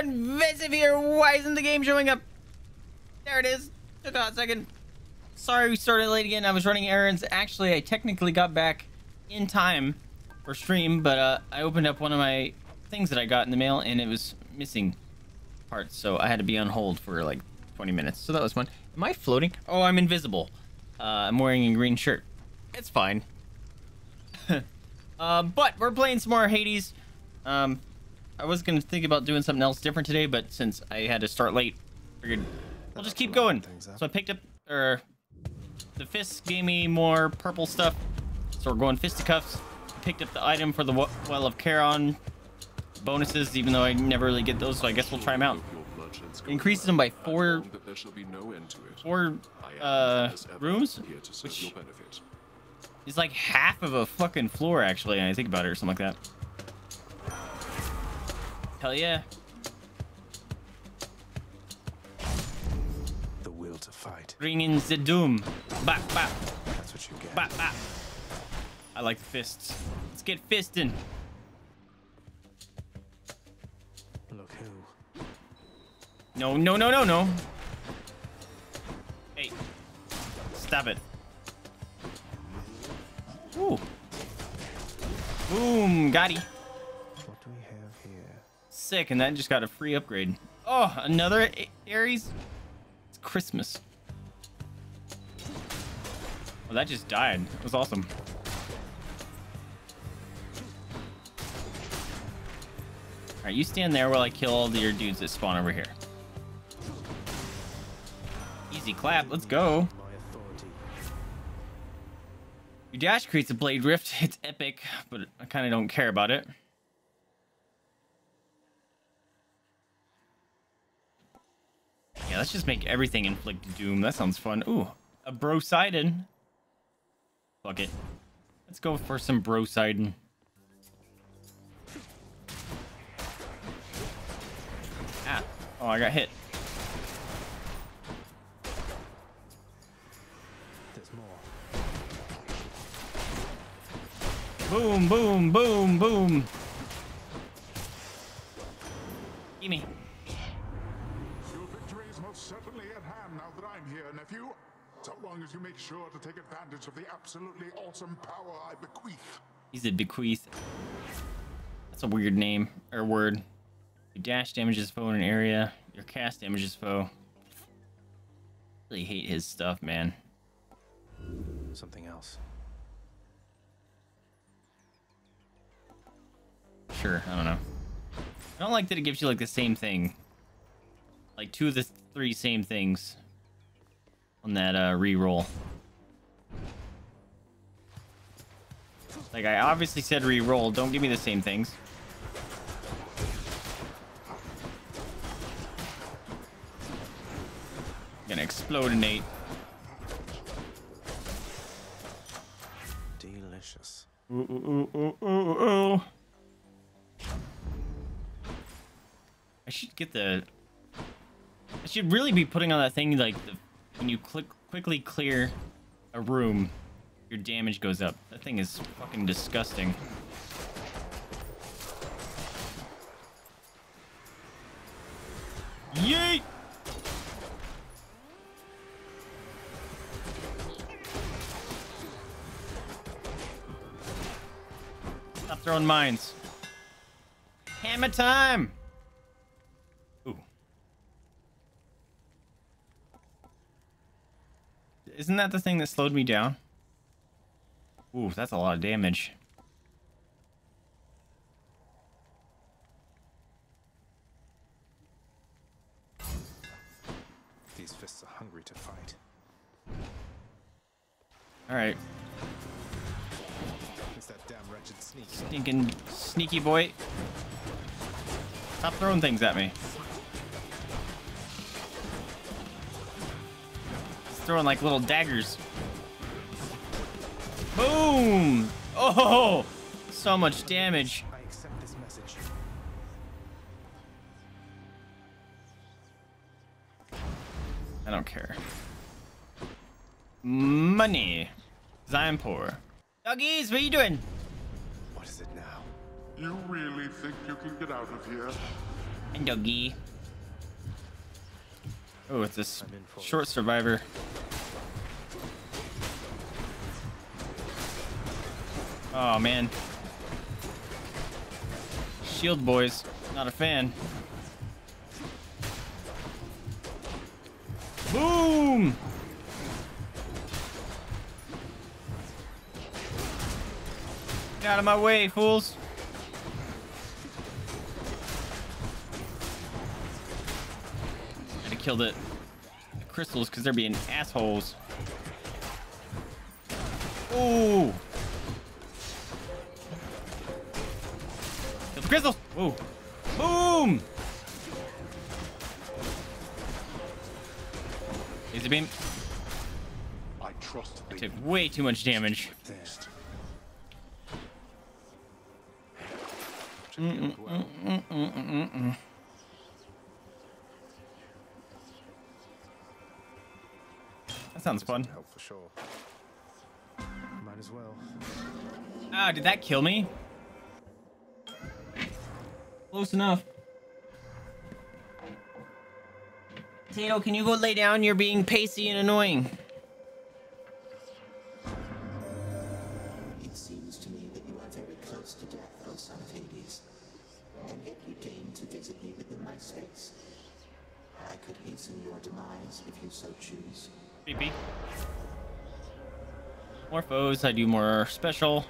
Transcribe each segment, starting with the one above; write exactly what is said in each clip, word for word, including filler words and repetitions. put invasive here. Why isn't the game showing up? There it is. Took a second. Sorry we started late again. I was running errands. Actually, I technically got back in time for stream, but uh, I opened up one of my things that I got in the mail, and it was missing parts, so I had to be on hold for like twenty minutes. So that was fun. Am I floating? Oh, I'm invisible. Uh, I'm wearing a green shirt. It's fine. uh, but we're playing some more Hades. Um, I was going to think about doing something else different today, but since I had to start late, figured we'll just keep going. So I picked up, or the Fists gave me more purple stuff, so we're going fisticuffs. Picked up the item for the Well of Charon bonuses, even though I never really get those, so I guess we'll try them out. Increases them by four, four uh, rooms, which is like half of a fucking floor, actually, and I think about it or something like that. Hell yeah. The will to fight. Bring in the doom. Bap, bap. That's what you get. Bap, bap. I like the fists. Let's get fisting. Look who. No, no, no, no, no. Hey. Stop it. Ooh. Boom. Got him. Sick, and that just got a free upgrade. Oh, another Ares. It's Christmas. Well, that just died. That was awesome. All right, you stand there while I kill all the, your dudes that spawn over here. Easy clap. Let's go. Your dash creates a blade rift. It's epic, but I kind of don't care about it. Yeah, let's just make everything inflict doom. That sounds fun. Ooh, a brosidin. Fuck it. Let's go for some brosidin. Ah. Oh, I got hit. There's more. Boom, boom, boom, boom. Gimme. Nephew, so long as you make sure to take advantage of the absolutely awesome power I bequeath. He's a bequeath. That's a weird name or word. Your dash damages foe in an area. Your cast damages foe. I really hate his stuff, man. Something else. Sure, I don't know. I don't like that it gives you like the same thing. Like two of the three same things. On that uh, re-roll. Like, I obviously said re-roll. Don't give me the same things. I'm gonna explodinate. Delicious. Ooh, ooh, ooh, ooh, ooh, ooh. I should get the... I should really be putting on that thing, like, the... When you click quickly clear a room, your damage goes up. That thing is fucking disgusting. Yeet! Stop throwing mines. Hammer time! Isn't that the thing that slowed me down? Ooh, that's a lot of damage. These fists are hungry to fight. All right. It's that damn wretched sneak. Stinking sneaky boy. Stop throwing things at me. Throwing like little daggers. Boom! Oh, so much damage. I accept this message. I don't care. Money. I'm poor. Doggies, what are you doing? What is it now? You really think you can get out of here? Hi, doggy. Oh, it's this short survivor. Oh man. Shield boys, not a fan. Boom! Get out of my way, fools. I'd have killed it. The crystals, because they're being assholes. Ooh! Kill the crystals! Ooh! Boom! Laser beam. I trust I took way too much damage. Mm-mm, mm-mm, mm-mm, mm-mm, mm-mm. That sounds fun. Help for sure. Might as well. Ah, did that kill me? Close enough. Potato, can you go lay down? You're being pacey and annoying. It seems to me that you are very close to death, O son of Hades, and yet you deign to designate within my space. I could hasten your demise if you so choose. B B. More foes, I do more special.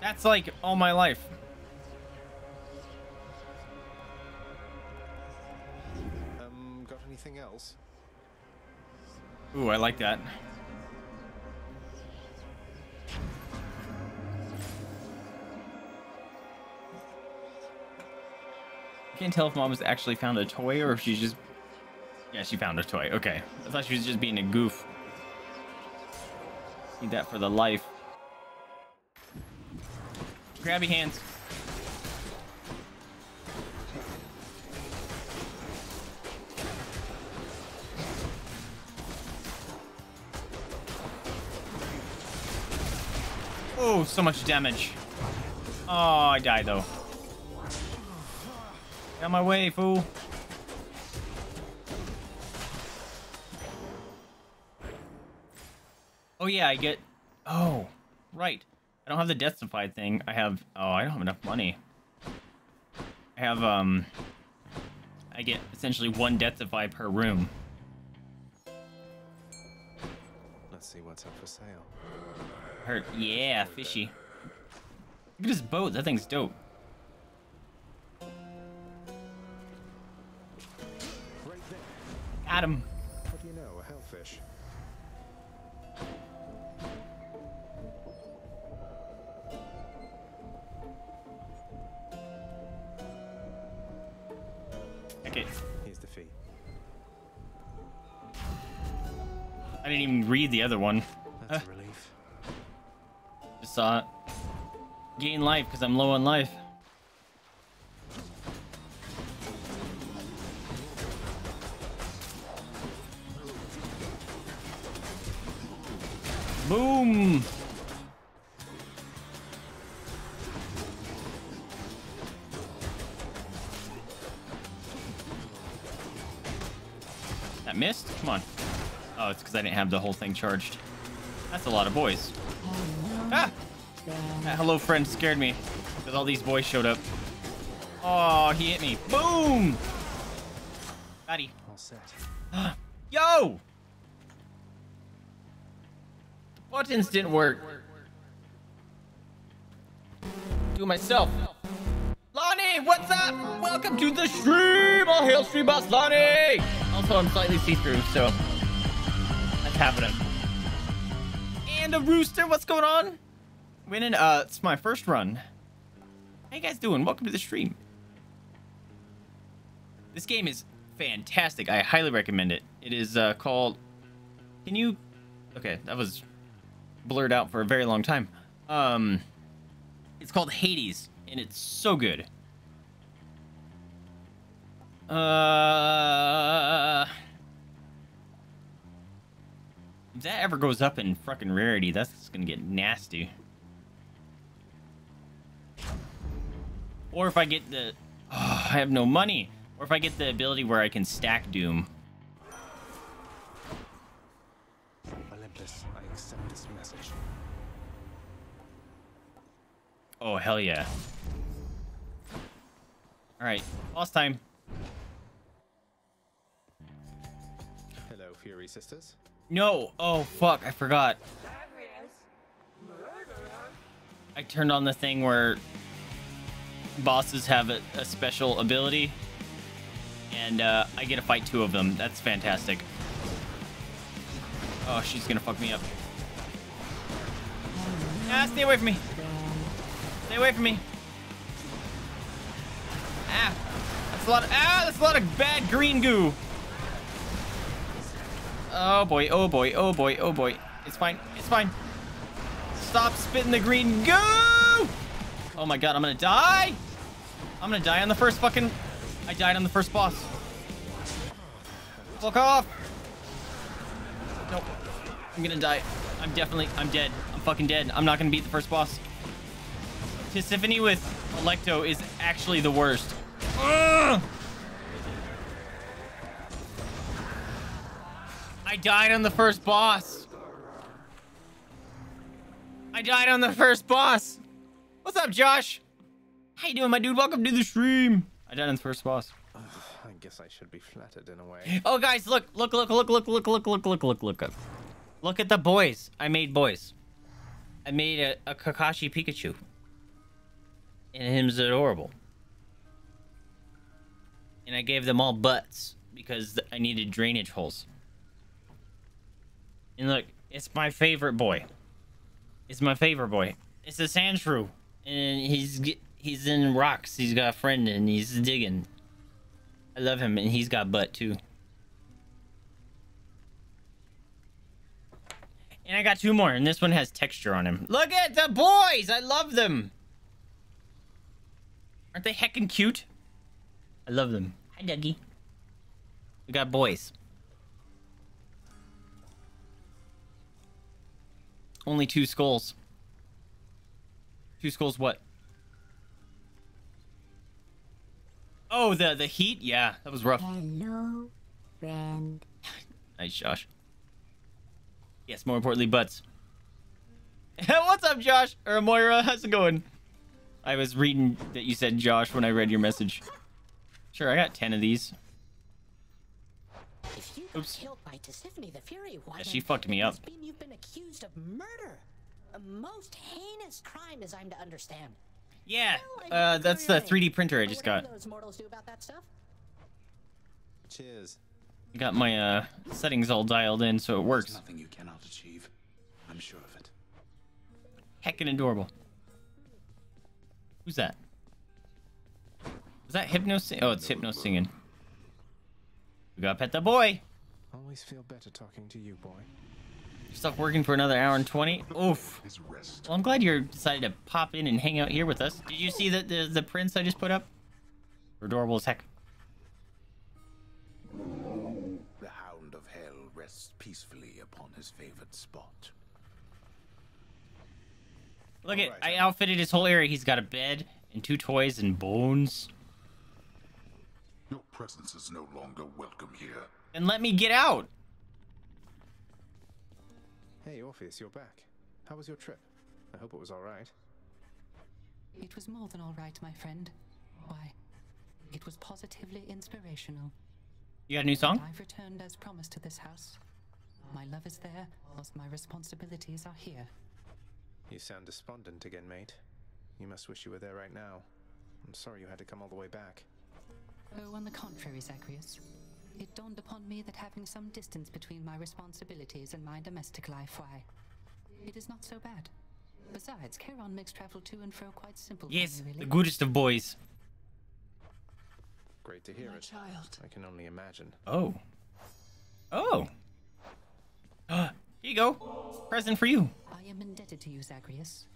That's like all my life. Um, got anything else? Ooh, I like that. I can't tell if Mom has actually found a toy or if she's just... Yeah, she found a toy. Okay. I thought she was just being a goof. Need that for the life. Grabby hands. Oh, so much damage. Oh, I died though. Get out of my way, fool. Oh yeah, I get... Oh, right. I don't have the Deathsified thing. I have... Oh, I don't have enough money. I have, um... I get essentially one Deathsified per room. Let's see what's up for sale. Hurt. Yeah, fishy. Look at this boat. That thing's dope. Right there. Got him. What do you know? A hellfish. Okay. Here's the fee. I didn't even read the other one. That's uh, a relief. Just saw it. Gain life because I'm low on life. Boom! That missed? Come on. Oh, it's because I didn't have the whole thing charged. That's a lot of boys. Ah! That hello friend scared me because all these boys showed up. Oh, he hit me. Boom! Got him. All set. Yo! Buttons didn't work. Do it myself. Lonnie, what's up? Welcome to the stream. All hail stream boss Lonnie. Also, I'm slightly see-through, so that's happening. And a rooster, what's going on? Winning, uh, it's my first run. How you guys doing? Welcome to the stream. This game is fantastic. I highly recommend it. It is uh, called... Can you... Okay, that was... blurred out for a very long time. Um it's called Hades and it's so good. Uh if that ever goes up in fucking rarity, that's gonna get nasty. Or if I get the... Oh, I have no money. Or if I get the ability where I can stack Doom. Olympus, I accept this message. Oh, hell yeah. Alright, boss time. Hello, Fury Sisters. No! Oh, fuck, I forgot. I turned on the thing where bosses have a, a special ability, and uh, I get to fight two of them. That's fantastic. Oh, she's gonna fuck me up. Ah, stay away from me. Stay away from me. Ah, that's a lot of, ah, that's a lot of bad green goo. Oh boy, oh boy, oh boy, oh boy. It's fine, it's fine. Stop spitting the green goo! Oh my god, I'm gonna die! I'm gonna die on the first fucking... I died on the first boss. Fuck off! Nope. I'm gonna die. I'm definitely... I'm dead. I'm fucking dead. I'm not gonna beat the first boss. Tisiphone with Electo is actually the worst. Ugh! I died on the first boss! I died on the first boss. What's up, Josh? How you doing, my dude? Welcome to the stream. I died on the first boss. Uh, I guess I should be flattered in a way. Oh, guys, look, look, look, look, look, look, look, look, look, look, look, look at the boys. I made boys. I made a, a Kakashi Pikachu. And him's adorable. And I gave them all butts because I needed drainage holes. And look, it's my favorite boy. It's my favorite boy. It's a Sandshrew, and he's he's in rocks. He's got a friend, and he's digging. I love him, and he's got butt too. And I got two more, and this one has texture on him. Look at the boys! I love them. Aren't they heckin' cute? I love them. Hi, Dougie. We got boys. Only two skulls. Two skulls what? Oh, the the heat? Yeah, that was rough. Hello, friend. Nice, Josh. Yes, more importantly, butts. What's up, Josh? Or Moira, how's it going? I was reading that you said Josh when I read your message. Sure, I got ten of these. If you got Oops. Killed by Tisiphone the Fury, why yeah, she fucked me up. Been, you've been accused of murder. A most heinous crime, as I'm to understand. Yeah, well, uh, that's the three D printer I just got. Those mortals do about that stuff? Cheers. I got my uh, settings all dialed in so it works. There's nothing you cannot achieve. I'm sure of it. Heckin' adorable. Who's that? Is that Hypno sing? Oh, it's Hypno singing. We gotta pet the boy. Always feel better talking to you, boy. You're stuck working for another hour and twenty. Oof. Well, I'm glad you decided to pop in and hang out here with us. Did you see that the the prints I just put up? They're adorable as heck. The hound of hell rests peacefully upon his favorite spot. Look at right. I outfitted his whole area. He's got a bed and two toys and bones. Your presence is no longer welcome here. And let me get out. Hey, Orpheus, you're back. How was your trip? I hope it was all right. It was more than all right, my friend. Why? It was positively inspirational. You got a new song? I've returned as promised to this house. My love is there, whilst my responsibilities are here. You sound despondent again, mate. You must wish you were there right now. I'm sorry you had to come all the way back. Oh, on the contrary, Zagreus. It dawned upon me that having some distance between my responsibilities and my domestic life, why, it is not so bad. Besides, Charon makes travel to and fro quite simple. Yes, me, really. The goodest of boys. Great to hear my it. Child. I can only imagine. Oh. Oh. Here you go. Present for you. I am indebted to you, Zagreus,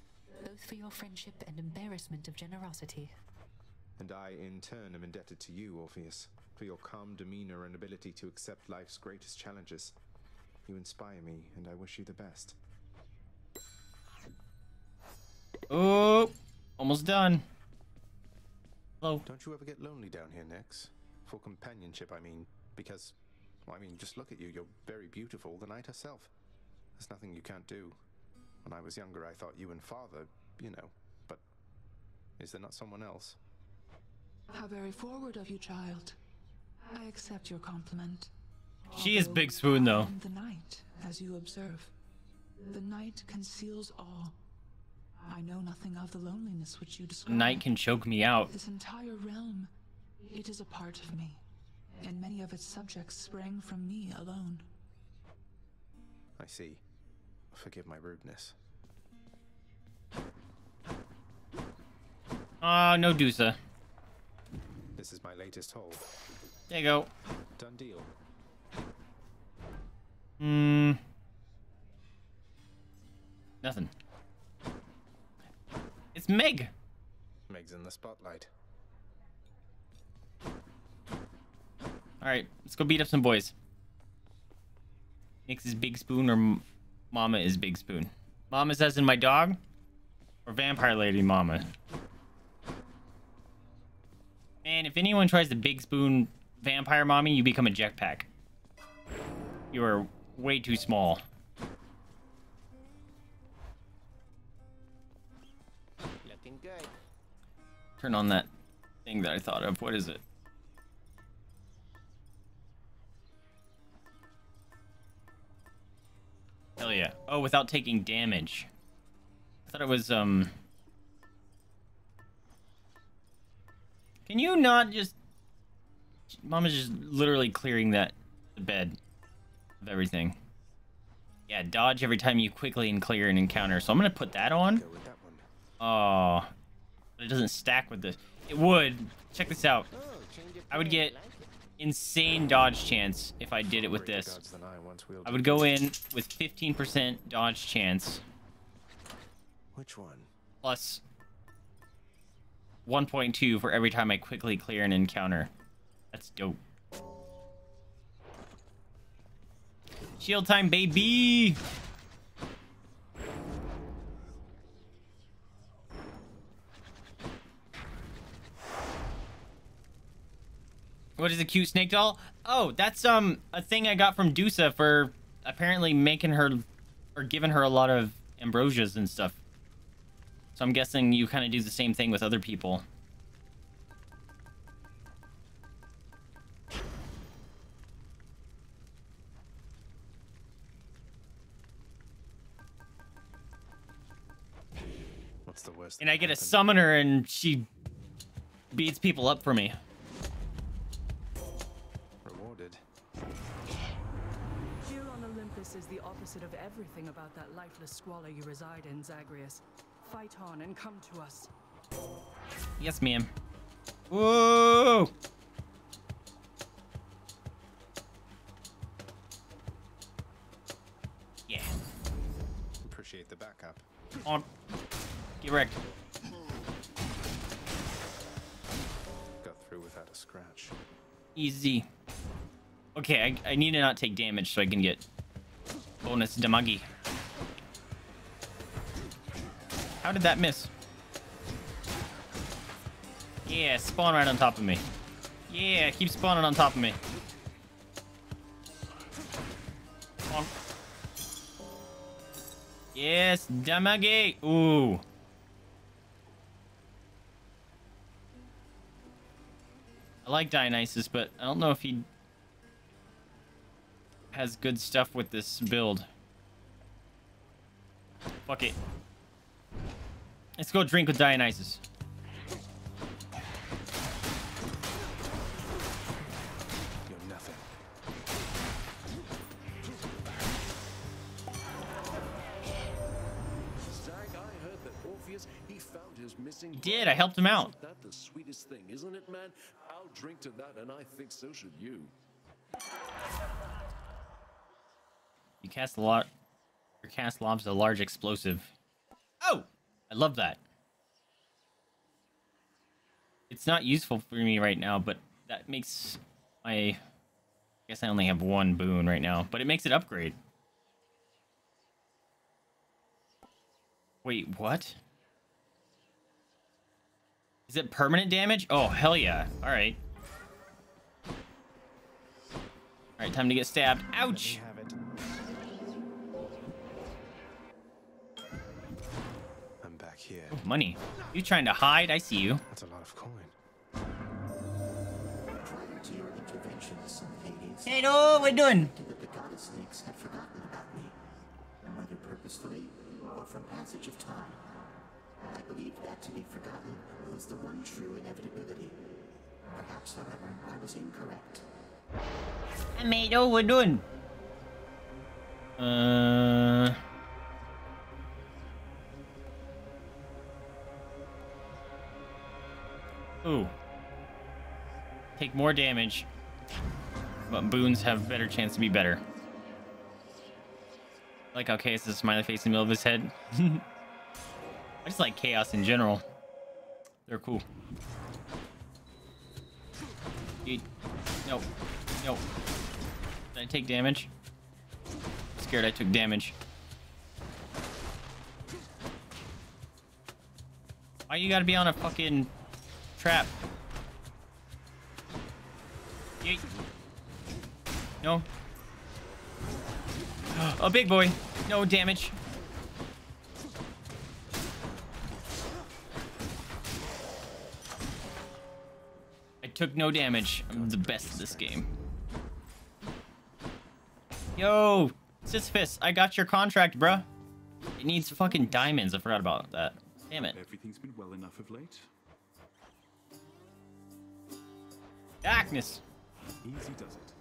both for your friendship and embarrassment of generosity. And I, in turn, am indebted to you, Orpheus, for your calm demeanor and ability to accept life's greatest challenges. You inspire me, and I wish you the best. Oh, almost done. Hello. Don't you ever get lonely down here, Nyx? For companionship, I mean. Because, well, I mean, just look at you. You're very beautiful, the knight herself. There's nothing you can't do. When I was younger, I thought you and father, you know. But is there not someone else? How very forward of you, child. I accept your compliment. She Although, is Big Spoon, though. I am the night, as you observe. The night conceals all. I know nothing of the loneliness which you describe. Night can choke me out. This entire realm, it is a part of me, and many of its subjects sprang from me alone. I see. Forgive my rudeness. Ah, uh, no Dusa. This is my latest haul. There you go. Done deal. Hmm. Nothing. It's Meg. Meg's in the spotlight. Alright, let's go beat up some boys. Nyx is Big Spoon or Mama is Big Spoon? Mama's as in my dog? Or Vampire Lady Mama? Man, if anyone tries the Big Spoon Vampire Mommy, you become a jetpack. You are way too small. Looking good. Turn on that thing that I thought of. What is it? Hell yeah. Oh, without taking damage. I thought it was, um... Can you not just... Mama's just literally clearing that the bed of everything. Yeah, dodge every time you quickly and clear an encounter. So I'm going to put that on. Oh, but it doesn't stack with this. It would. Check this out. I would get insane dodge chance if I did it with this. I would go in with fifteen percent dodge chance. Which one? Plus one point two for every time I quickly clear an encounter. That's dope. Shield time, baby! What is a cute snake doll? Oh, that's um a thing I got from Dusa for apparently making her or giving her a lot of ambrosias and stuff. So I'm guessing you kind of do the same thing with other people. What's the worst? And I get a summoner and she beats people up for me. Is the opposite of everything about that lifeless squalor you reside in, Zagreus. Fight on and come to us. Yes, ma'am. Whoa! Yeah. Appreciate the backup. On. Get wrecked. Got through without a scratch. Easy. Okay, I, I need to not take damage so I can get bonus damage. How did that miss? Yeah, spawn right on top of me. Yeah, keep spawning on top of me. On. Yes, damage. Ooh. I like Dionysus, but I don't know if he has good stuff with this build. Fuck it. Let's go drink with Dionysus. You're nothing. Zag, I heard that Orpheus, he found his missing. He did. I helped him out. Isn't that the sweetest thing, isn't it, man? I'll drink to that, and I think so should you. You cast a lot. Your cast lobs a large explosive. Oh, I love that. It's not useful for me right now, but that makes my. I guess I only have one boon right now, but it makes it upgrade. Wait, what? Is it permanent damage? Oh, hell yeah. All right. All right, time to get stabbed. Ouch. I'm back here. Oh, money. You trying to hide? I see you. That's a lot of coin. Hey, no, what are you doing? That the goddess Nyx had forgotten about me, either purposefully or from passage of time. I believed that to be forgotten was the one true inevitability. Perhaps, however, I was incorrect. Hey, mate, oh, what are you doing? Uh. Ooh. Take more damage. But boons have better chance to be better. I like how Chaos is a smiley face in the middle of his head. I just like Chaos in general. They're cool. Dude. No. No. Did I take damage? I'm scared I took damage. Why you gotta be on a fucking trap? Yeet. No. Oh, big boy. No damage. I took no damage. I'm the best at this game. Yo, Sisyphus, I got your contract, bruh. It needs fucking diamonds. I forgot about that. Damn it. Everything's been well enough of late. Darkness. Easy does it.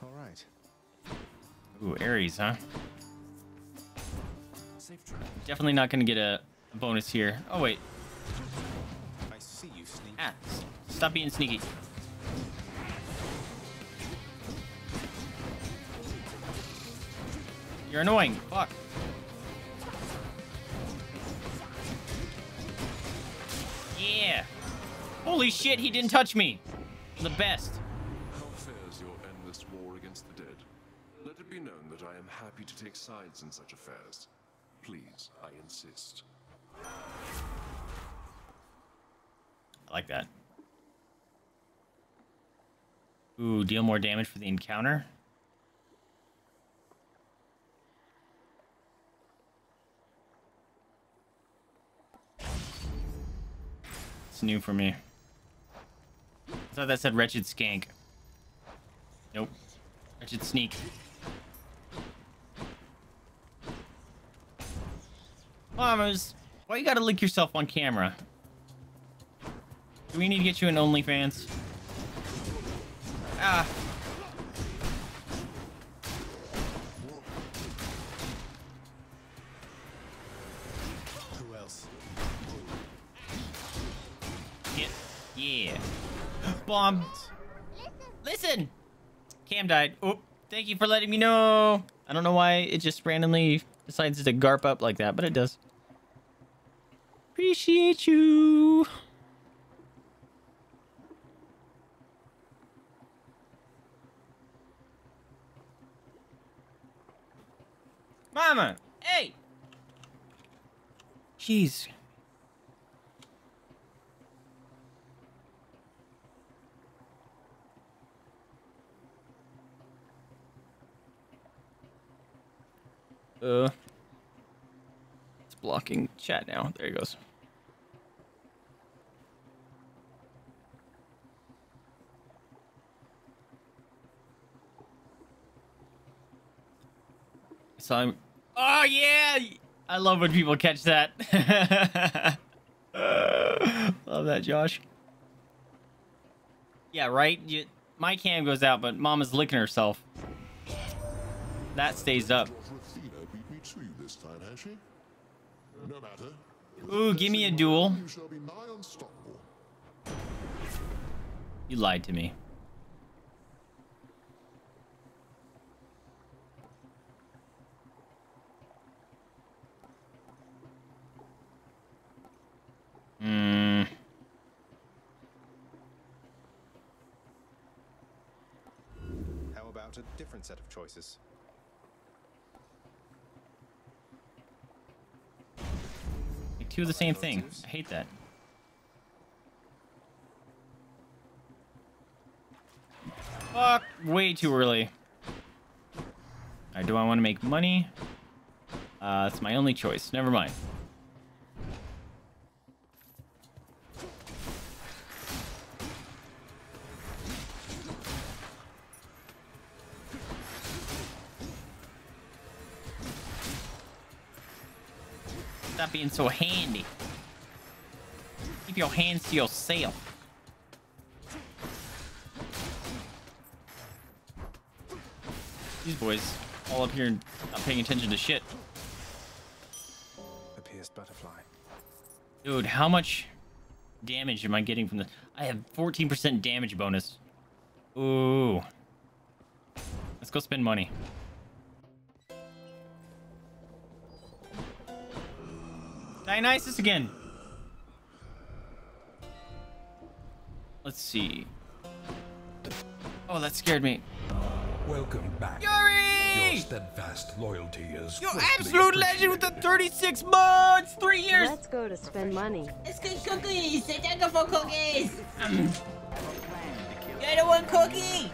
All right. Ooh, Ares, huh? Safe trip. Definitely not gonna get a bonus here. Oh wait. I see you sneaky. Ah, stop being sneaky. You're annoying. Fuck. Yeah. Holy shit, he didn't touch me. I'm the best. Known that I am happy to take sides in such affairs. Please, I insist. I like that. Ooh, deal more damage for the encounter. It's new for me. I thought that said wretched skank. Nope. Wretched sneak. Mamas, why you gotta lick yourself on camera? Do we need to get you an OnlyFans? Ah. Who else? Get, yeah. Bomb. Listen. Cam died. Oh, thank you for letting me know. I don't know why it just randomly decides to garp up like that, but it does. Appreciate you. Mama, hey. Jeez. Uh, it's blocking chat now. There he goes. So I'm, oh yeah, I love when people catch that. uh, love that, Josh. Yeah, right. You, my cam goes out, but Mama's licking herself. That stays up. This time, has she? No matter. Ooh, give me a duel. You shall be nigh unstoppable. You lied to me. Hmm. How about a different set of choices? Two of the same thing. I hate that. Fuck, way too early. Alright, do I want to make money? Uh, it's my only choice. Never mind. Stop being so handy. Keep your hands to yourself. These boys all up here and not paying attention to shit. The pierced butterfly. Dude, how much damage am I getting from this? I have fourteen percent damage bonus. Ooh. Let's go spend money. Dionysus again. Let's see. Oh, that scared me. Welcome back. Yuri! Your steadfast loyalty is your absolute legend with the thirty-six months, three years. Let's go to spend money. Let's get cookies. They don't go for cookies. I don't want cookie.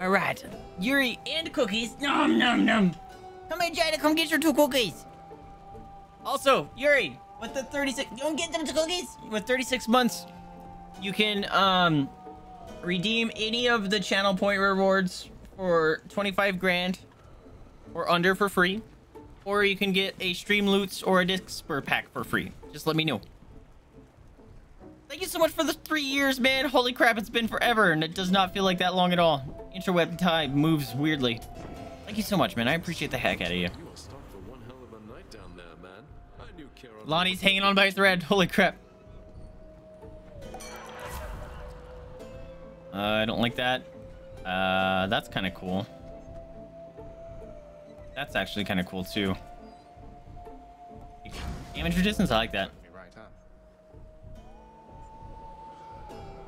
All right, Yuri and cookies. Nom nom nom. Come here, Jada. Come get your two cookies. Also, Yuri, with the thirty-six, you don't get them two cookies. With thirty-six months, you can um. redeem any of the channel point rewards for twenty-five grand or under for free, or you can get a stream loots or a disc per pack for free. Just let me know. Thank you so much for the three years, man. Holy crap, it's been forever, and it does not feel like that long at all. Interweb time moves weirdly. Thank you so much, man. I appreciate the heck out of you. Lonnie's hanging on by a thread. Holy crap. Uh, I don't like that. Uh, that's kind of cool. That's actually kind of cool too. Damage resistance, I like that.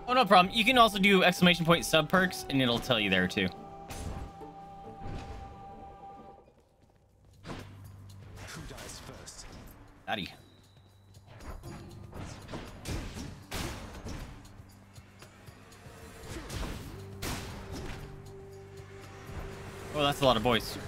Oh, no problem. You can also do exclamation point sub perks, and it'll tell you there too. Who dies first? Daddy. Oh, that's a lot of boys.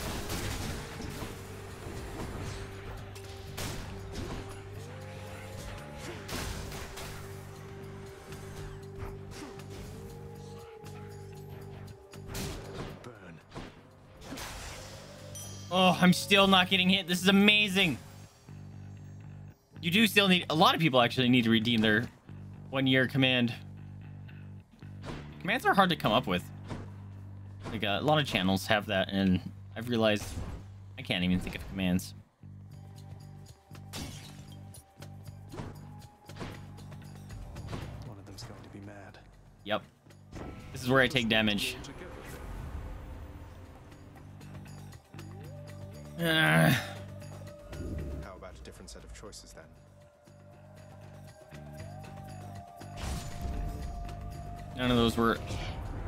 Burn. Oh, I'm still not getting hit. This is amazing. You do still need... A lot of people actually need to redeem their one-year command. Commands are hard to come up with. Like a lot of channels have that, and I've realized I can't even think of commands. One of them's going to be mad. Yep. This is where I take damage. Uh. How about a different set of choices then? None of those were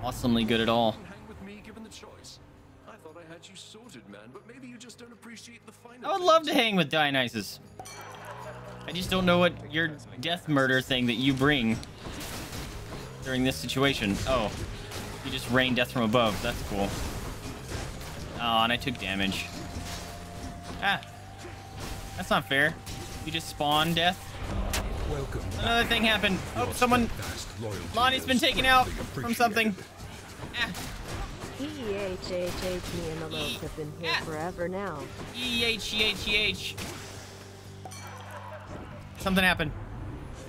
awesomely good at all. You sorted, man, but maybe you just don't appreciate the final. I would love to hang with Dionysus. I just don't know what your death murder thing that you bring during this situation. Oh, you just rain death from above. That's cool. Oh, and I took damage. Ah, that's not fair. You just spawn death. Welcome. Another thing happened. Oh, someone. Lonnie's been taken out from something. Ah. E H H H me and the loaf have been here forever now. E H H H. Something happened.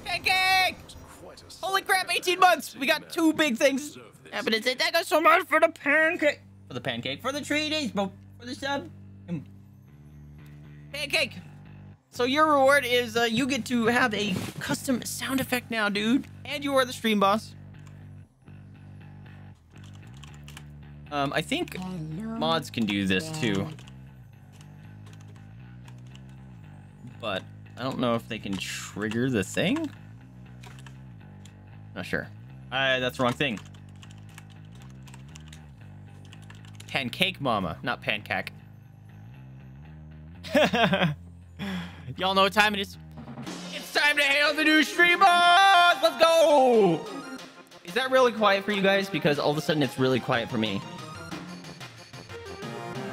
Pancake! Holy crap, eighteen months! We got two big things happening. Thank you so much for the pancake. For the pancake. For the treaties, but for the sub. Pancake! So your reward is uh, you get to have a custom sound effect now, dude. And you are the stream boss. Um, I think mods can do this too, but I don't know if they can trigger the thing. Not sure. Uh, that's the wrong thing. Pancake Mama, not pancake. Y'all know what time it is. It's time to hail the new streamers. Let's go. that really quiet for you guys? Because all of a sudden it's really quiet for me.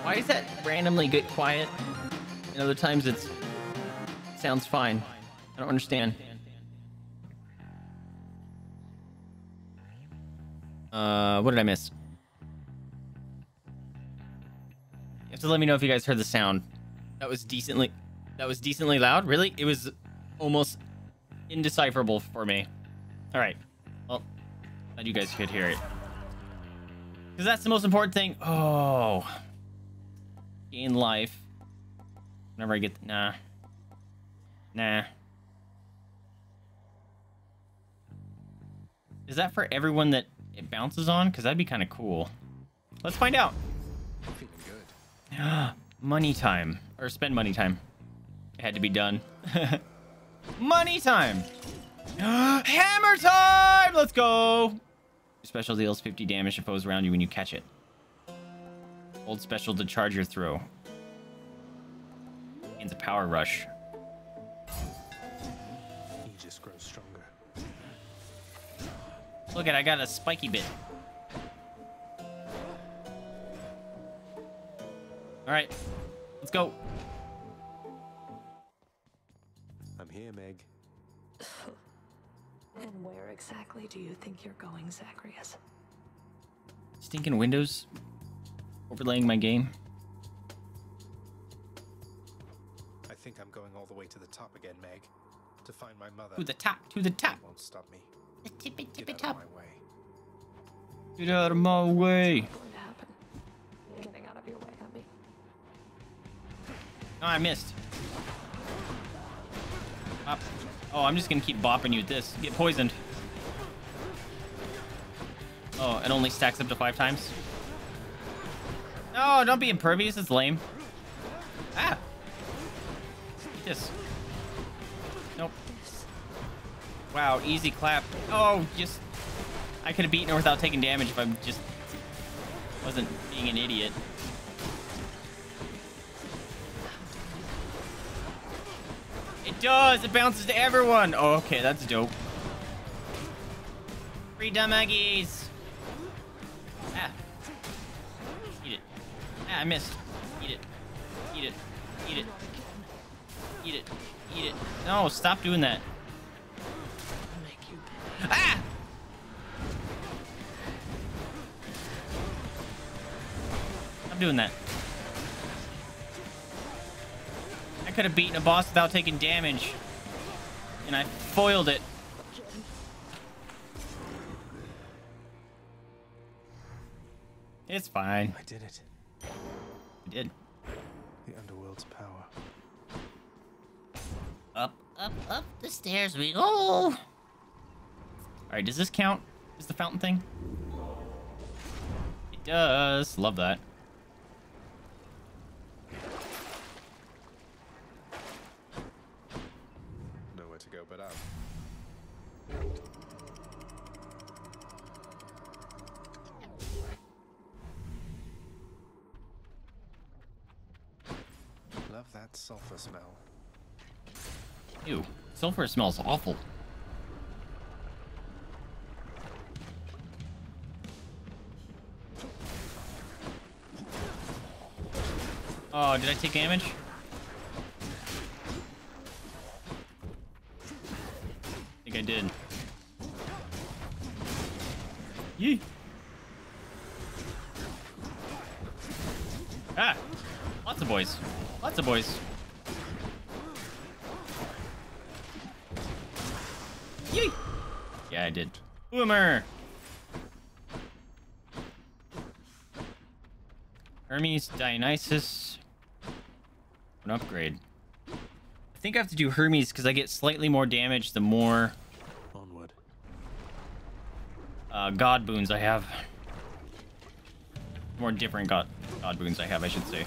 Why does that randomly get quiet? And other times it's sounds fine. I don't understand. Uh, what did I miss? You have to let me know if you guys heard the sound. That was decently, that was decently loud. Really? It was almost indecipherable for me. All right. Well, glad you guys could hear it. Because that's the most important thing. Oh. Gain life. Whenever I get... The, nah. Nah. Is that for everyone that it bounces on? Because that'd be kind of cool. Let's find out. Good. Money time. Or spend money time. It had to be done. Money time! Hammer time! Let's go! Your special deals fifty damage to foes around you when you catch it. Hold special to charge your throw. Gains a power rush. He just grows stronger. Look at, I got a spiky bit. All right, let's go. I'm here, Meg. And where exactly do you think you're going, Zagreus? Stinking Windows overlaying my game. I think I'm going all the way to the top again, Meg, to find my mother. To the top, to the top. It won't stop me. The tippy, tippy top. Get out of my way. Get out of my way. What's going to happen? You're getting out of your way, Abby. Oh, I missed. Up. Oh, I'm just gonna keep bopping you with this. Get poisoned. Oh, it only stacks up to five times. No, don't be impervious. It's lame. Ah. Yes. Nope. Wow, easy clap. Oh, just... I could have beaten her without taking damage if I just wasn't being an idiot. It does! It bounces to everyone! Oh, okay, that's dope. Free dumb eggies! Ah. Eat it. Ah, I missed. Eat it. Eat it. Eat it. Eat it. Eat it. No, stop doing that. Ah! Stop doing that. I could have beaten a boss without taking damage. And I foiled it. It's fine. I did it. I did. The underworld's power. Up, up, up the stairs we go. Alright, does this count? Is the fountain thing? It does. Love that. Nowhere to go but up. Love that sulfur smell. Ew. Sulfur smells awful. Oh, did I take damage? I think I did. Yee! Ah! Lots of boys. Lots of boys. Yee! Yeah, I did. Boomer! Hermes, Dionysus... An upgrade. I think I have to do Hermes because I get slightly more damage the more onward uh, god boons I have. More different god god boons I have, I should say.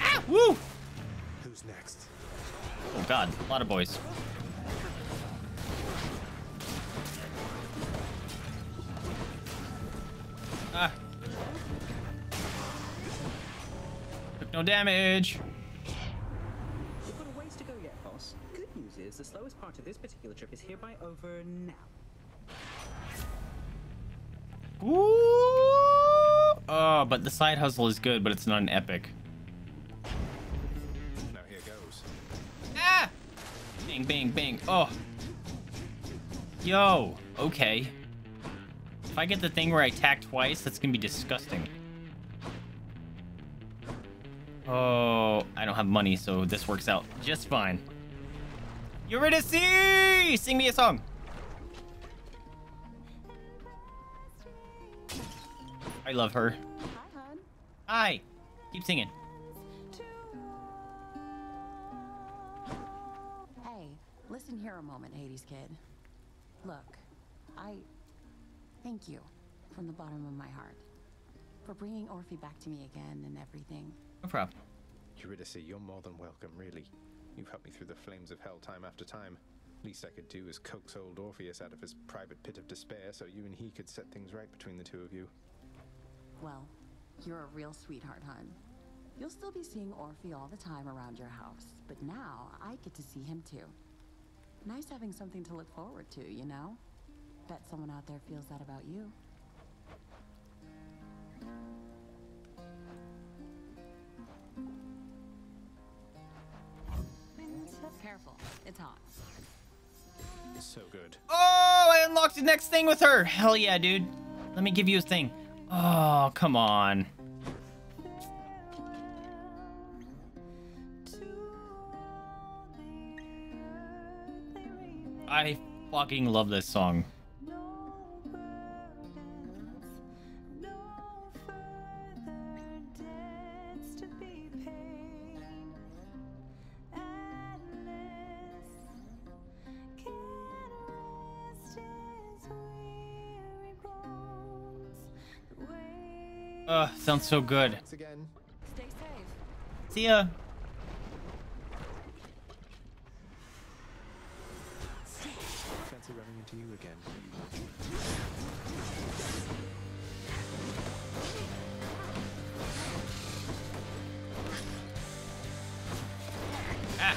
Ah! Woo! Who's next? Oh god, a lot of boys. No damage. We've got a ways to go yet, boss. Good news is the slowest part of this particular trip is hereby over now. Ooh. Oh, but the side hustle is good, but it's not an epic. Now here goes. Ah! Bing, bing, bing. Oh. Yo. Okay. If I get the thing where I attack twice, that's gonna be disgusting. Oh, I don't have money, so this works out just fine. Eurydice! Sing me a song. I love her. Hi, hon. Hi. Keep singing. Hey, listen here a moment, Hades kid. Look, I thank you from the bottom of my heart for bringing Orphe back to me again and everything. No problem. Eurydice, you're more than welcome, really. You've helped me through the flames of hell time after time. Least I could do is coax old Orpheus out of his private pit of despair so you and he could set things right between the two of you. Well, you're a real sweetheart, hon. You'll still be seeing Orphe all the time around your house, but now I get to see him too. Nice having something to look forward to, you know? Bet someone out there feels that about you. Careful, it's hot. It's so good. Oh, I unlocked the next thing with her. Hell yeah, dude. Let me give you a thing. Oh, come on. I fucking love this song. Uh, sounds so good. Again. Stay safe. See ya. Fancy running into you again. Ah.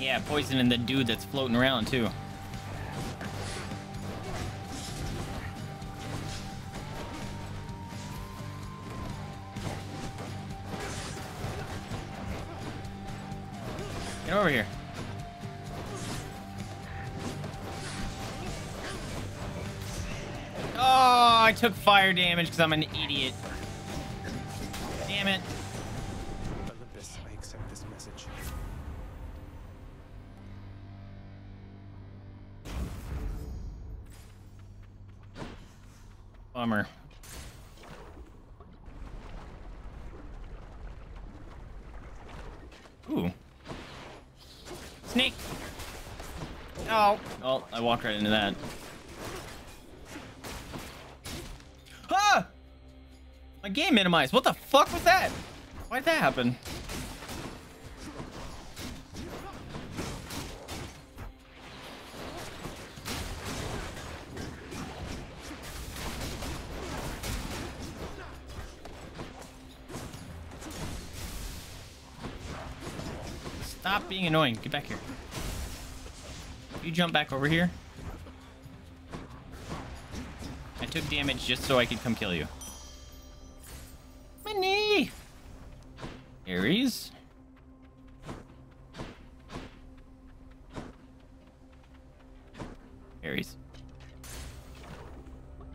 Yeah, poisoning the dude that's floating around too. Get over here. Oh, I took fire damage because I'm an idiot. Damn it. Olympus, I accept this message. Bummer. Ooh. Snake! Oh. Oh, I walked right into that. Ah! My game minimized. What the fuck was that? Why did that happen? Stop being annoying. Get back here. You jump back over here. I took damage just so I could come kill you. My knee! Ares? Ares.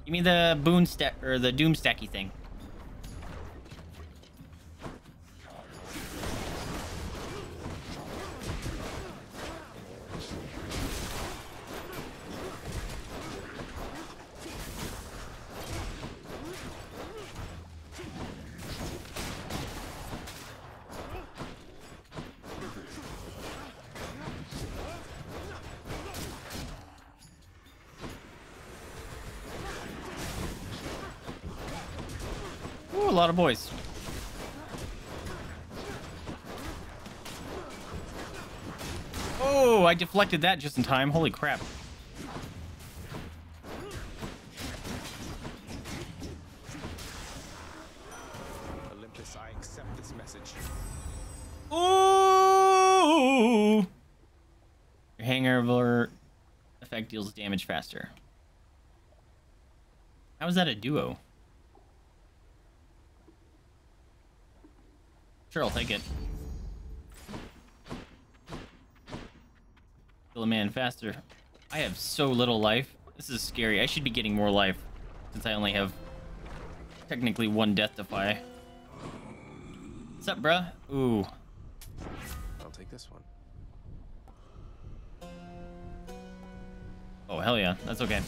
Give me the boon stack or the doom stacky thing. A lot of boys. Oh, I deflected that just in time. Holy crap. Ooh! Your hangover effect deals damage faster. How is that a duo? Sure, I'll take it. Kill a man faster. I have so little life. This is scary. I should be getting more life since I only have technically one death defy. What's up, bruh? Ooh. I'll take this one. Oh, hell yeah. That's okay.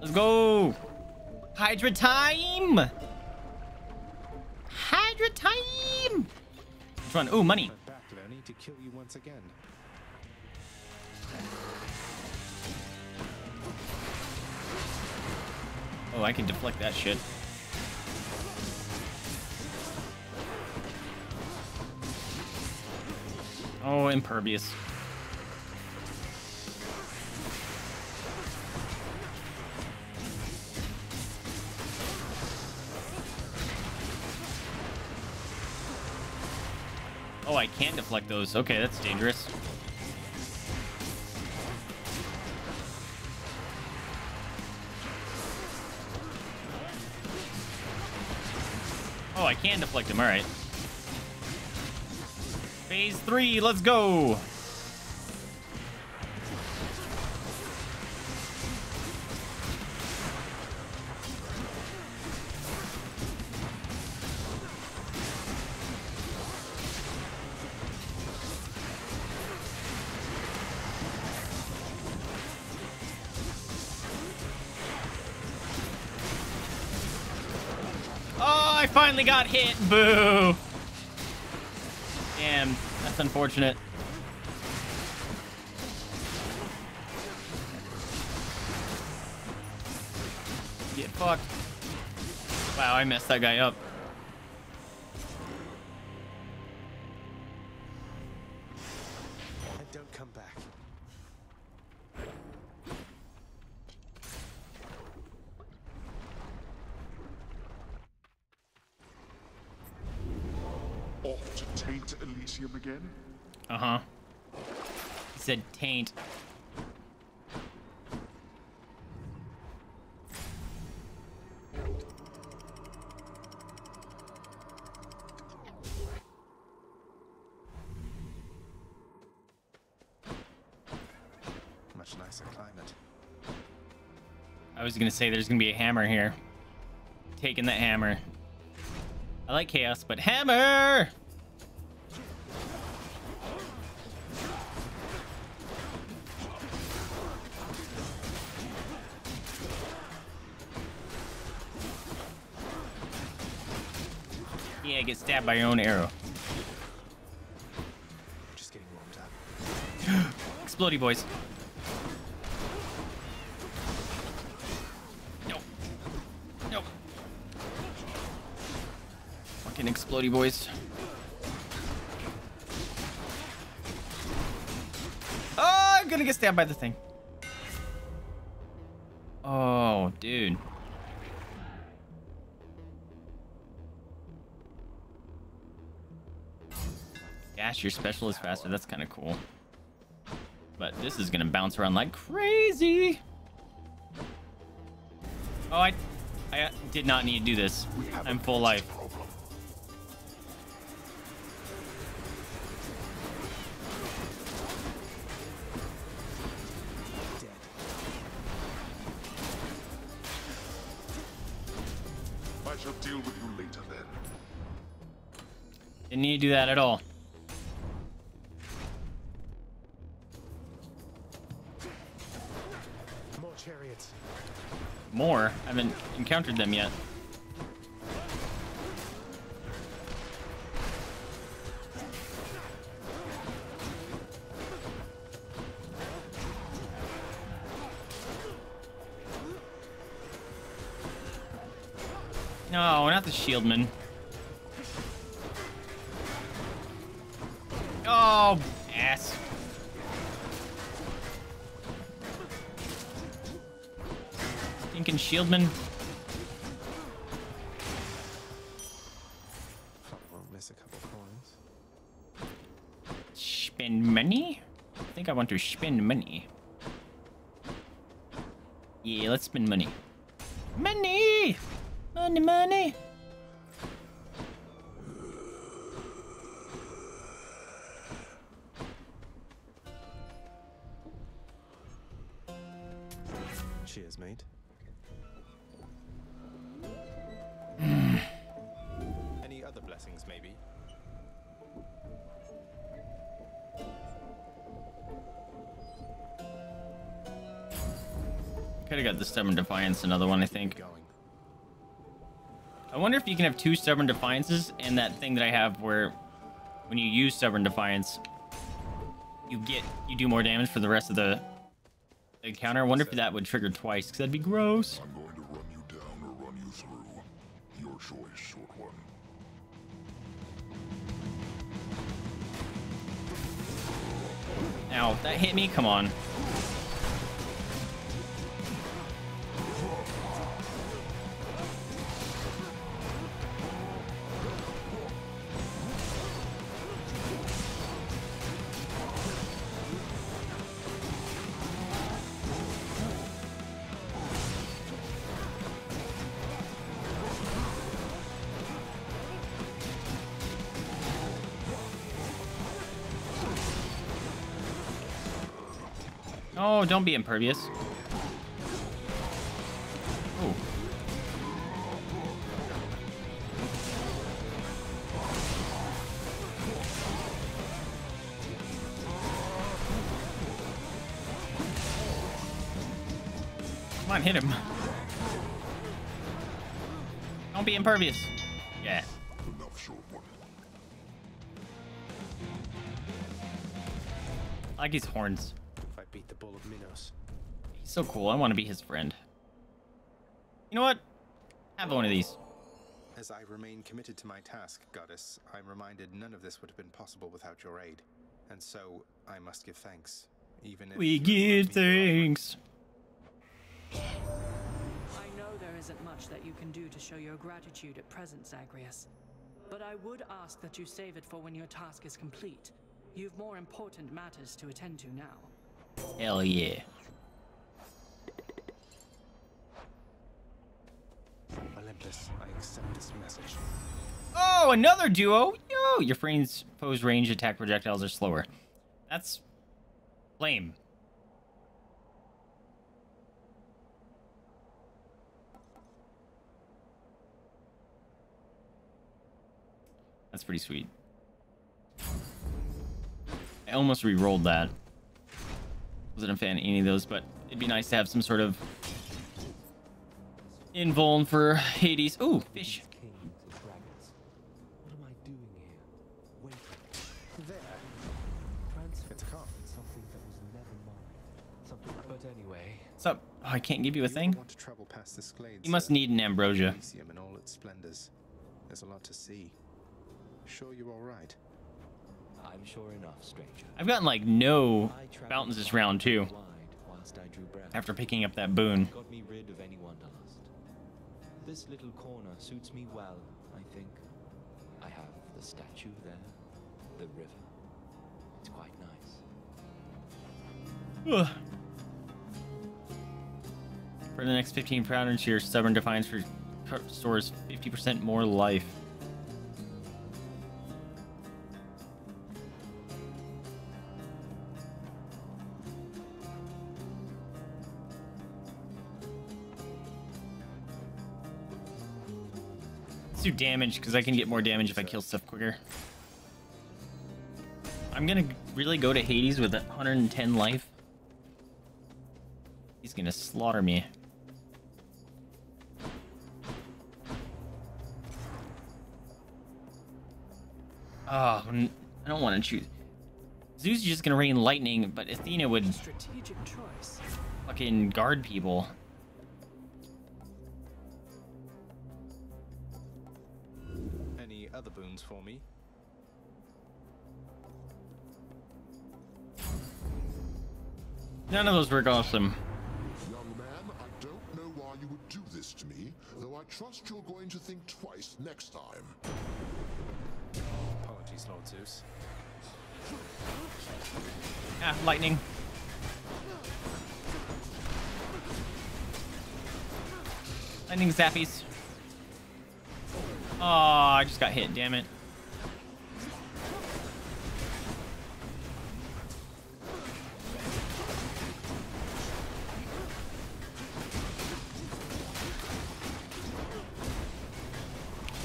Let's go! Hydra time! Hydra time! Let's run. Ooh, money. I need to kill you once again. Oh, I can deflect that shit. Oh, impervious. Oh, I can deflect those. Okay, that's dangerous. Oh, I can deflect them. All right. Phase three, let's go. Finally got hit. Boo. Damn, that's unfortunate. Get fucked. Wow, I messed that guy up. And don't come back. Again? Uh-huh. He said taint. Much nicer climate. I was gonna say there's gonna be a hammer here. Taking that hammer. I like chaos, but hammer! Yeah, get stabbed by your own arrow. Just getting warmed up. Explodey boys. Nope. Nope. Fucking explodey boys. Oh, I'm gonna get stabbed by the thing. Oh, dude. Your special is faster. That's kind of cool. But this is gonna bounce around like crazy. Oh, I, I did not need to do this. I'm full life. I shall deal with you later then. Didn't need to do that at all. More? I haven't encountered them yet. No, not the shieldman. Oh, ass. Shieldman. spend money? I think I want to spend money. Yeah, let's spend money. Money! Money, money! Cheers, mate. Any other blessings, maybe? Could have got the Stubborn Defiance, another one, I think. I wonder if you can have two Stubborn Defiances and that thing that I have where when you use Stubborn Defiance, you get, you do more damage for the rest of the encounter. I wonder if that would trigger twice, because that'd be gross. I'm going to run you down or run you through. Your choice, short one. Ow, that hit me? Come on. Oh, don't be impervious. Oh. Come on, hit him. Don't be impervious. Yeah. I like his horns. Beat the bull of Minos. He's so cool. I want to be his friend. You know what? Have one of these. As I remain committed to my task, goddess, I'm reminded none of this would have been possible without your aid, and so I must give thanks, even if we give thanks. I know there isn't much that you can do to show your gratitude at present, Zagreus, but I would ask that you save it for when your task is complete. You've more important matters to attend to now. Hell yeah. Olympus, I accept this message. Oh, another duo! Yo, your friend's foe's range attack projectiles are slower. That's lame. That's pretty sweet. I almost re-rolled that. Wasn't a fan of any of those, but it'd be nice to have some sort of invuln for Hades. Ooh, fish. What am I doing here? Waiting. There. Transferred something that was never mine. Something, but anyway. What's up? Oh, I can't give you a thing. You must need an ambrosia. In all its splendors. There's a lot to see. Sure you're all right. I'm sure enough, stranger. I've gotten like no fountains this round too. After picking up that boon. Got me rid of any wanderlust. This little corner suits me well, I think. I have the statue there, the river. It's quite nice. Ugh. For the next fifteen rounds, your stubborn defiance for stores fifty percent more life. Do damage because I can get more damage if I kill stuff quicker. I'm gonna really go to Hades with one hundred ten life. He's gonna slaughter me. Oh, I don't want to choose. Zeus is just gonna rain lightning, but Athena would fucking guard people. Other boons for me. None of those were awesome. Young man, I don't know why you would do this to me, though I trust you're going to think twice next time. Apologies, Lord Zeus. Ah, lightning. Lightning zappies. Oh, I just got hit, damn it.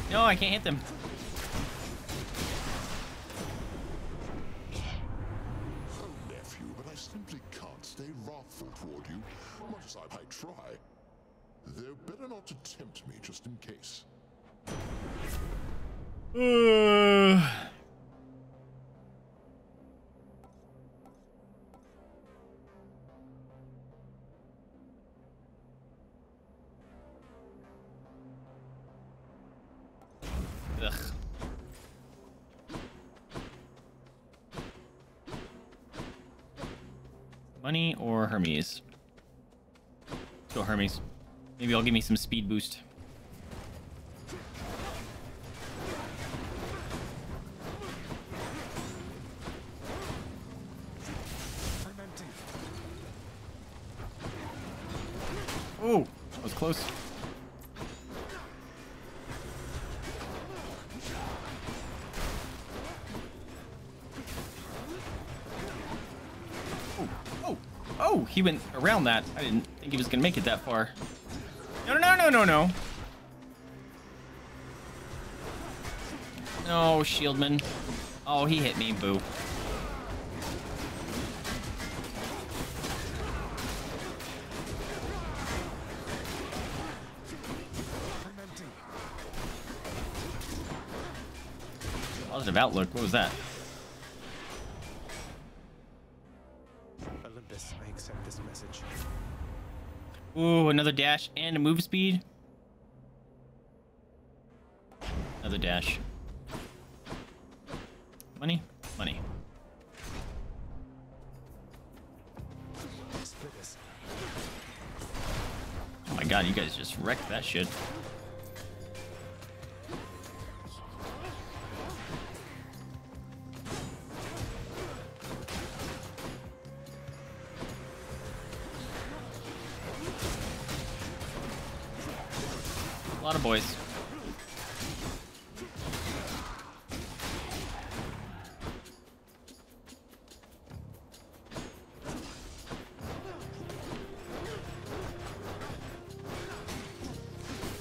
No, I can't hit them. Nephew, but I simply can't stay wrathful toward you, much as I might try. They're better not to tempt me, just in case. Uh... Ugh. Money or Hermes? Let's go Hermes. Maybe I'll give me some speed boost. Oh, that was close. Oh, he went around that. I didn't think he was gonna make it that far. No, no, no, no, no. No, Shieldman. Oh, he hit me, boo. Positive outlook, what was that? Ooh, another dash and a move speed. Another dash. Money, money. Oh my god, you guys just wrecked that shit. A lot of boys.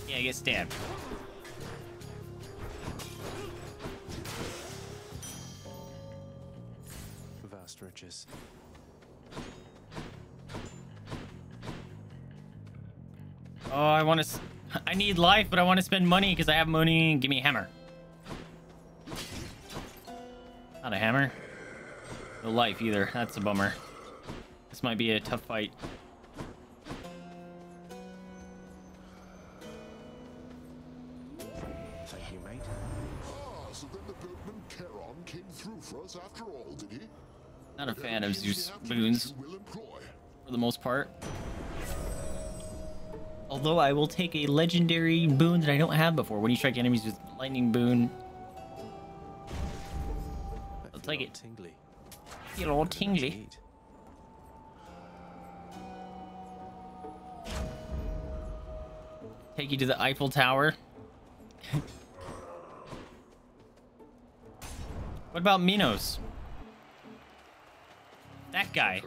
Yeah, I get stabbed. Vast riches. Oh, I want to. I need life, but I want to spend money because I have money. Give me a hammer. Not a hammer. No life either. That's a bummer. This might be a tough fight. Thank you, mate. Ah, so then the boatman Charon came through for us after all, did he? Not a fan of Zeus boons, for the most part. Although I will take a legendary boon that I don't have before. When you strike enemies with lightning boon, I'll take it. Tingly. Feel all tingly. Take you to the Eiffel Tower. What about Minos? That guy.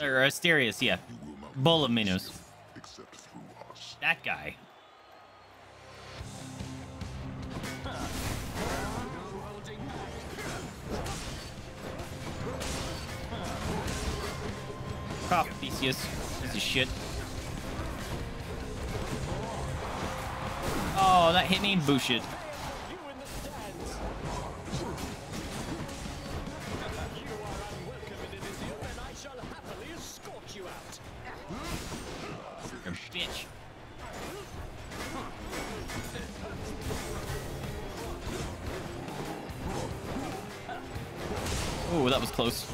Or Asterius, yeah. Bull of Minos. That guy. Cough, Theseus. Piece of shit. Oh, that hit me in bullshit. Bitch. Oh, that was close.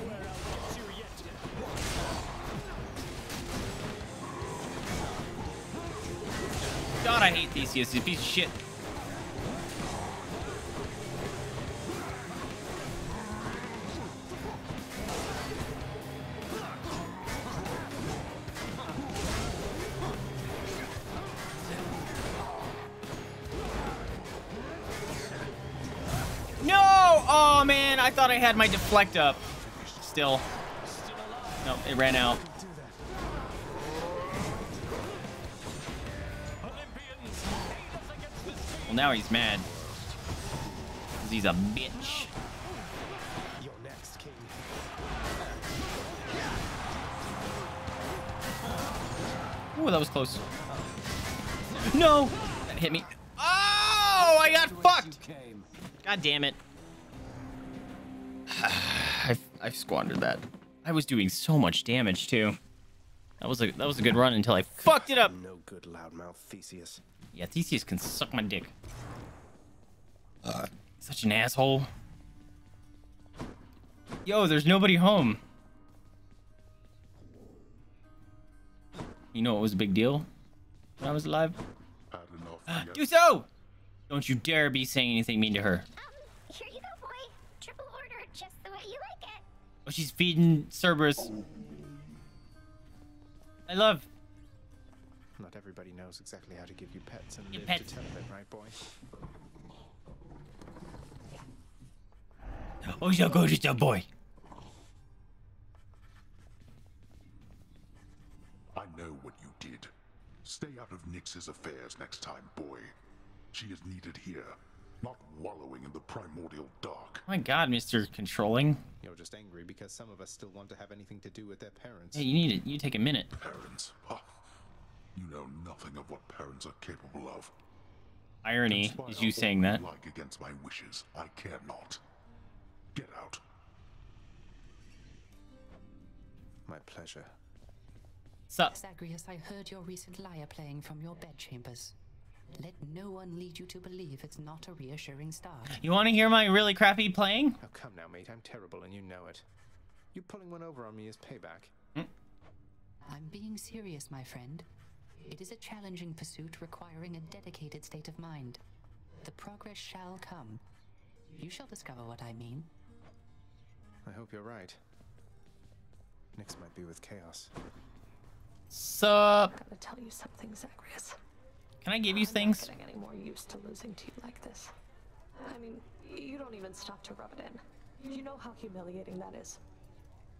God, I hate Theseus. He's a piece of shit. Oh, man, I thought I had my deflect up. Still. Nope, it ran out. Well, now he's mad. Because he's a bitch. Ooh, that was close. No! That hit me. Oh, I got fucked! God damn it. I've, I've squandered that. I was doing so much damage, too. That was a that was a good run until I fucked it up. No good, loudmouth Theseus. Yeah, Theseus can suck my dick. Uh, Such an asshole. Yo, there's nobody home. You know what was a big deal when I was alive? I don't know if you... Do so! Don't you dare be saying anything mean to her. Um, here you go, boy. Triple order, just the way you like it. Oh, she's feeding Cerberus. I love. Not everybody knows exactly how to give you pets and live to tell them, right, boy? Oh, so gorgeous, that boy. I know what you did. Stay out of Nyx's affairs next time, boy. She is needed here, not wallowing in the primordial dark. My God, Mister Controlling. You're just angry because some of us still want to have anything to do with their parents. Hey, you need it. You take a minute. Parents? Huh. You know nothing of what parents are capable of. Irony is you saying that. Like against my wishes, I care not. Get out. My pleasure. Sup? Zagreus, I heard your recent lyre playing from your bedchambers. Let no one lead you to believe it's not a reassuring start. You want to hear my really crappy playing? Oh, come now, mate. I'm terrible, and you know it. You pulling one over on me is payback. Mm. I'm being serious, my friend. It is a challenging pursuit requiring a dedicated state of mind. The progress shall come. You shall discover what I mean. I hope you're right. Nyx might be with chaos. Sup? I'm gonna tell you something, Zagreus. Can I give you I'm things? I'm not getting any more used to losing to you like this. I mean, you don't even stop to rub it in. You know how humiliating that is.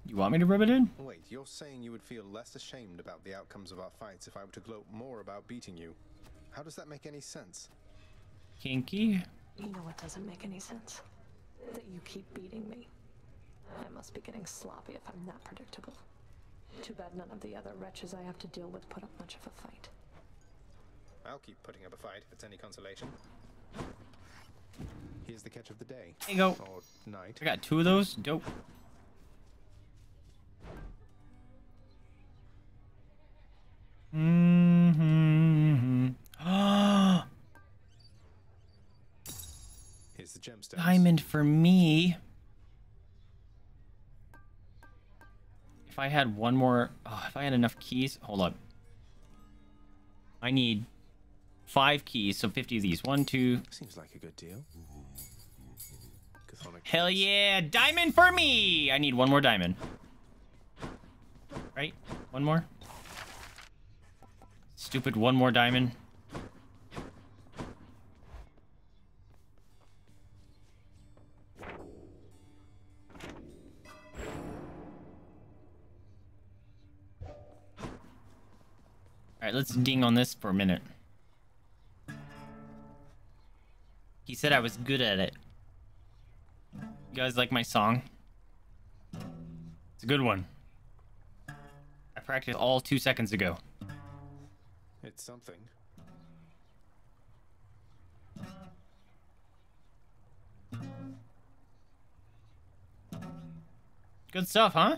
You want me to rub it in? Wait, you're saying you would feel less ashamed about the outcomes of our fights if I were to gloat more about beating you? How does that make any sense? Kinky? You know what doesn't make any sense? That you keep beating me. I must be getting sloppy if I'm that predictable. Too bad none of the other wretches I have to deal with put up much of a fight. I'll keep putting up a fight if it's any consolation. Here's the catch of the day. There you go. Or night. I got two of those. Dope. Mm-hmm. Here's the gemstone. Diamond for me. If I had one more... Oh, if I had enough keys... Hold up. I need... Five keys, so fifty of these. One, two. Seems like a good deal. Hell yeah! Diamond for me! I need one more diamond. Right? One more? Stupid one more diamond. Alright, let's ding on this for a minute. He said I was good at it. You guys like my song? It's a good one. I practiced all two seconds ago. It's something. Good stuff, huh?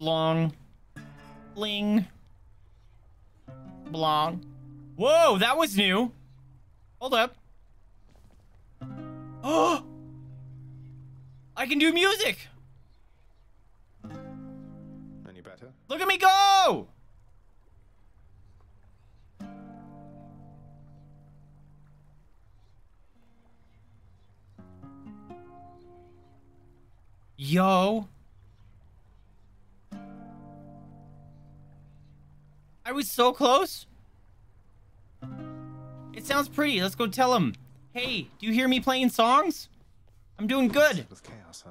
Long. Bling. Blong. Whoa, that was new. Hold up. Oh, I can do music. Any better? Look at me go. Yo. I was so close. It sounds pretty. Let's go tell him. Hey, do you hear me playing songs? I'm doing good. With chaos, huh?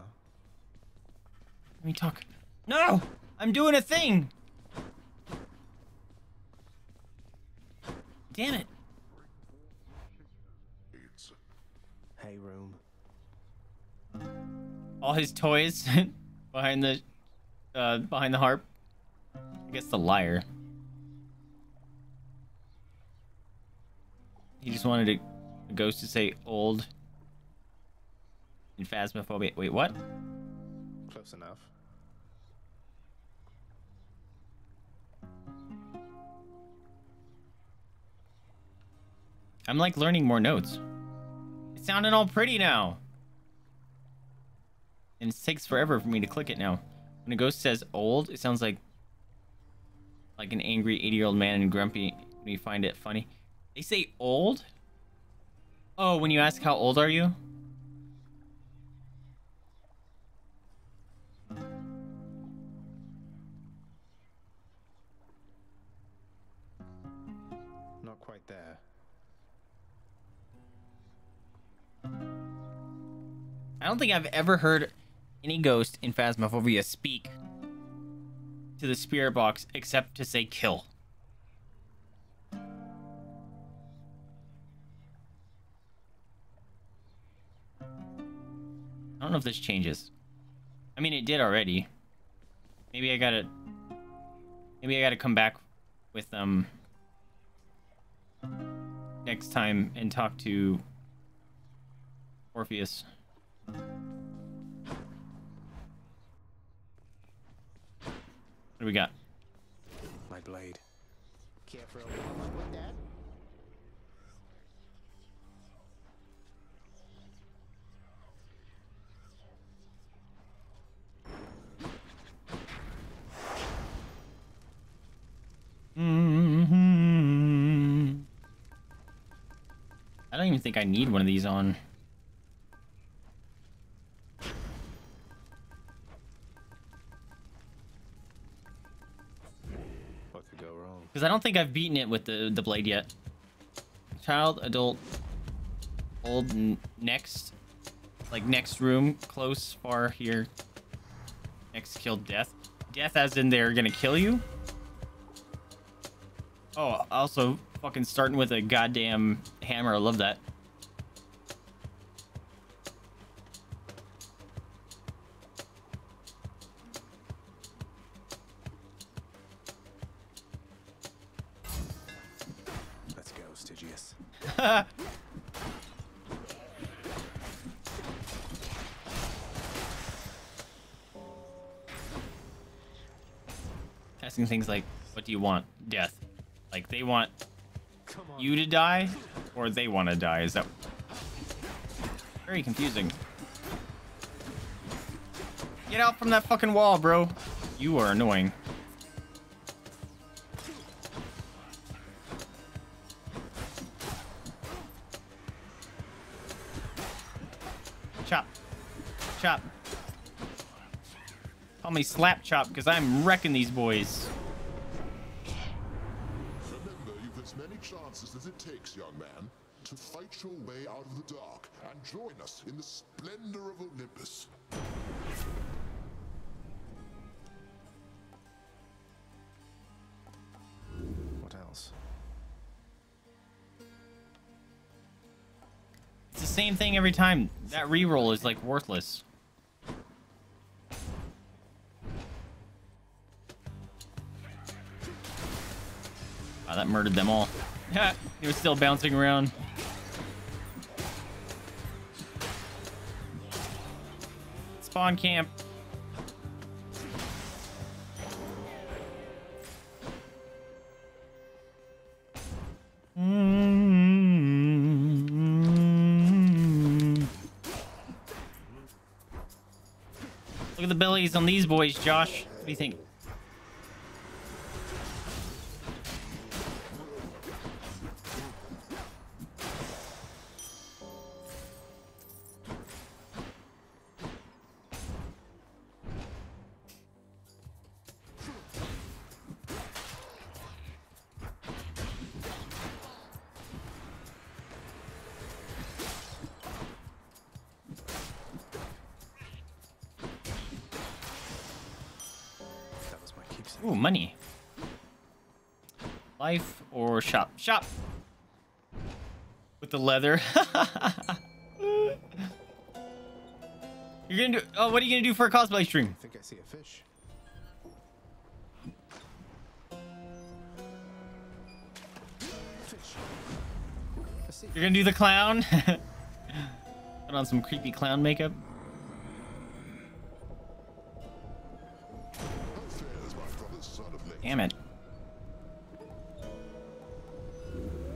Let me talk. No! I'm doing a thing! Damn it. Hey, room. All his toys behind the uh, behind the harp. I guess the lyre. He just wanted a, a ghost to say old in Phasmophobia. Wait, what? Close enough. I'm like learning more notes. It's sounding all pretty now. And it takes forever for me to click it now. When a ghost says old, it sounds like like an angry eighty-year-old man and grumpy when you find it funny. They say old? Oh, when you ask how old are you? Not quite there. I don't think I've ever heard any ghost in Phasmophobia speak to the spirit box except to say kill. I don't know if this changes. I mean, it did already. Maybe I gotta... Maybe I gotta come back with them um, next time and talk to Orpheus. What do we got? My blade. Care for a warm-up with that? Mm-hmm. I don't even think I need one of these on. What could go wrong? Because I don't think I've beaten it with the the blade yet. Child, adult, old, n next, like next room, close, far, here. Next, kill, death. Death, as in they're gonna kill you. Oh, also fucking starting with a goddamn hammer. I love that. Let's go, Stygius. Asking things like, what do you want? Death. Like, they want you to die, or they want to die. Is that very confusing? Get out from that fucking wall, bro. You are annoying. Chop. Chop. Call me Slap Chop, because I'm wrecking these boys. As it takes, young man, to fight your way out of the dark and join us in the splendor of Olympus. What else? It's the same thing every time. That reroll is like worthless. Wow, that murdered them all. Ha! He was still bouncing around. Spawn camp. Mm-hmm. Look at the bellies on these boys, Josh. What do you think? Ooh, money. Life or shop? Shop! With the leather. You're gonna do... Oh, what are you gonna do for a cosplay stream? I think I see a fish. Fish. You're gonna do the clown? Put on some creepy clown makeup. Damn it.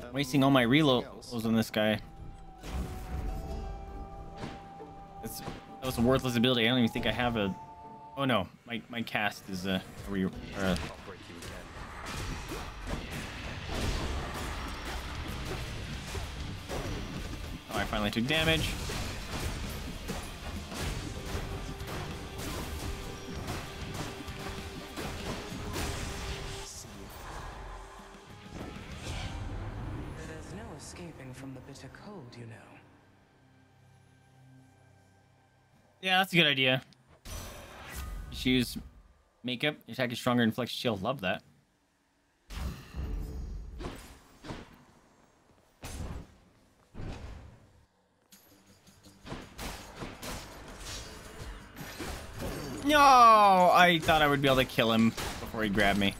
I'm wasting all my reloads on this guy. That's, that was a worthless ability. I don't even think I have a... Oh no, my, my cast is a... a, re, or a... Oh, I finally took damage. Yeah, that's a good idea. Just use makeup. Your attack is stronger and flex shield. Love that. No, I thought I would be able to kill him before he grabbed me.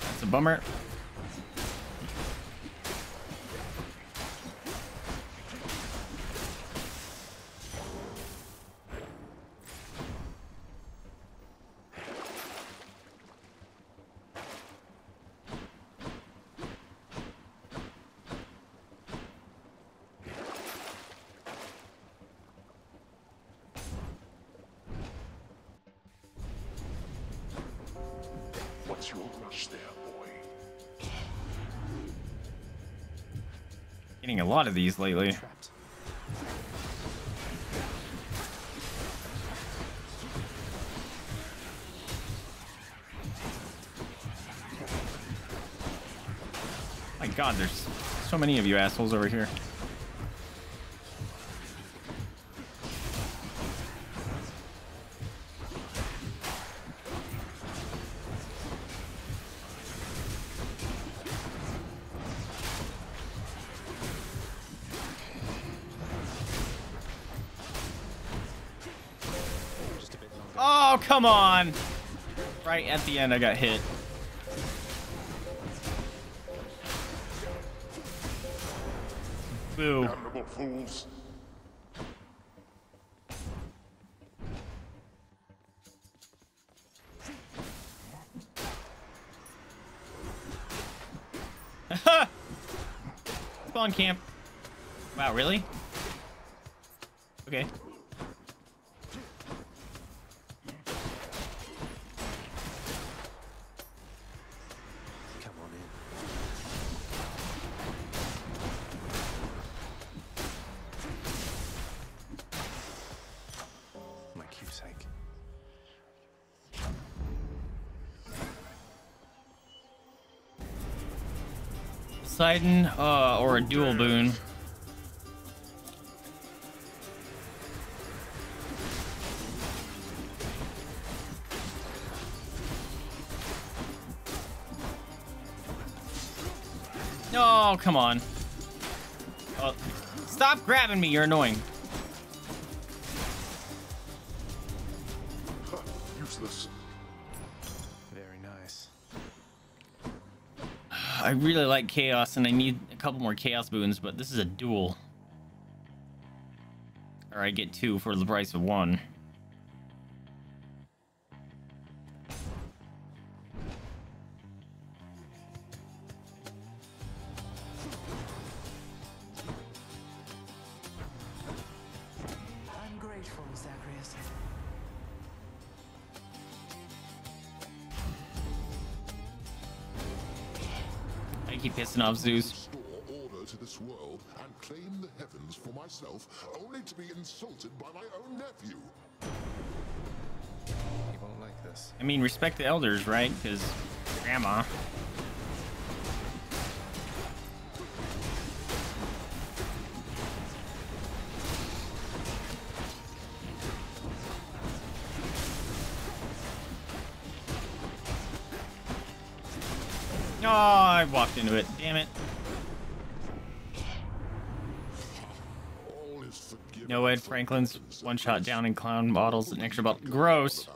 That's a bummer. Getting a lot of these lately. My God, there's so many of you assholes over here. Come on! Right at the end, I got hit. Boo. Fools. Spawn camp. Wow, really? Okay. Poseidon, uh, or a dual boon. No, oh, come on. Oh, stop grabbing me, you're annoying. Useless. I really like chaos, and I need a couple more chaos boons, but this is a duel. Or I get two for the price of one. I'm grateful, Zagreus. Keep pissing off Zeus. Order to this world and claim the heavens for myself, only to be insulted by my own nephew. You won't like this. I mean, respect the elders, right? Because grandma. Oh, I walked into it. Damn it. No, Ed Franklin's one shot down in clown models an extra bottle. Gross.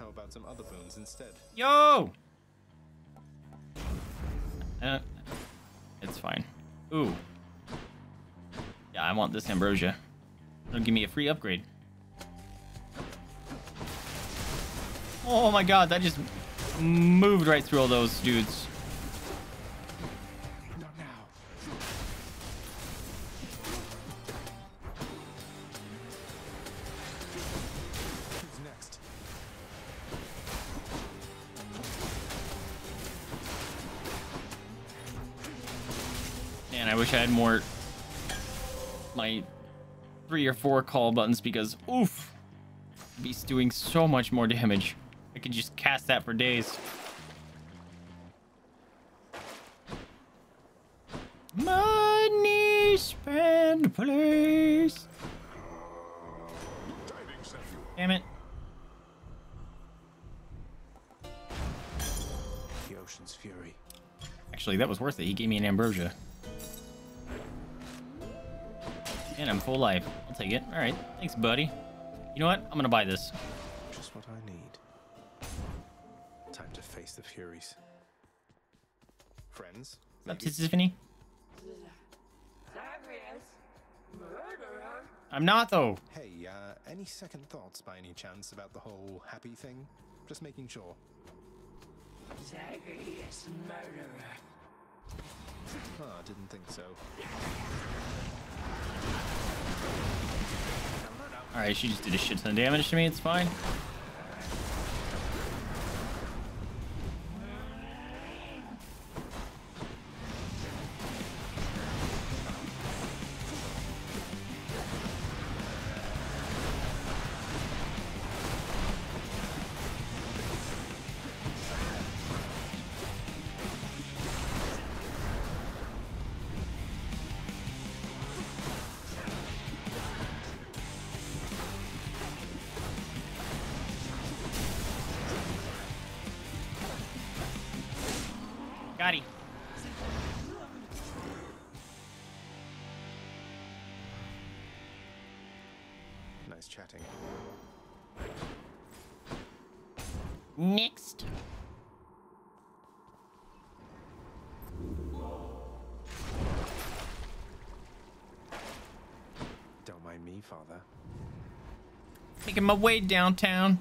How about some other boons instead? Yo! Uh, it's fine. Ooh. Yeah, I want this ambrosia. It'll give me a free upgrade. Oh my god, that just moved right through all those dudes. I had more my three or four call buttons because oof, beast doing so much more damage. I could just cast that for days. Money spend, please. Damn it. The ocean's fury. Actually, that was worth it. He gave me an ambrosia. And I'm full life. I'll take it. All right. Thanks, buddy. You know what? I'm going to buy this. Just what I need. Time to face the Furies. Friends? What's up, Tiffany? I'm not, though. Hey, uh, any second thoughts by any chance about the whole happy thing? Just making sure. Zagreus murderer. Ah, didn't think so. Alright, she just did a shit ton of damage to me, it's fine. Chatting. Next. Don't mind me, Father. Making my way downtown.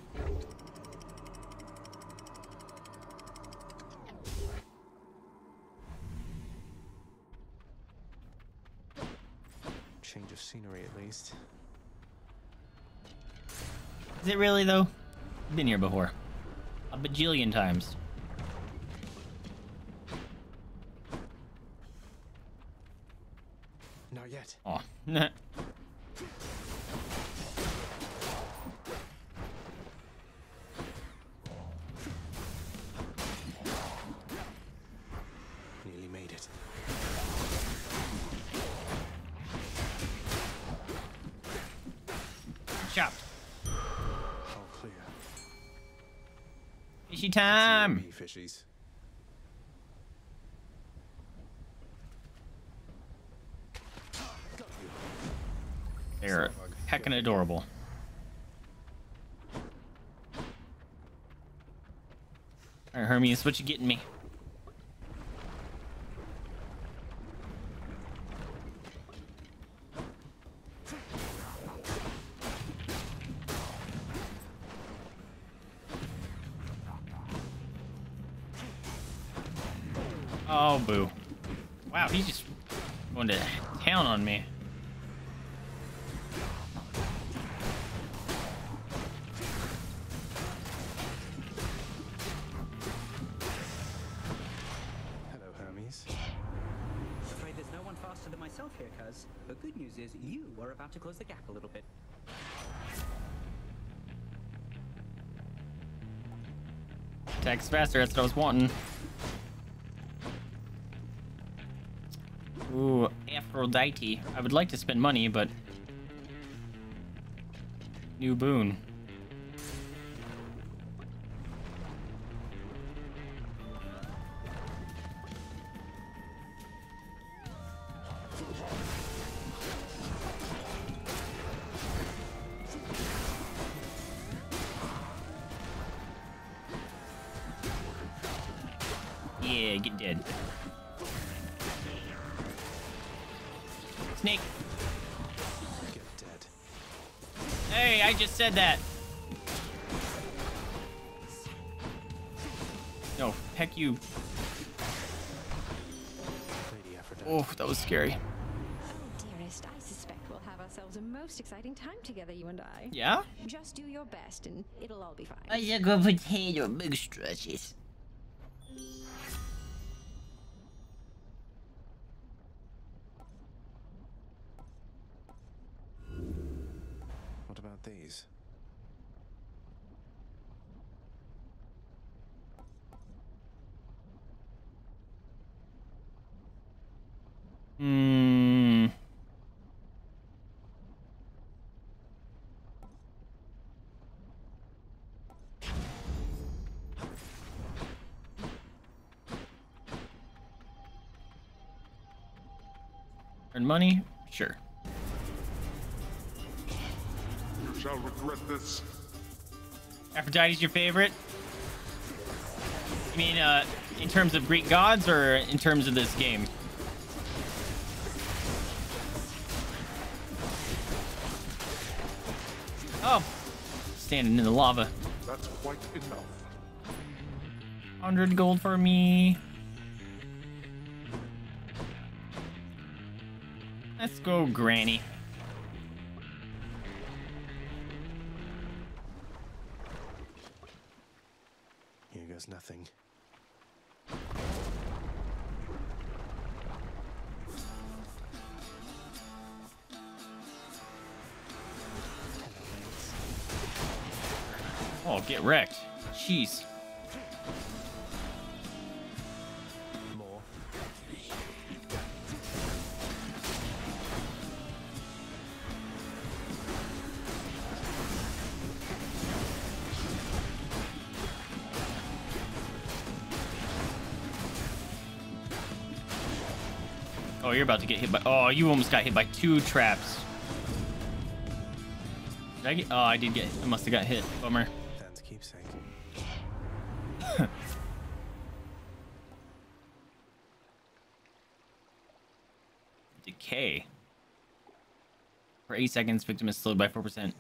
Change of scenery, at least. Is it really though? I've been here before. A bajillion times. Not yet. Oh. Nearly made it. Chopped. Fishy time! Fishies. They're heckin' adorable. Alright, Hermes, what you getting me? Oh, boo. Wow, he's just going to town on me. Hello, Hermes. Afraid there's no one faster than myself here, cuz. The good news is you are about to close the gap a little bit. Attacks faster, that's what I was wanting. Ooh, Aphrodite. I would like to spend money, but... New boon. Yeah, get dead. Snake. Get dead. Hey, I just said that. No, heck you. Oh, that was scary. A most exciting time together, you and I. Yeah? Just do your best and it'll all be fine. I just go pretend your big stretches. What about these? Hmm. Earn money? Sure. You shall regret this. Aphrodite's your favorite? You mean uh, in terms of Greek gods or in terms of this game? Oh! Standing in the lava. That's quite enough. one hundred gold for me. Let's go, Granny. Here goes nothing. Oh, get wrecked. Jeez. Oh, you're about to get hit by... Oh, you almost got hit by two traps. Did I get... Oh, I did get... I must have got hit. Bummer. That's keepsake. Decay. For eight seconds, victim is slowed by four percent.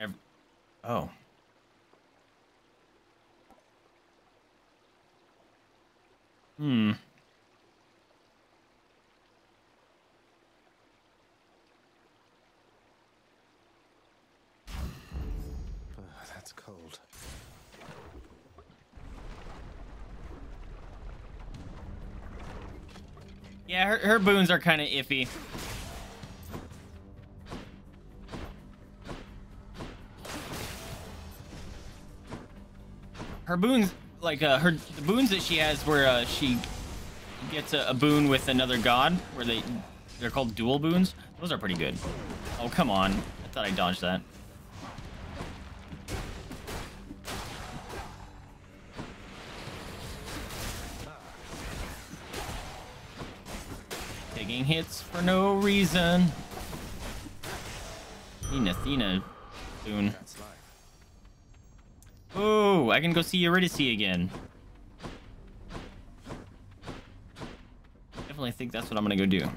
Every... Oh. Hmm. Oh, that's cold. Yeah, her, her boons are kind of iffy. Her boons... Like, uh, her, the boons that she has where, uh, she gets a, a boon with another god, where they, they're called dual boons. Those are pretty good. Oh, come on. I thought I dodged that. Taking hits for no reason. Need an Athena boon. Oh, I can go see Eurydice again. Definitely think that's what I'm gonna go do.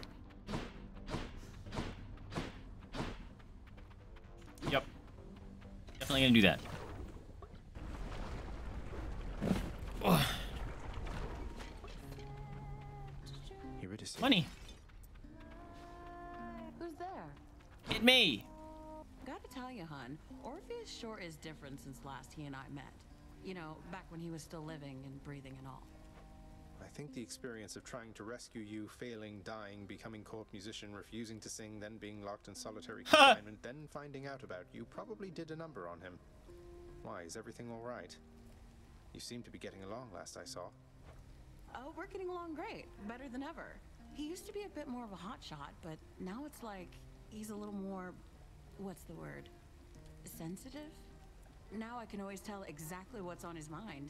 Yep. Definitely gonna do that. Oh. Eurydice. Money. Who's there? It me. Gotta tell you, hon, Orpheus sure is different since last he and I met. You know, back when he was still living and breathing and all. I think the experience of trying to rescue you, failing, dying, becoming court musician, refusing to sing, then being locked in solitary confinement, then finding out about you probably did a number on him. Why, is everything all right? You seem to be getting along last I saw. Oh, we're getting along great. Better than ever. He used to be a bit more of a hotshot, but now it's like he's a little more... What's the word? Sensitive? Now I can always tell exactly what's on his mind.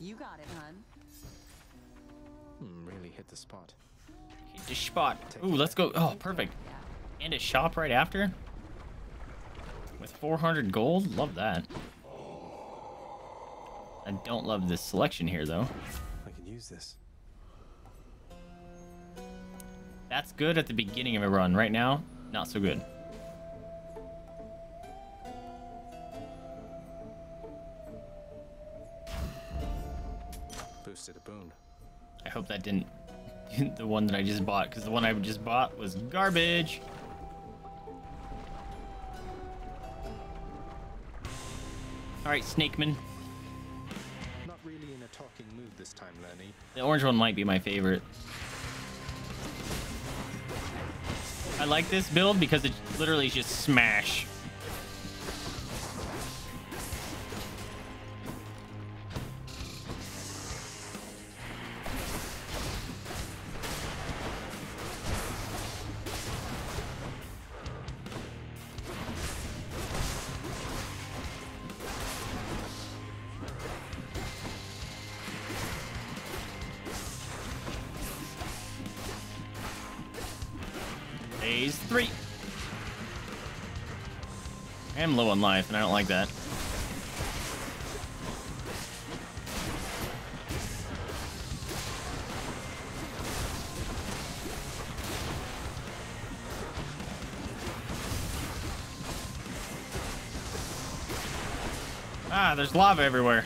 You got it, hun. Hmm, really hit the spot. Hit the spot. Ooh, let's go. Oh, perfect. and a shop right after with four hundred gold. Love that. I don't love this selection here though. I can use this. That's good at the beginning of a run. Right now, not so good. Boosted a boon. I hope that didn't the one that I just bought, because the one I just bought was garbage. All right, Snakeman. Not really in a talking mood this time, Lenny. The orange one might be my favorite. I like this build because it literally just smash. Life, and I don't like that. Ah, there's lava everywhere.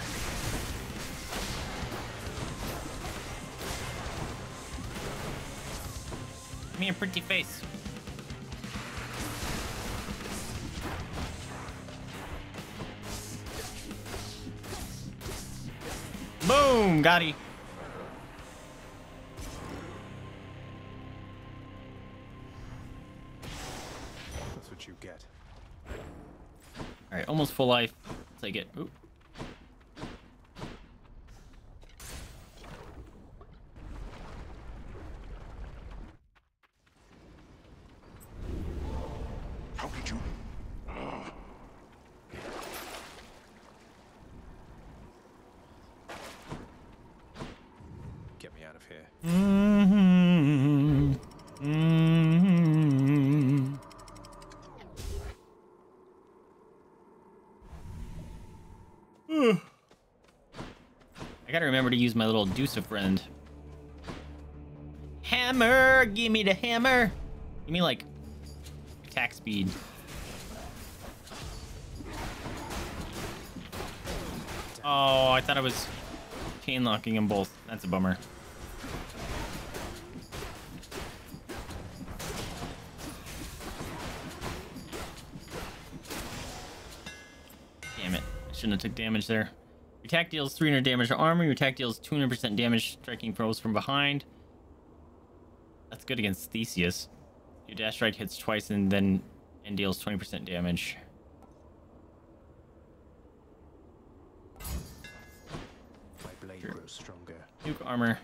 Give me a pretty face. Got him. That's what you get. All right, almost full life. Take it. Ooh. How could you? Ugh. Mm-hmm. Mm-hmm. I gotta remember to use my little Dusa friend. Hammer! Give me the hammer! Give me like attack speed. Oh, I thought I was chain locking them both. That's a bummer. Shouldn't have took damage there. Your attack deals three hundred damage to armor. Your attack deals two hundred percent damage striking foes from behind. That's good against Theseus. Your dash strike hits twice and then and deals twenty percent damage. My blade sure. grows stronger. Nuke armor.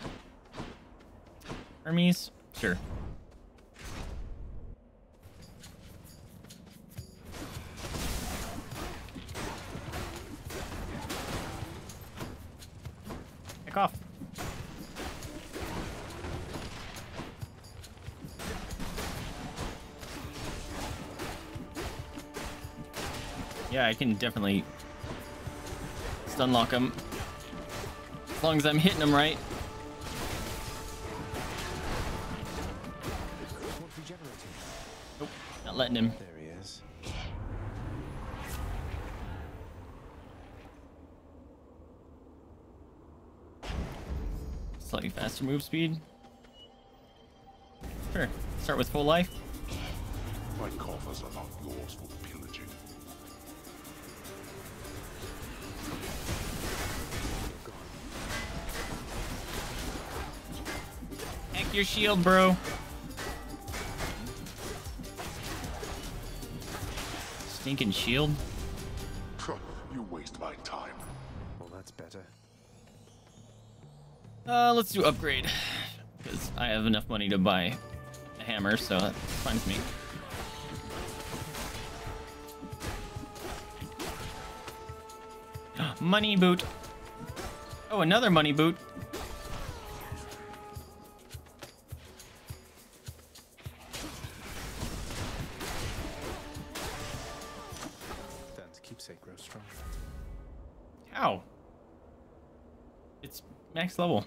Hermes? Sure. Off. Yeah, I can definitely stun lock him as long as I'm hitting him right. Nope, not letting him. There he is. Slightly faster move speed. Sure. Start with full life. My coffers are not yours for the pillaging. Heck your shield, bro. Stinking shield. You waste my time. Well, that's better. Uh, let's do upgrade, because I have enough money to buy a hammer, so that finds me. Money boot. Oh, another money boot. makes it grow stronger. How? It's max level.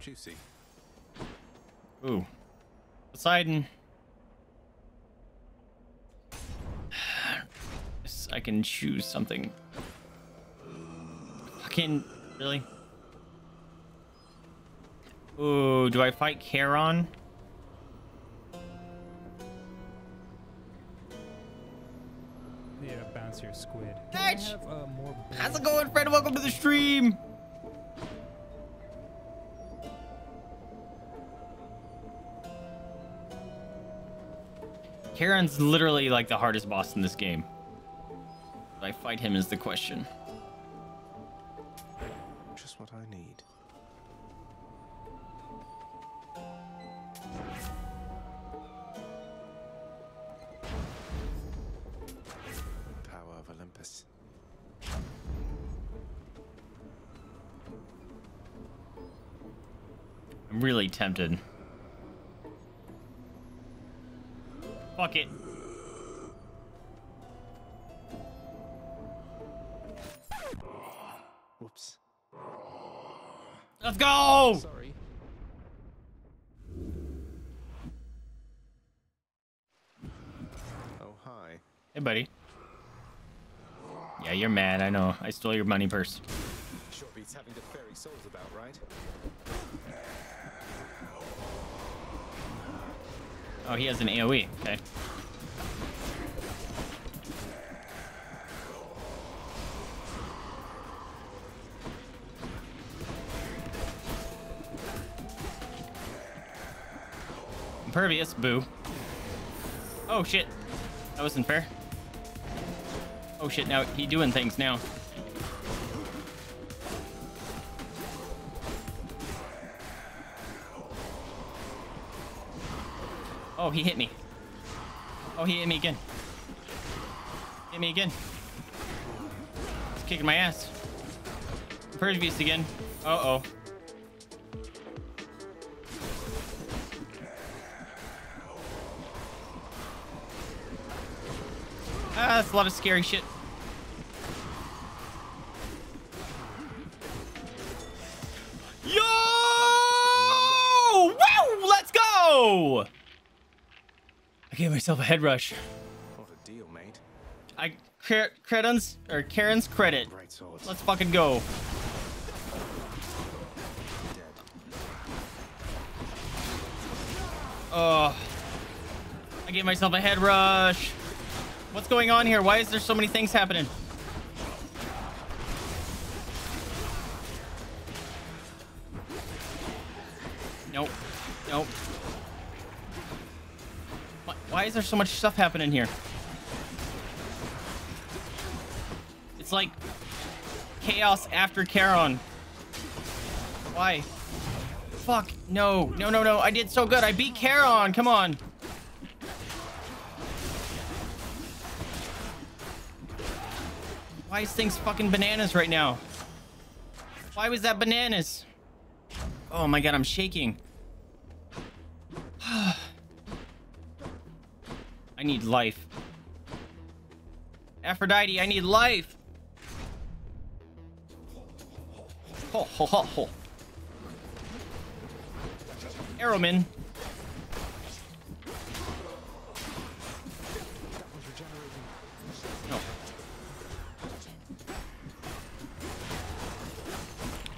Juicy. Ooh. Poseidon. I can choose something. Fucking really? Ooh, do I fight Charon? Yeah, bounce your squid. Catch! Have, uh, more How's it going, friend? Welcome to the stream. Charon's literally like the hardest boss in this game. But I fight him is the question. Just what I need. Olympus. I'm really tempted. Fuck it. Whoops. Let's go! Sorry. Oh, hi. Hey, buddy. Yeah, you're mad, I know. I stole your money purse. Sure beats having the fairy souls about, right? Oh, he has an AoE. Okay. Impervious, boo. Oh, shit. That wasn't fair. Oh shit, now he doing things now. Oh, he hit me. Oh, he hit me again. Hit me again. He's kicking my ass. Purge beast again. Uh-oh. Ah, that's a lot of scary shit. Yo! Woo! Let's go! I gave myself a head rush. What a deal, mate. I Credon's or Karen's credit. Let's fucking go. Oh. I gave myself a head rush. What's going on here? Why is there so many things happening? Nope. Nope. Why is there so much stuff happening here? It's like chaos after Charon. Why? Fuck. No. No, no, no. I did so good. I beat Charon. Come on. Why is things fucking bananas right now? Why was that bananas? Oh my god, I'm shaking. I need life. Aphrodite, I need life. Ho ho ho ho. Arrowman.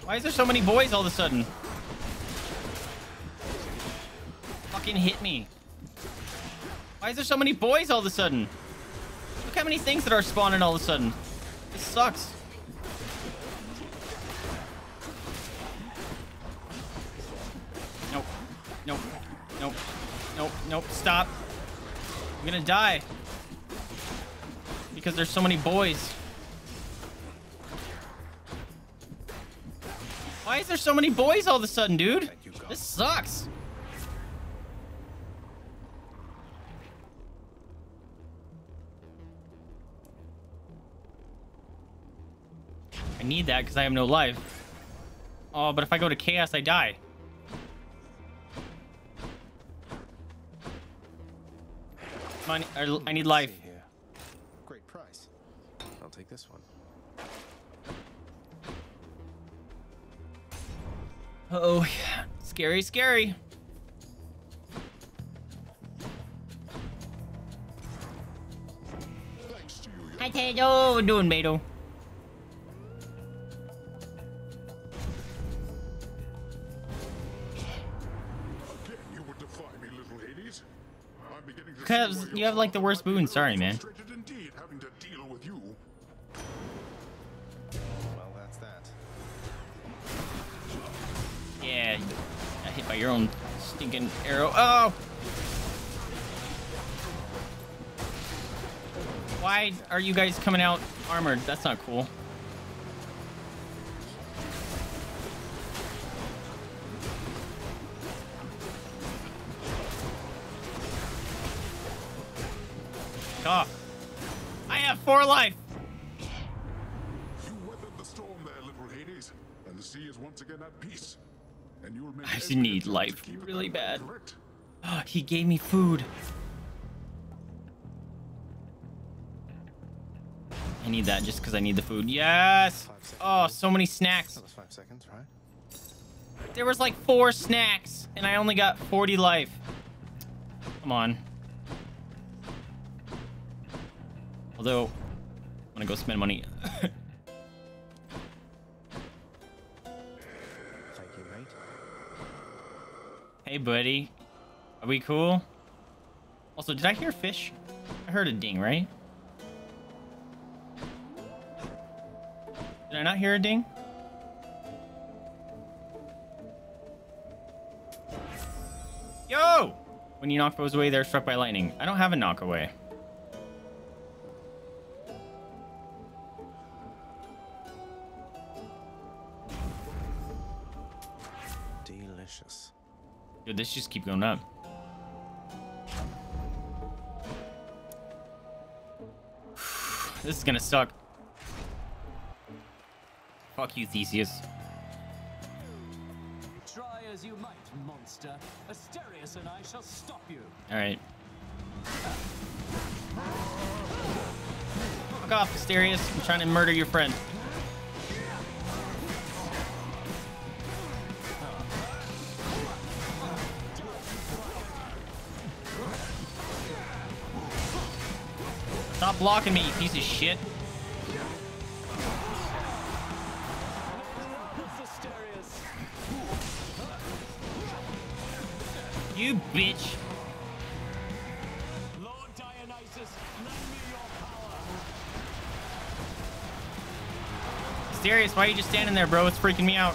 Why is there so many boys all of a sudden? Fucking hit me. Why is there so many boys all of a sudden? Look how many things that are spawning all of a sudden. This sucks. Nope. Nope. Nope. Nope. Nope. Stop. I'm gonna die. Because there's so many boys. Why is there so many boys all of a sudden, dude? This sucks. I need that because I have no life. Oh, but if I go to chaos, I die. money. Or, I need life. Great price. I'll take this one. Uh oh, scary, scary. Hi, Tato. What doing, Beto? Because you have like the worst boon. Sorry, man. Well, that's that. Yeah, you got hit by your own stinking arrow. Oh! Why are you guys coming out armored? That's not cool. Oh, I have four life. You weathered the storm there, little Hades, and the sea is once again at peace. And you'll make I just need life really bad. Oh, he gave me food. I need that just because I need the food. Yes. Oh, so many snacks. That was five seconds, right? There was like four snacks, and I only got forty life. Come on. Although, I'm gonna go spend money. Thank you, mate. Hey, buddy. Are we cool? Also, did I hear fish? I heard a ding, right? Did I not hear a ding? Yo! When you knock foes away, they're struck by lightning. I don't have a knock away. Dude, this just keep going up. This is gonna suck. Fuck you, Theseus. Try as you might, monster. Asterius and I shall stop you. All right. Fuck off, Asterius. I'm trying to murder your friend. Stop blocking me, you piece of shit. You bitch. Lord Dionysus, lend me your power. Asterius, why are you just standing there, bro? It's freaking me out.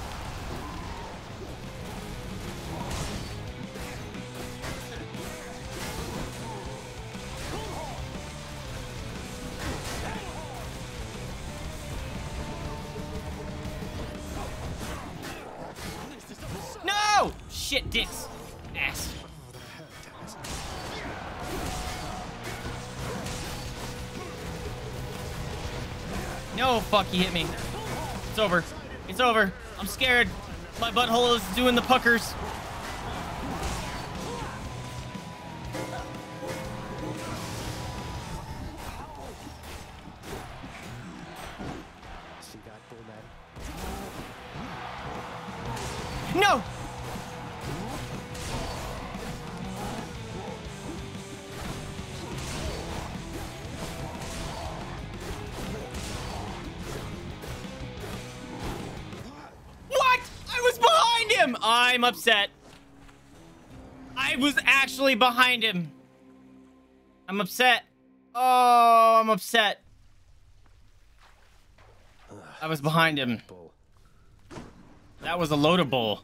Shit, dicks. Ass. No, fuck, he hit me. It's over. It's over. I'm scared. My butthole is doing the puckers. No! I'm upset. I was actually behind him. I'm upset. Oh, I'm upset. I was behind him. That was a loadable.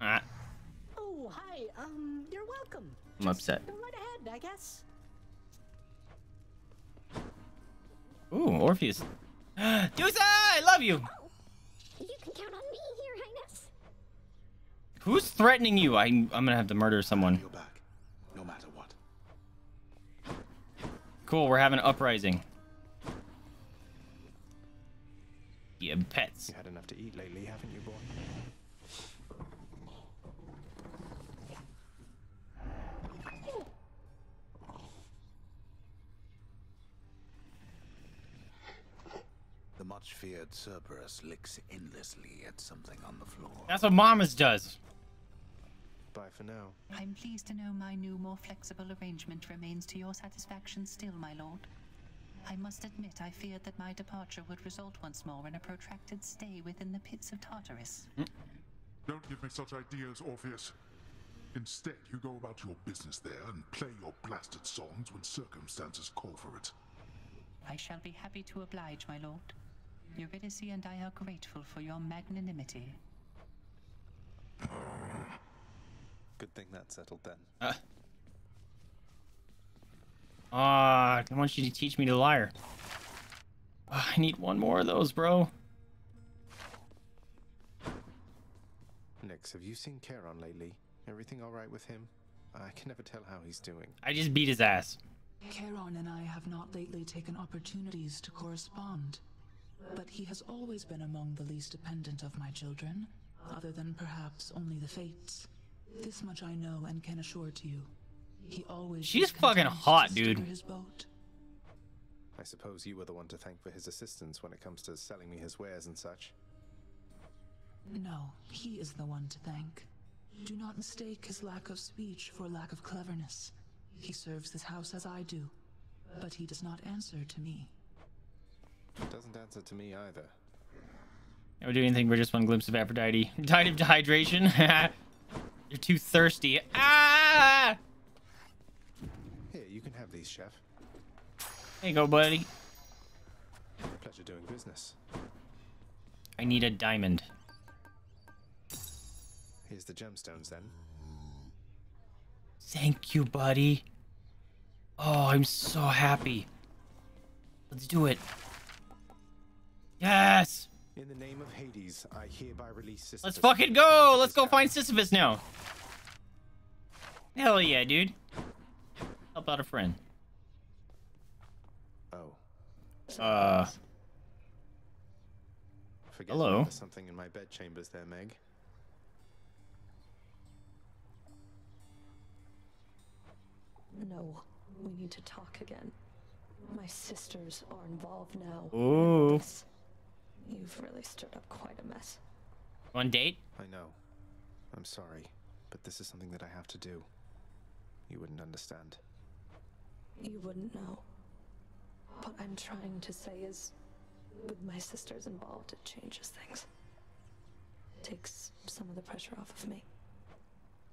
Ah. Oh, hi. Um, you're welcome. I'm upset. Go right ahead, I guess. Ooh, Orpheus. Dusa, I love you. Oh, you can count on me. Who's threatening you? I, I'm gonna have to murder someone. You're back, no matter what. Cool, we're having an uprising. Yeah, pets. You had enough to eat lately, haven't you, boy? tired Cerberus licks endlessly at something on the floor. That's what Mamas does. Bye for now. I'm pleased to know my new, more flexible arrangement remains to your satisfaction still, my lord. I must admit I feared that my departure would result once more in a protracted stay within the pits of Tartarus. Mm. Don't give me such ideas, Orpheus. Instead, you go about your business there and play your blasted songs when circumstances call for it. I shall be happy to oblige, my lord. Eurydice and I are grateful for your magnanimity. Good thing that's settled then. Uh. Ah, uh, I want you to teach me to liar. Uh, I need one more of those, bro. Nyx, have you seen Charon lately? Everything all right with him? I can never tell how he's doing. I just beat his ass. Charon and I have not lately taken opportunities to correspond, but he has always been among the least dependent of my children, other than perhaps only the fates. This much I know and can assure to you. He always She's fucking hot, dude. His boat. I suppose you were the one to thank for his assistance when it comes to selling me his wares and such. No, he is the one to thank. Do not mistake his lack of speech for lack of cleverness. He serves this house as I do, but he does not answer to me. He doesn't answer to me either. Never do anything for just one glimpse of Aphrodite. Died of dehydration. You're too thirsty. Ah! Here, you can have these, chef. There you go, buddy. Pleasure doing business. I need a diamond. Here's the gemstones, then. Thank you, buddy. Oh, I'm so happy. Let's do it. Yes! In the name of Hades, I hereby release Sisyphus. Let's fucking go! Let's go find Sisyphus now. Hell yeah, dude. Help out a friend. Oh. Uh. Forget hello. There's something in my bedchambers there, Meg. No, we need to talk again. My sisters are involved now. Ooh. You've really stirred up quite a mess. One date? I know. I'm sorry, but this is something that I have to do. You wouldn't understand. You wouldn't know. What I'm trying to say is, with my sisters involved, it changes things. It takes some of the pressure off of me.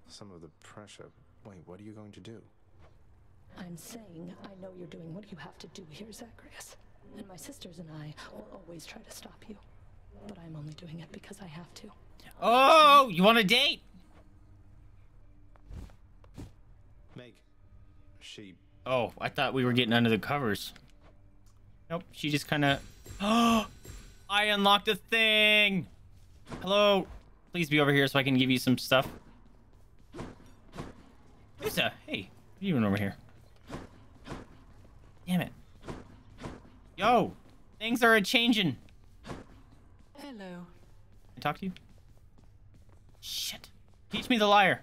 Some of the pressure? Wait, what are you going to do? I'm saying I know you're doing what you have to do here, Zagreus. And my sisters and I will always try to stop you. But I'm only doing it because I have to. Oh, you want a date? Meg. She... Oh, I thought we were getting under the covers. Nope, she just kind of... Oh, I unlocked a thing! Hello. Please be over here so I can give you some stuff. Dusa, hey. What are you doing over here? Damn it. Yo, things are a-changing. Hello. I talk to you? Shit. Teach me the liar.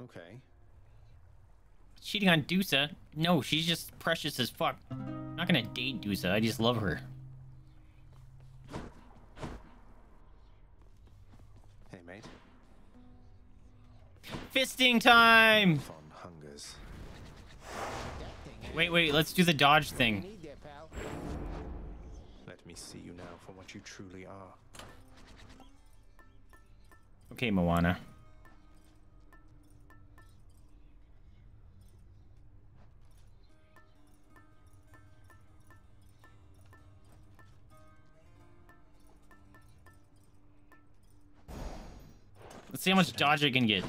Okay. Cheating on Dusa? No, she's just precious as fuck. I'm not gonna date Dusa. I just love her. Hey, mate. Fisting time! Wait, wait, let's do the dodge thing. Let me see you now for what you truly are. Okay, Moana. Let's see how much dodge I can get.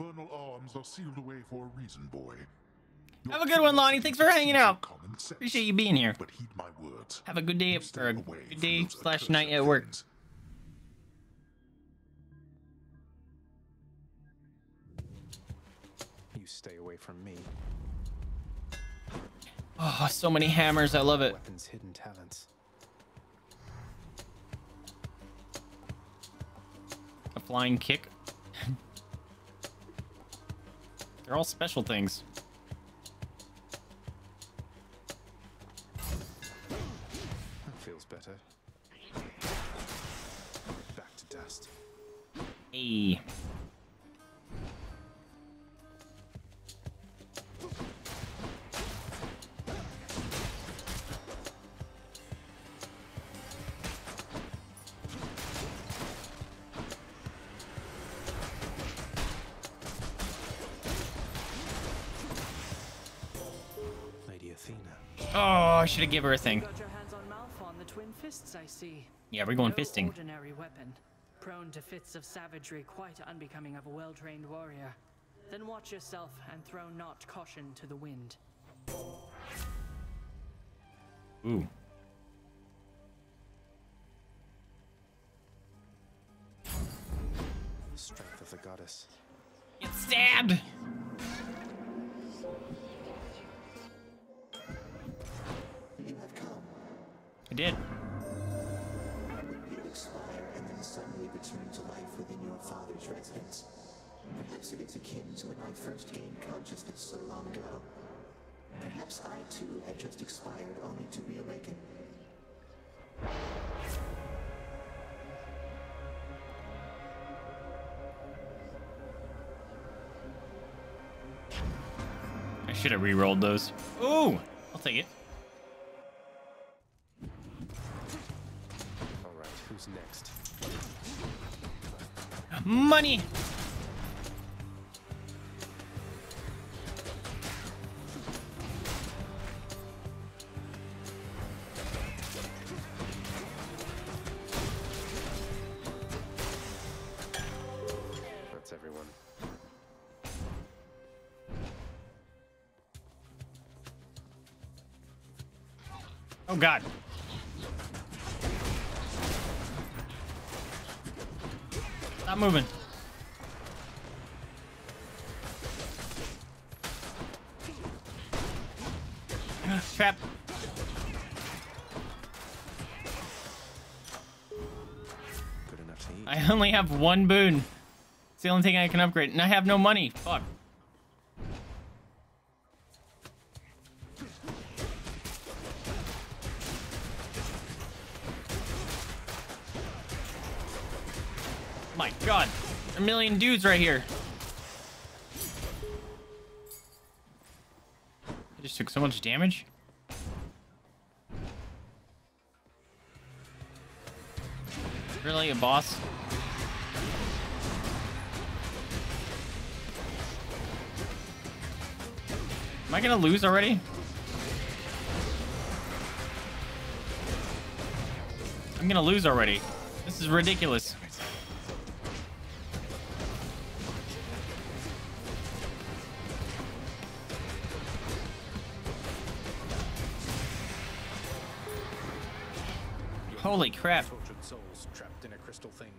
infernal arms are sealed away for a reason, boy. Your Have a good one, Lonnie. Thanks for hanging out. Sense, Appreciate you being here. But heed my words. Have a good day or a good day slash night at work. You stay away from me. Oh, so many hammers. I love it. Weapons, hidden talents. A flying kick. They're all special things. That feels better. Back to dust. Hey. I should have given her a thing. You got your hands on Malphon, the twin fists, I see. Yeah, we're going no fisting. Ordinary weapon, prone to fits of savagery quite unbecoming of a well-trained warrior. Then watch yourself and throw not caution to the wind. Ooh. The strength of the goddess. Get stabbed. I did. You expire and then suddenly return to life within your father's residence. Perhaps it is akin to when I first gained consciousness so long ago. Perhaps I too had just expired only to reawaken. I should have re-rolled those. Ooh, I'll take it. Next money. That's everyone. Oh god. Stop moving. Trap. Good enough to eat. I only have one boon. It's the only thing I can upgrade, and I have no money. Fuck. God, a million dudes right here. I just took so much damage. Really, a boss? Am I gonna lose already? I'm gonna lose already. This is ridiculous. Holy crap. Tortured souls trapped in a crystal thing.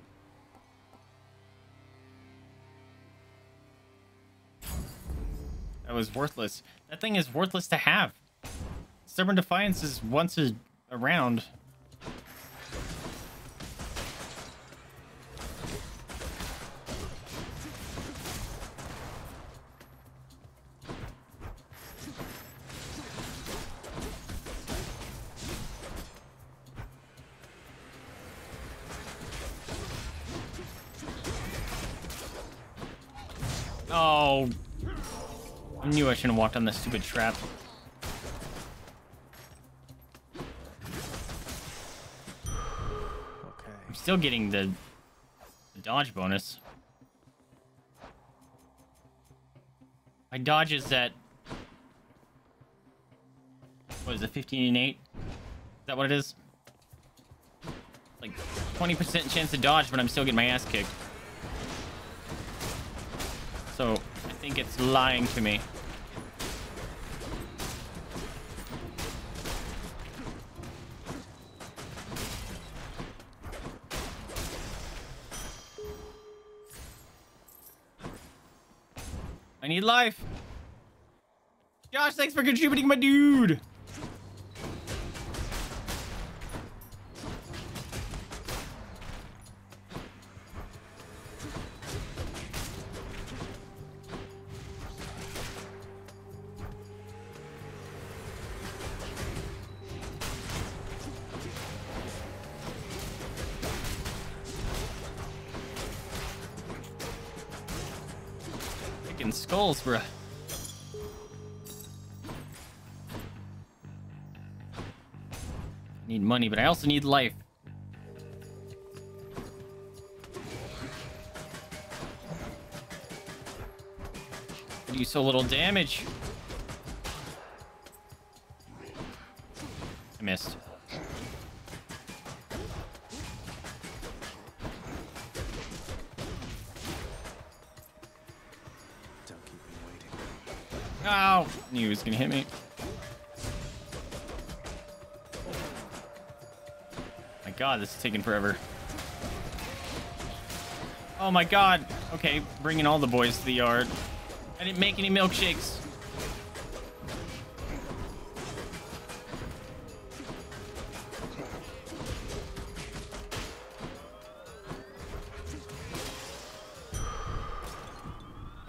That was worthless. That thing is worthless to have. Stubborn Defiance is once a around. Oh, I knew I shouldn't have walked on this stupid trap. Okay. I'm still getting the, the dodge bonus. My dodge is at, what is it, fifteen and eight? Is that what it is? Like twenty percent chance to dodge, but I'm still getting my ass kicked. So I think it's lying to me. I need life. Josh, thanks for contributing, my dude. Skulls, bruh. Need money, but I also need life. I do so little damage. I missed. Ow! I knew he was gonna hit me. My god, this is taking forever. Oh my god. Okay, bringing all the boys to the yard. I didn't make any milkshakes.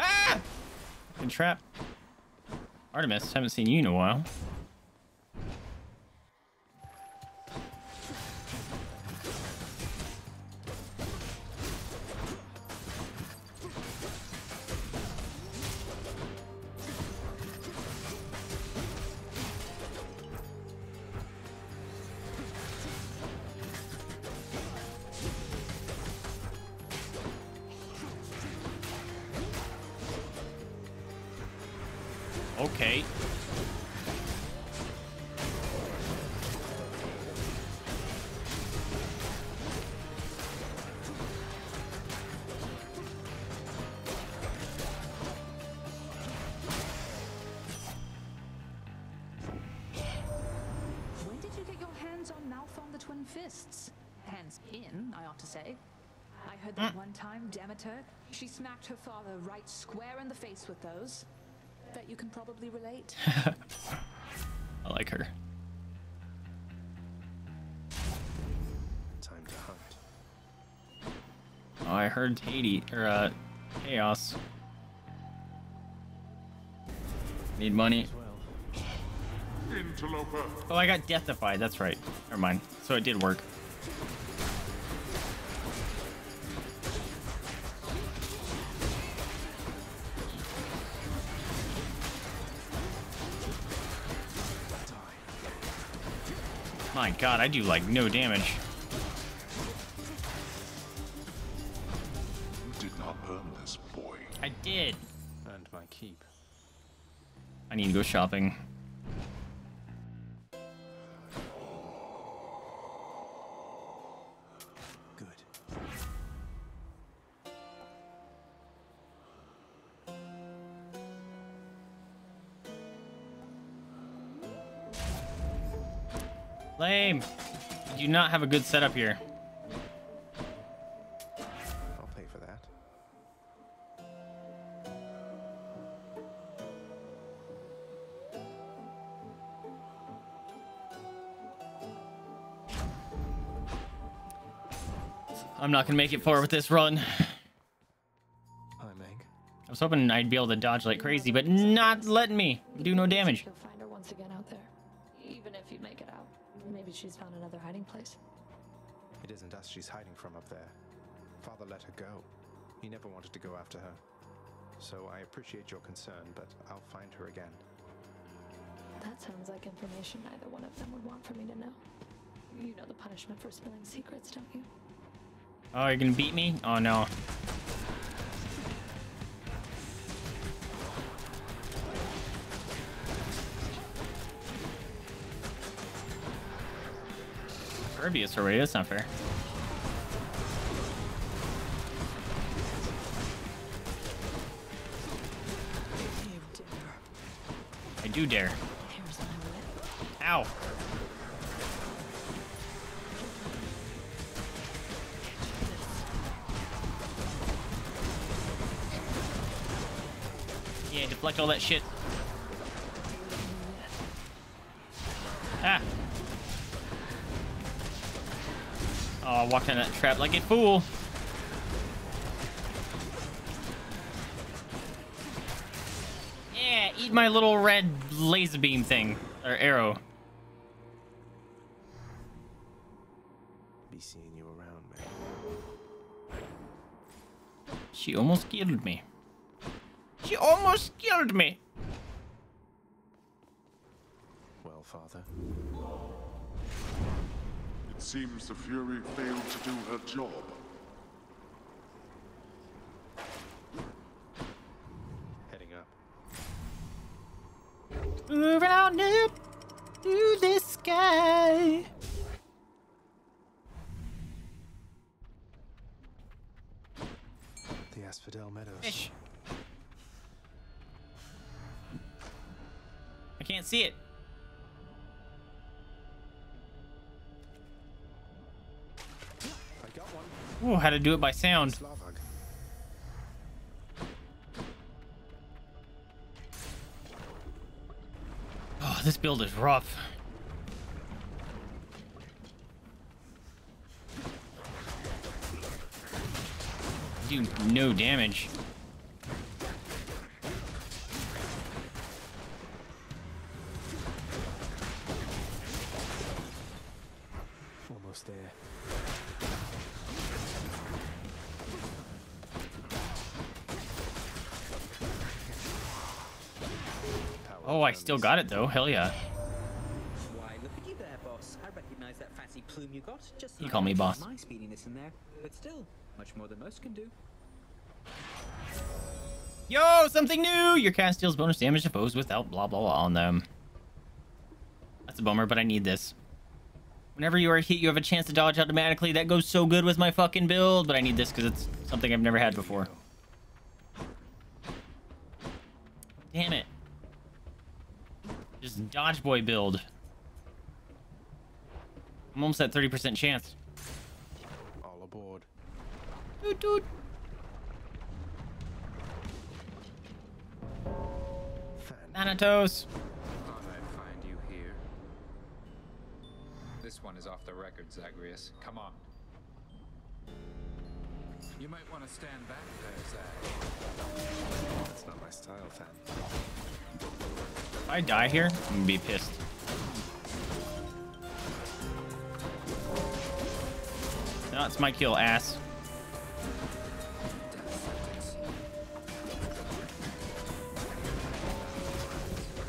Ah! Fucking trap. Artemis, haven't seen you in a while. Okay. Where did you get your hands on Malphon the Twin Fists? Hands in, I ought to say. I heard that one time, Demeter, she smacked her father right square in the face with those. Bet you can probably relate. I like her. Time to hunt. Oh, I heard Hades or uh, chaos. Need money. Interloper. Oh, I got deathified. That's right. Never mind. So it did work. My god, I do like no damage. You did not earn this, boy. I did. And my keep. I need to go shopping. Lame. I do not have a good setup here. I'll pay for that. I'm not gonna make it far with this run. Hi, Meg. I was hoping I'd be able to dodge like crazy, but not letting me do no damage. You'll find her once again out there, even if you make it out. Maybe she's found another hiding place. It isn't us she's hiding from up there. Father let her go. He never wanted to go after her. So I appreciate your concern, but I'll find her again. That sounds like information neither one of them would want for me to know. You know the punishment for spilling secrets, don't you? Oh, you're gonna beat me? Oh, no. Cerberus already, that's not fair. do dare. Ow. Yeah, deflect all that shit. Ah. Oh, I walked in that trap like a fool. Yeah, eat my little red laser beam thing. Or arrow. Be seeing you around, man. She almost killed me. She almost killed me. Well, father. It seems the Fury failed to do her job. Around up to the sky. The Asphodel Meadows. Fish. I can't see it. I got one. Ooh, how to do it by sound. Slavug. This build is rough. Do no damage. Almost there. Oh, I still got it though. Hell yeah. Why, look at you there, boss. I recognize that fancy plume you got. Just you call me boss. My speediness in there, but still, much more than most can do. Yo, something new! Your cast deals bonus damage to foes without blah blah blah on them. That's a bummer, but I need this. Whenever you are hit, you have a chance to dodge automatically. That goes so good with my fucking build, but I need this because it's something I've never had before. Damn it. Just Dodge Boy build. I'm almost at thirty percent chance. All aboard. Dude, dude. Thanatos. Thought I'd find you here. This one is off the record, Zagreus. Come on. You might want to stand back there, Zag. That's not my style, Fan. If I die here, I'm gonna be pissed. No, it's my kill, ass.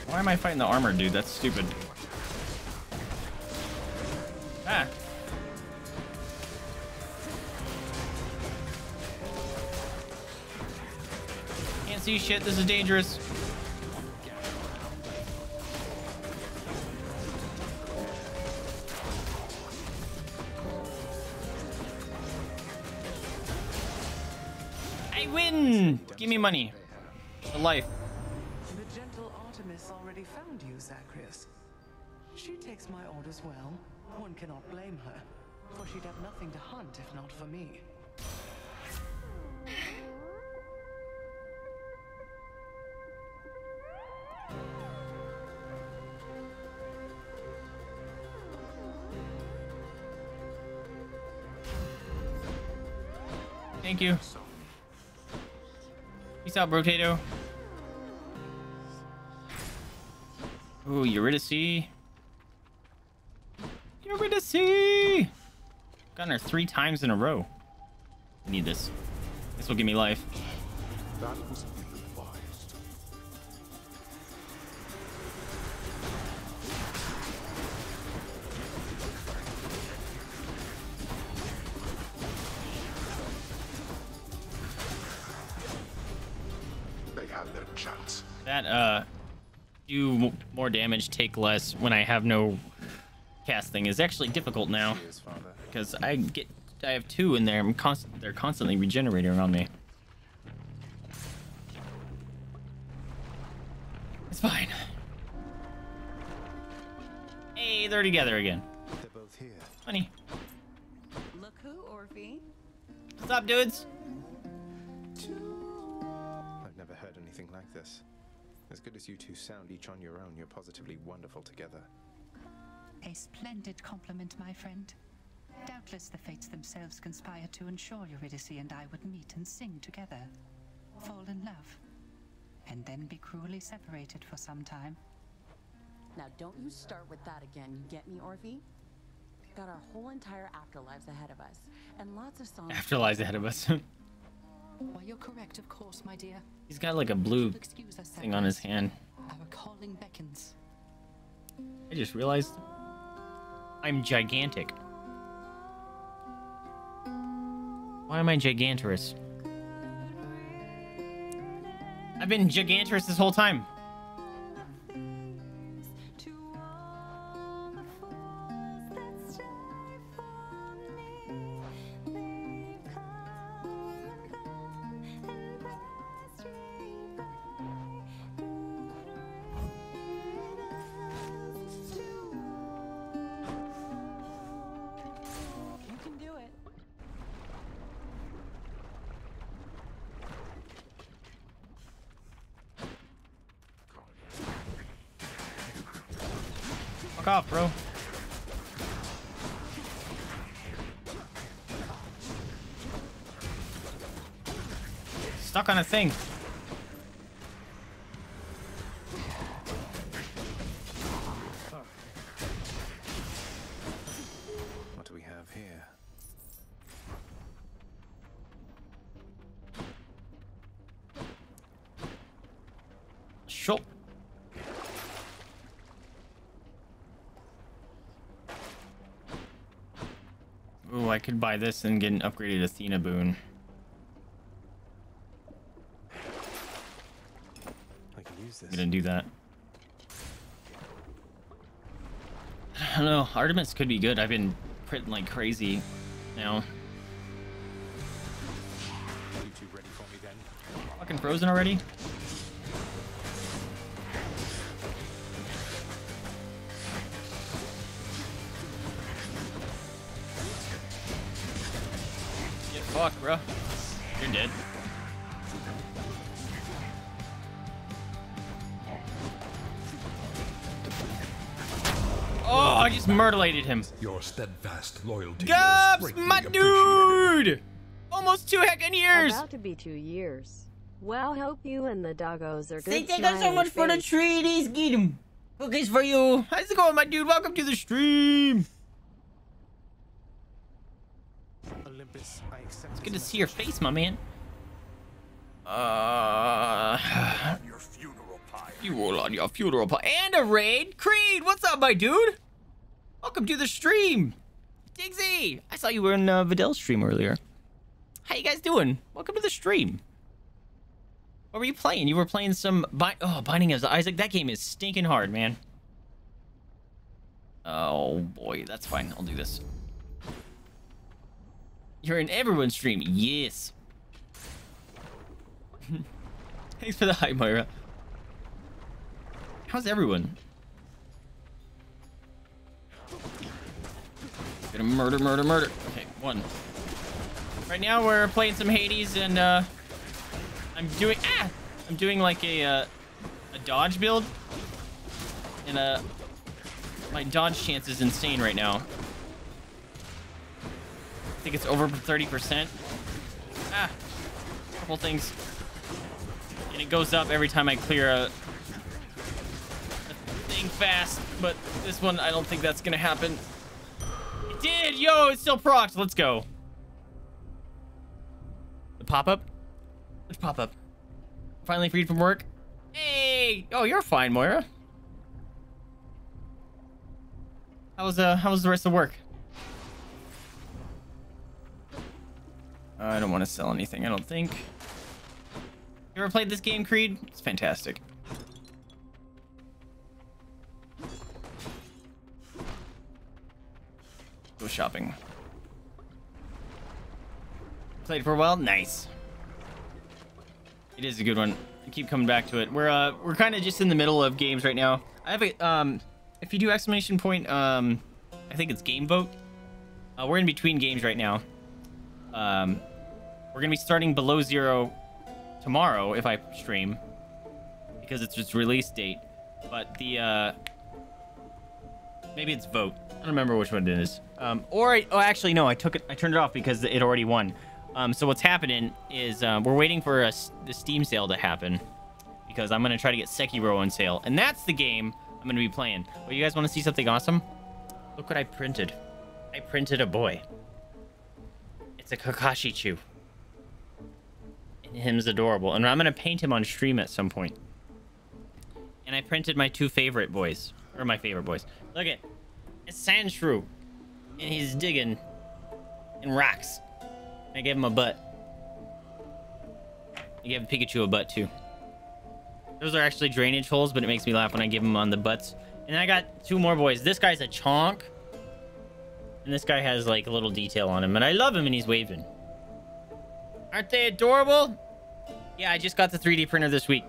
Why am I fighting the armor, dude? That's stupid. Ah. Can't see shit. This is dangerous. Give me money. The life. The gentle Artemis already found you, Zagreus. She takes my orders well. One cannot blame her, for she'd have nothing to hunt if not for me. Thank you. Peace out, Brotato. Ooh, Eurydice. Eurydice! Gotten her three times in a row. I need this. This will give me life. That was that uh do more damage, take less when I have no cast thing is actually difficult now because I get I have two in there. I'm constant they're constantly regenerating around me. It's fine. Hey, they're together again. They're both here. Funny. Look who, Orphe. What's up, dudes? I've never heard anything like this. As good as you two sound each on your own, you're positively wonderful together. A splendid compliment, my friend. Doubtless the fates themselves conspire to ensure Eurydice and I would meet and sing together, fall in love, and then be cruelly separated for some time. Now don't you start with that again, you get me, Orphe? Got our whole entire afterlives ahead of us, and lots of songs... Afterlives ahead of us. Well, you're correct, of course, my dear. He's got like a blue thing on his hand. Our calling beckons. I just realized I'm gigantic. Why am I gigantorous? I've been gigantorous this whole time. Off, bro. Stuck on a thing. What do we have here? Sure. I could buy this and get an upgraded Athena boon. I can use this. I'm gonna do that. I don't know. Artemis could be good. I've been printing like crazy now. Are you two ready for me then? Fucking frozen already? Fuck, bro. You're dead. Oh, I just murderlated him. Your steadfast loyalty. Gubs, my dude! Almost two heckin' years. About to be two years. Well, hope you and the doggos are good. They thank you so much for the treaties. Get them. Cookies for you. How's it going, my dude? Welcome to the stream. Olympus, I accept. It's good to see your face, my man. Uh, your funeral pyre. Funeral on your funeral pyre. And a raid. Creed, what's up, my dude? Welcome to the stream. Digsy, I saw you were in uh, Vidal's stream earlier. How you guys doing? Welcome to the stream. What were you playing? You were playing some bi oh, Binding of Isaac. That game is stinking hard, man. Oh boy, that's fine. I'll do this. You're in everyone's stream. Yes. Thanks for the hype, Moira. How's everyone? Gonna murder, murder, murder. Okay, one. Right now we're playing some Hades, and uh, I'm doing ah, I'm doing like a uh, a dodge build, and uh, my dodge chance is insane right now. I think it's over thirty percent. Ah, couple things, and it goes up every time I clear a, a thing fast. But this one, I don't think that's gonna happen. It did, yo! It's still procced. Let's go. The pop-up. Let's pop up. Finally freed from work. Hey! Oh, you're fine, Moira. How was uh? How was the rest of work? I don't want to sell anything, I don't think. You ever played this game, Creed? It's fantastic. Go shopping. Played for a while? Nice. It is a good one. I keep coming back to it. We're uh, we're kind of just in the middle of games right now. I have a um, if you do exclamation point, um, I think it's game vote. Uh, we're in between games right now. Um, we're gonna be starting Below Zero tomorrow if I stream, because it's its release date. But the uh, maybe it's vote. I don't remember which one it is. Um, or I, oh, actually no, I took it. I turned it off because it already won. Um, so what's happening is um, we're waiting for a, the Steam sale to happen, because I'm gonna try to get Sekiro on sale, and that's the game I'm gonna be playing. But well, you guys want to see something awesome? Look what I printed. I printed a boy. It's a Kakashi Chew. And him's adorable, and I'm gonna paint him on stream at some point. And I printed my two favorite boys, or my favorite boys. Look at, it's Sandshrew, and he's digging in rocks. I gave him a butt. I gave Pikachu a butt too. Those are actually drainage holes, but it makes me laugh when I give them on the butts. And I got two more boys. This guy's a chonk. And this guy has like a little detail on him. And I love him, and he's waving. Aren't they adorable? Yeah, I just got the three D printer this week.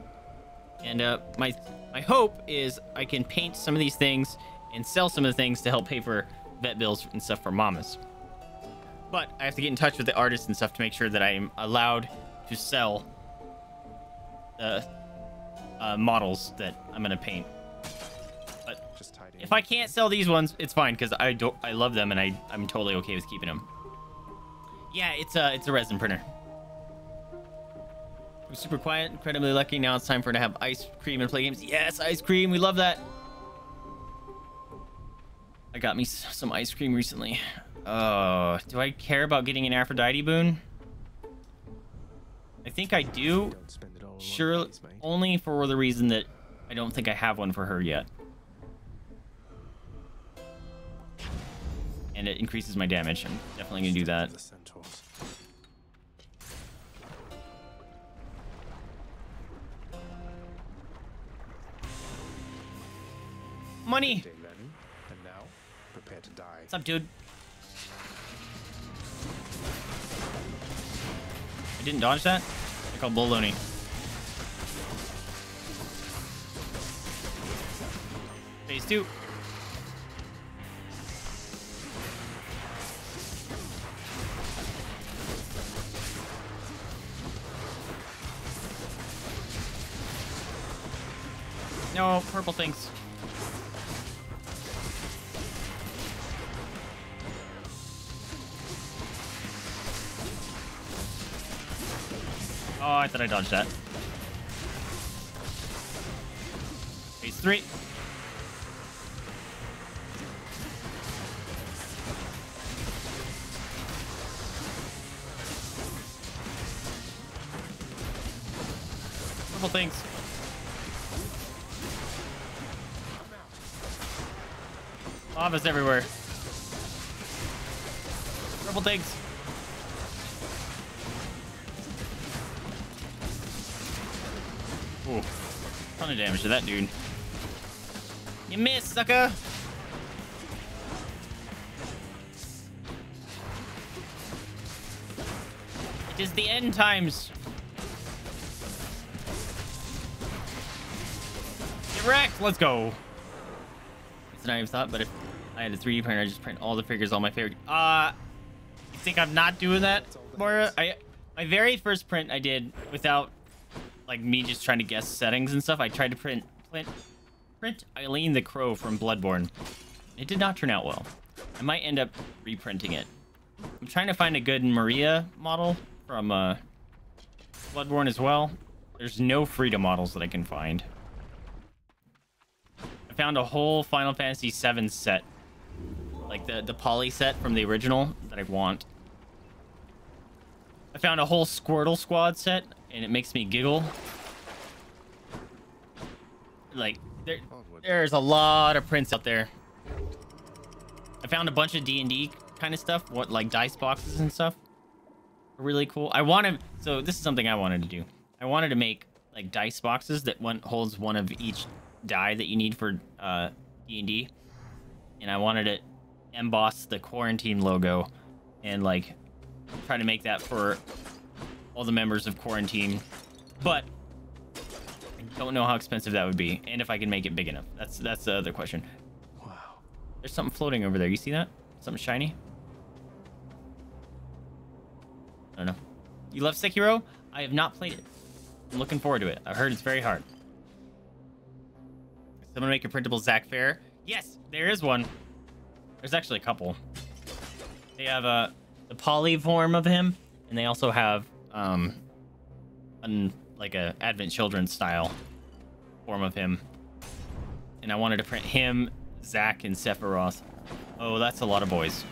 And uh, my, my hope is I can paint some of these things and sell some of the things to help pay for vet bills and stuff for mamas. But I have to get in touch with the artists and stuff to make sure that I am allowed to sell the... Uh, models that I'm gonna paint. But just tidy. If I can't sell these ones, it's fine, because I don't I love them, and I I'm totally okay with keeping them. Yeah, it's a it's a resin printer. We're super quiet, incredibly lucky. Now it's time for her to have ice cream and play games. Yes, ice cream, we love that. I got me some ice cream recently. Oh, do I care about getting an Aphrodite boon? I think I do. Sure, only for the reason that I don't think I have one for her yet. And it increases my damage. I'm definitely going to do that. Money! What's up, dude? I didn't dodge that? I call baloney. Phase two. No, purple things. Oh, I thought I dodged that. Phase three. Things. Lava's everywhere. Purple things. Ooh. Ton of damage to that dude. You missed, sucker! It is the end times. Wrecked. Let's go. It's an naive thought, but if I had a three D printer, I'd just print all the figures, all my favorite. Uh, you think I'm not doing that, Moira? I, my very first print I did without, like, me just trying to guess settings and stuff. I tried to print, print, print Eileen the Crow from Bloodborne. It did not turn out well. I might end up reprinting it. I'm trying to find a good Maria model from uh, Bloodborne as well. There's no Frida models that I can find. Found a whole Final Fantasy seven set, like the the poly set from the original that I want. I found a whole Squirtle Squad set, and it makes me giggle. Like there, there's a lot of prints out there. I found a bunch of D and D kind of stuff, what like dice boxes and stuff. Really cool. I wanted, so this is something I wanted to do. I wanted to make like dice boxes that one holds one of each die that you need for uh D and D, and I wanted to emboss the Quarantine logo and like try to make that for all the members of Quarantine, but I don't know how expensive that would be and if I can make it big enough. That's that's the other question. There's something floating over there. You see that? Something shiny? I don't know. You love Sekiro? I have not played it. I'm looking forward to it. I heard it's very hard. Someone make a printable Zack Fair. Yes, there is one. There's actually a couple. They have uh, the poly form of him, and they also have um, an, like a Advent Children style form of him. And I wanted to print him, Zack, and Sephiroth. Oh, that's a lot of boys.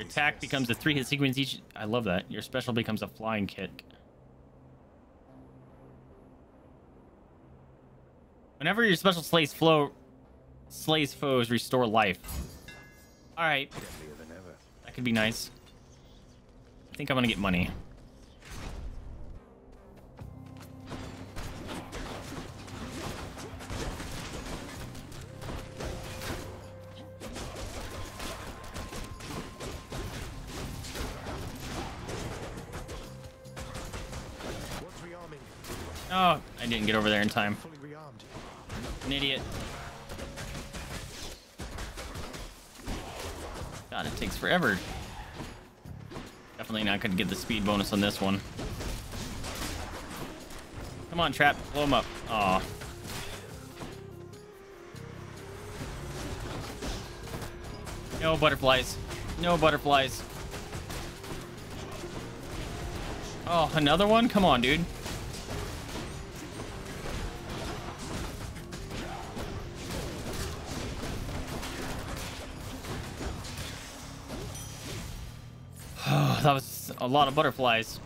Attack becomes a three-hit sequence each. I love that. Your special becomes a flying kick. Whenever your special slays flow, slays foes, restore life. All right, that could be nice. I think I'm gonna get money. Oh, I didn't get over there in time. An idiot. God, it takes forever. Definitely not going to get the speed bonus on this one. Come on, trap. Blow him up. Aw. No butterflies. No butterflies. Oh, another one? Come on, dude. That was a lot of butterflies.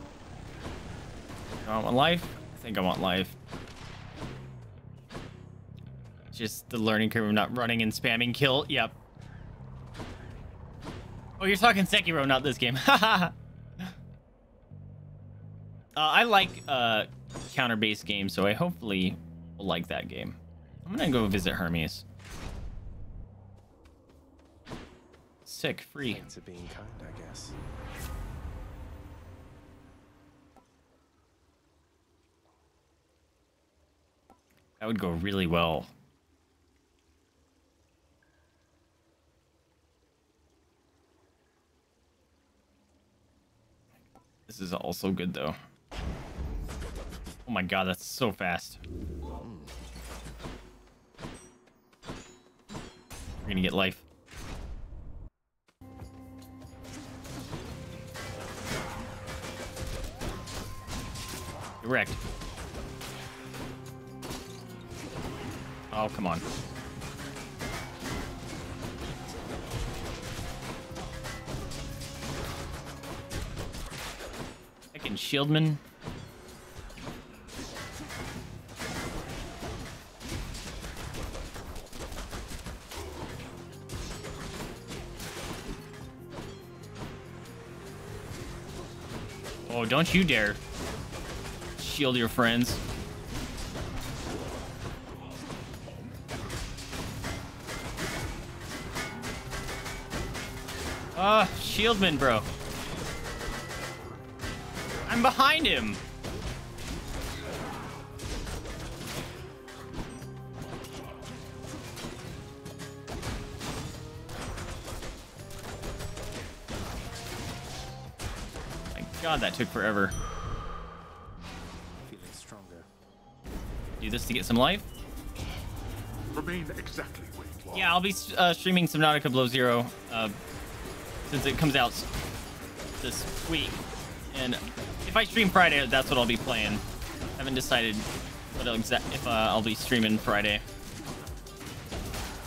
Do I want life? I think I want life. Just the learning curve of not running and spamming kill. Yep. Oh, you're talking Sekiro, not this game. uh, I like uh, counter-based games, so I hopefully will like that game. I'm going to go visit Hermes. Sick, free. It's being kind, I guess. That would go really well. This is also good, though. Oh my god, that's so fast. We're gonna get life. Get wrecked. Oh, come on. I can shield man. Oh, don't you dare shield your friends. Uh, Shieldman, bro. I'm behind him. My God, that took forever. Feeling stronger. Do this to get some life. Remain exactly where you are. Yeah, I'll be uh, streaming Subnautica Below Zero. Uh, Since it comes out this week, and if I stream Friday, that's what I'll be playing. I haven't decided what exact if uh, I'll be streaming Friday.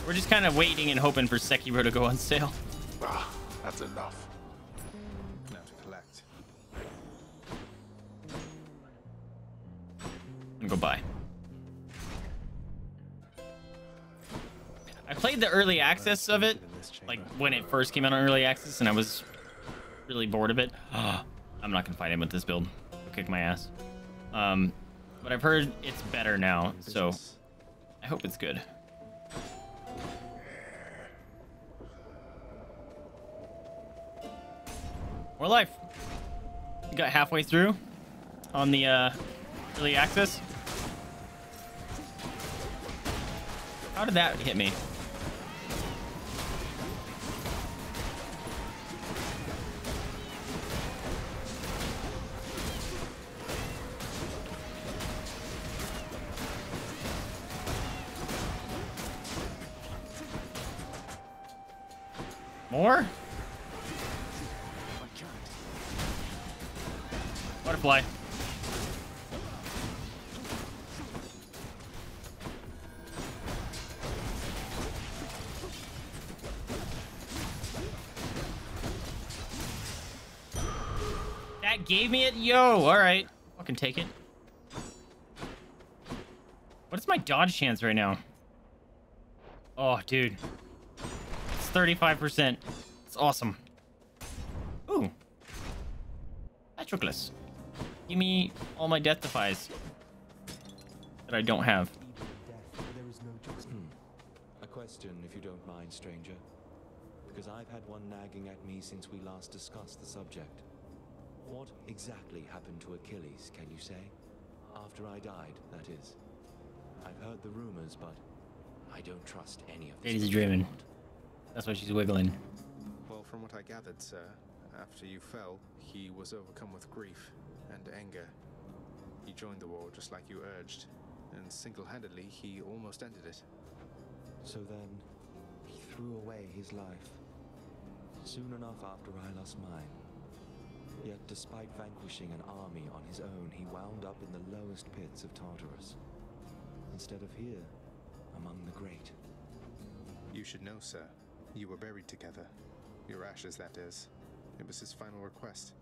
We're just kind of waiting and hoping for Sekiro to go on sale. Ah, that's enough. Now to collect. And go buy. I played the early access of it. Like when it first came out on early access, and I was really bored of it. I'm not gonna fight him with this build. He'll kick my ass. Um, But I've heard it's better now, so I hope it's good. More life. Got halfway through on the uh, early access. How did that hit me? More? Butterfly. That gave me it? Yo, alright. Fucking take it. What is my dodge chance right now? Oh, dude. It's thirty-five percent. It's awesome. Ooh. Patroclus. Give me all my death defies that I don't have. A question, if you don't mind, stranger, because I've had one nagging at me since we last discussed the subject. What exactly happened to Achilles, can you say? After I died, that is. I've heard the rumors, but I don't trust any of them. Hades is driven. That's why she's wiggling. Well, from what I gathered, sir, after you fell, he was overcome with grief and anger. He joined the war just like you urged, and single-handedly he almost ended it. So then, he threw away his life, soon enough after I lost mine. Yet despite vanquishing an army on his own, he wound up in the lowest pits of Tartarus, instead of here, among the great. You should know, sir. You were buried together. Your ashes, that is. It was his final request.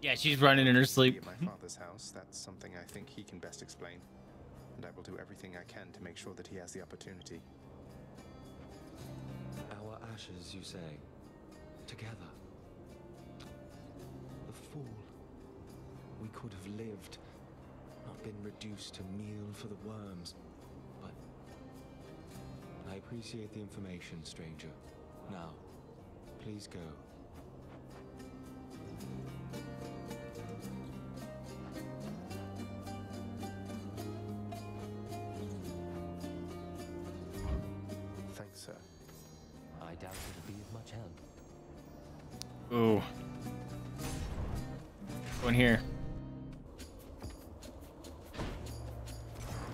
Yeah, she's running in her sleep. At my father's house, that's something I think he can best explain, and I will do everything I can to make sure that he has the opportunity. Our ashes, you say, together. The fool. We could have lived, not been reduced to meal for the worms. But I appreciate the information, stranger. Now, please go. Ooh. Go in here.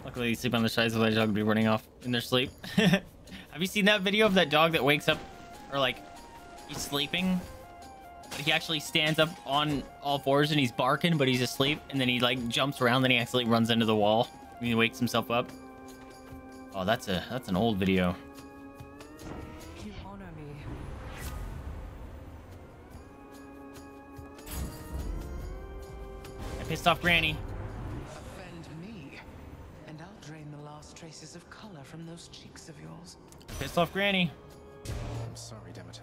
Luckily, you sleep on the sides of the dog would be running off in their sleep. Have you seen that video of that dog that wakes up, or like, he's sleeping, but he actually stands up on all fours and he's barking, but he's asleep, and then he like jumps around, then he actually runs into the wall and he wakes himself up. Oh, that's a that's an old video. Pissed off Granny. Offend me, and I'll drain the last traces of color from those cheeks of yours. Pissed off Granny. I'm sorry, Demeter.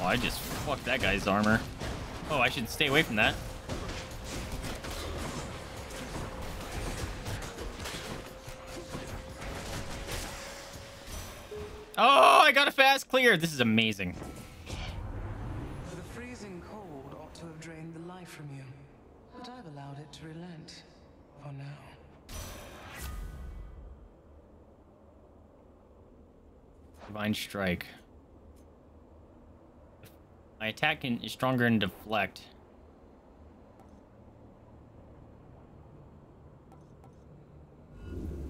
Oh, I just fucked that guy's armor. Oh, I should stay away from that. Oh, I got a fast clear. This is amazing. The freezing cold ought to have drained the life from you, but I've allowed it to relent for now. Divine Strike. My attack in, is stronger and deflect.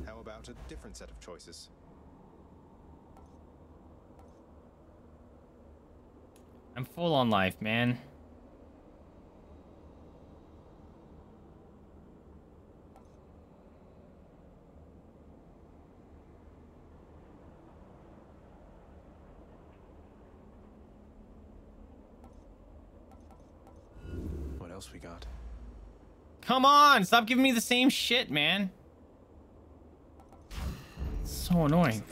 How about a different set of choices? I'm full on life, man. What else we got? Come on, stop giving me the same shit, man. So annoying.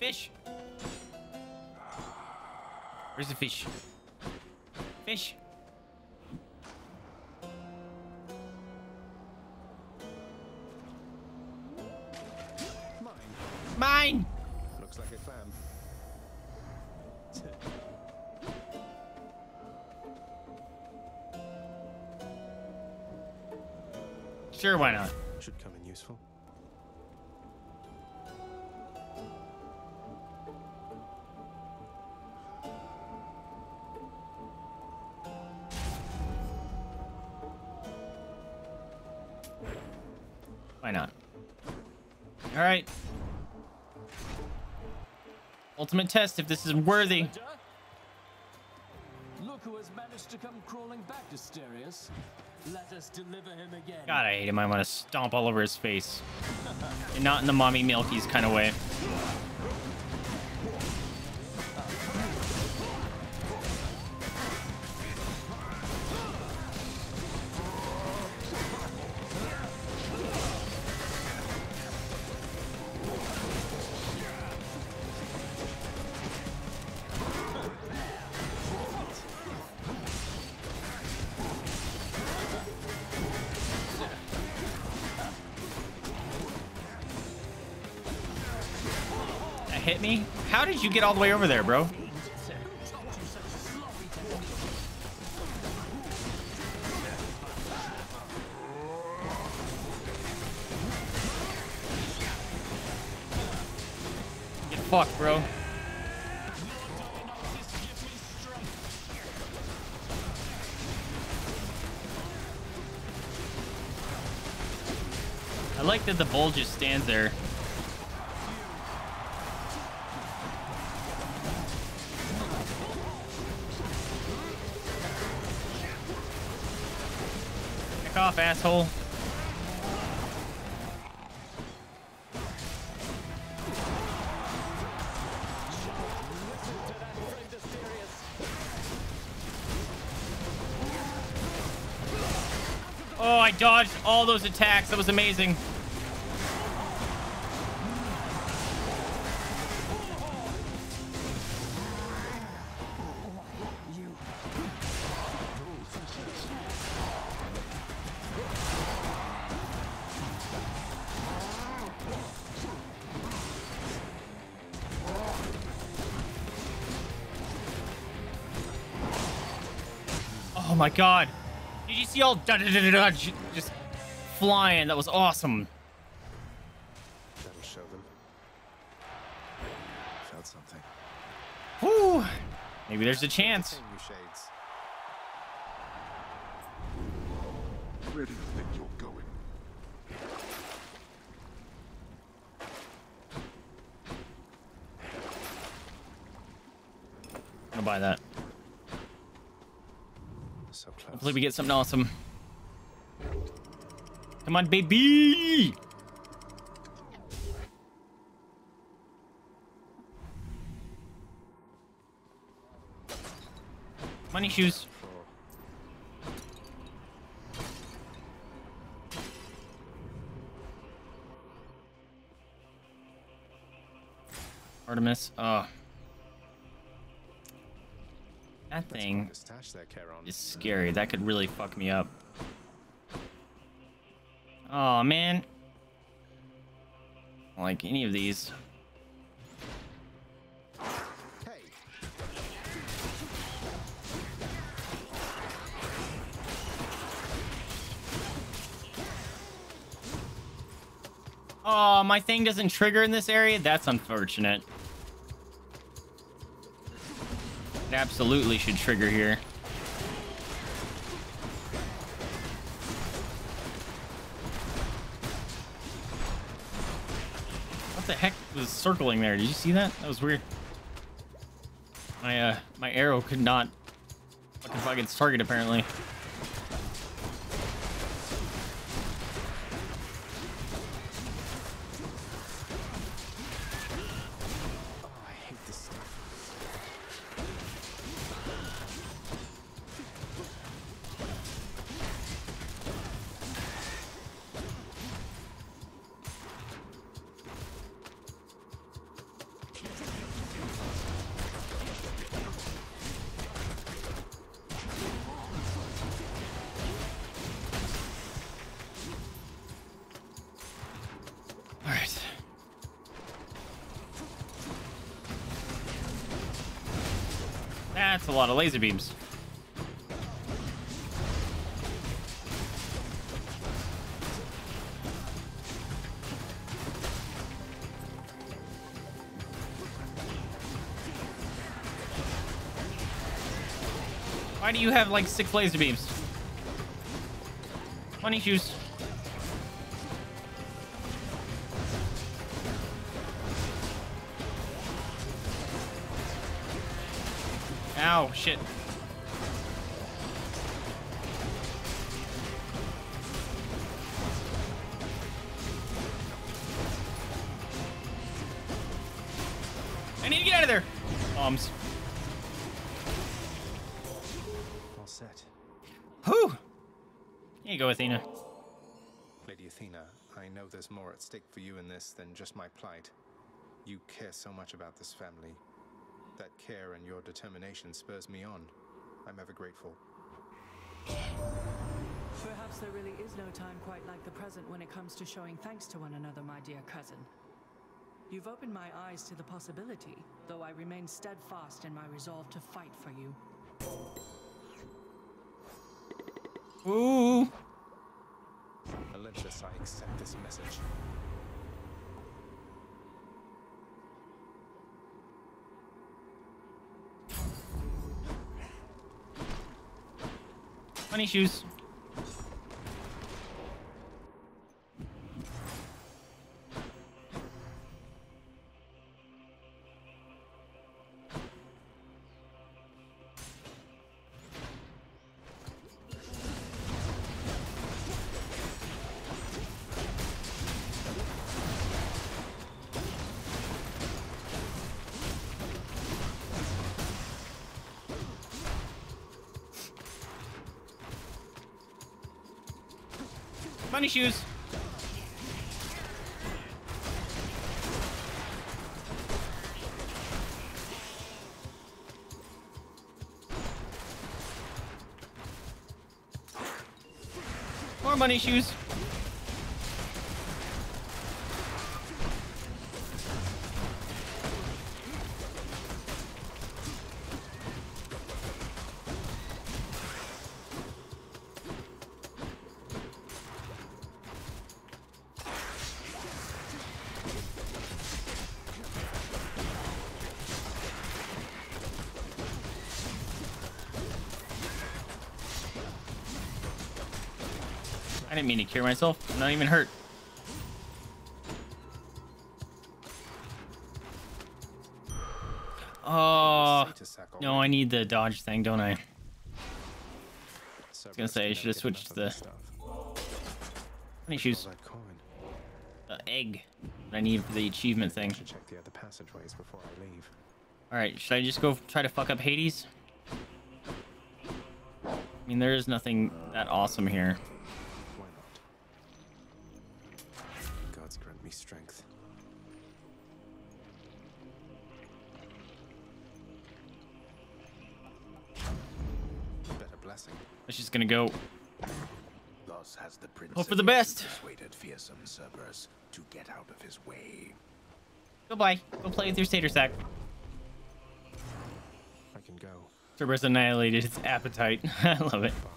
Fish. Where's the fish? Fish. Mine. Looks like a clam. Sure, why not? Should come in useful. Why not? All right. Ultimate test if this is worthy. Look who has managed to come crawling back to Asterius. Let us deliver him again. God, I hate him. I want to stomp all over his face. And not in the mommy milkies kind of way. Hit me? How did you get all the way over there, bro? Get fucked, bro. I like that the bull just stands there. Off, asshole. Oh, I dodged all those attacks. That was amazing. Oh my god. Did you see all da da da da just flying? That was awesome. That'll show them. Found something. Woo! Maybe there's a chance. Where do you think you're going? I'll buy that. Hopefully we get something awesome. Come on, baby! Money shoes. Artemis. Oh. That thing is scary. That could really fuck me up. Oh man. I don't like any of these. Oh, my thing doesn't trigger in this area? That's unfortunate. It absolutely should trigger here. What the heck was circling there? Did you see that? That was weird. My uh, my arrow could not fucking fuck its target apparently. That's a lot of laser beams. Why do you have like six laser beams? Funny shoes. Ow, shit. I need to get out of there. Bombs. All set. Whew. Here you go, Athena. Lady Athena, I know there's more at stake for you in this than just my plight. You care so much about this family. That care and your determination spurs me on. I'm ever grateful. Perhaps there really is no time quite like the present when it comes to showing thanks to one another, my dear cousin. You've opened my eyes to the possibility, though I remain steadfast in my resolve to fight for you. Ooh. Olympus, I accept this message. Funny shoes. Funny shoes. More money shoes. I didn't mean to cure myself. I'm not even hurt. Oh no, I need the dodge thing, don't I? I was gonna say I should have switched the funny shoes. The egg that I need for the achievement thing. All right, should I just go try to fuck up Hades? I mean, there is nothing that awesome here. Strength. Better blessing. It's just gonna go. Thus has the prince hope for the best. Persuaded fearsome Cerberus to get out of his way. Goodbye. Go play with your satyr sack. I can go. Cerberus annihilated its appetite. I love it. Bye.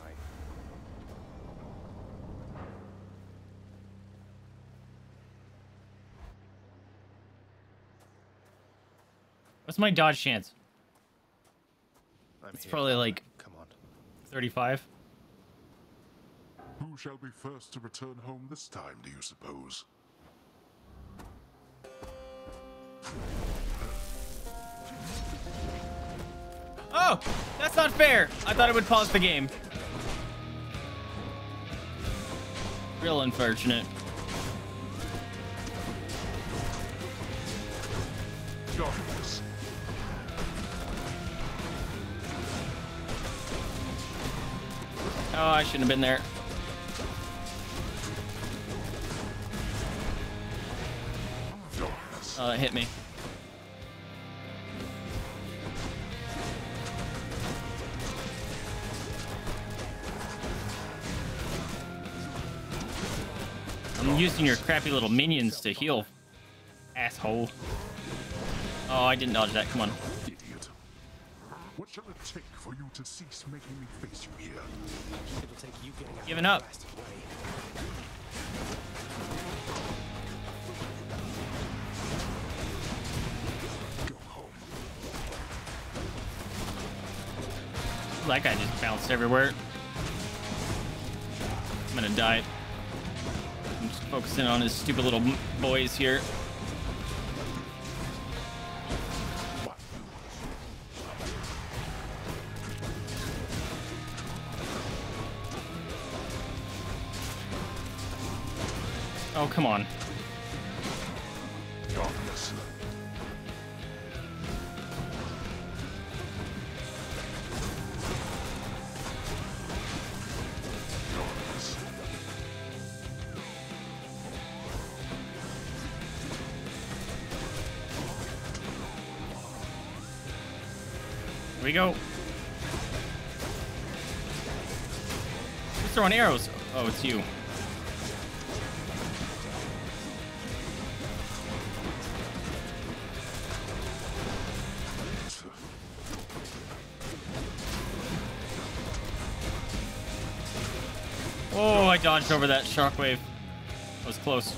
What's my dodge chance? I'm it's here. Probably like come on, thirty-five. Who shall be first to return home this time, do you suppose? Oh, that's not fair. I thought it would pause the game. Real unfortunate. Darkness. Oh, I shouldn't have been there. Oh, it hit me. I'm using your crappy little minions to heal, asshole. Oh, I didn't dodge that. Come on. shall it take for you to cease making me face you here? It'll take you getting out Giving up. Go home. That guy just bounced everywhere. I'm gonna die. I'm just focusing on his stupid little boys here. Oh, come on. Darkness. Darkness. Here we go. Who's throwing arrows? Oh, it's you. Oh, I dodged over that shockwave. That was close.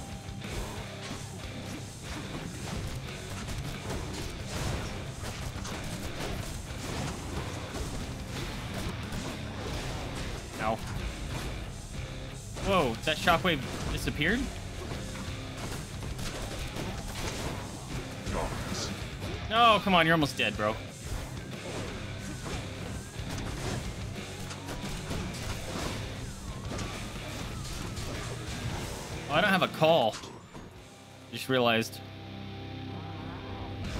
Ow. Whoa, that shockwave disappeared? No, oh, come on, you're almost dead, bro. Oh, I don't have a call. Just realized.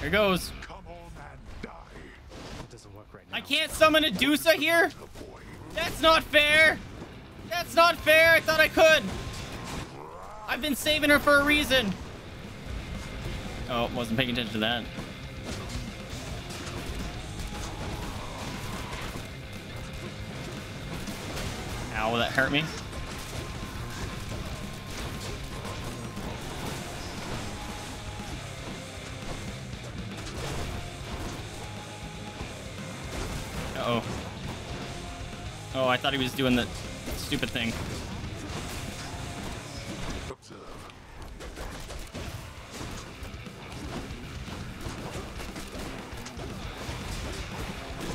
Here goes. Come on and die. That doesn't work right now. I can't summon a Dusa here? That's not fair. That's not fair. I thought I could. I've been saving her for a reason. Oh, wasn't paying attention to that. Ow, that hurt me. Uh-oh. Oh, I thought he was doing the stupid thing.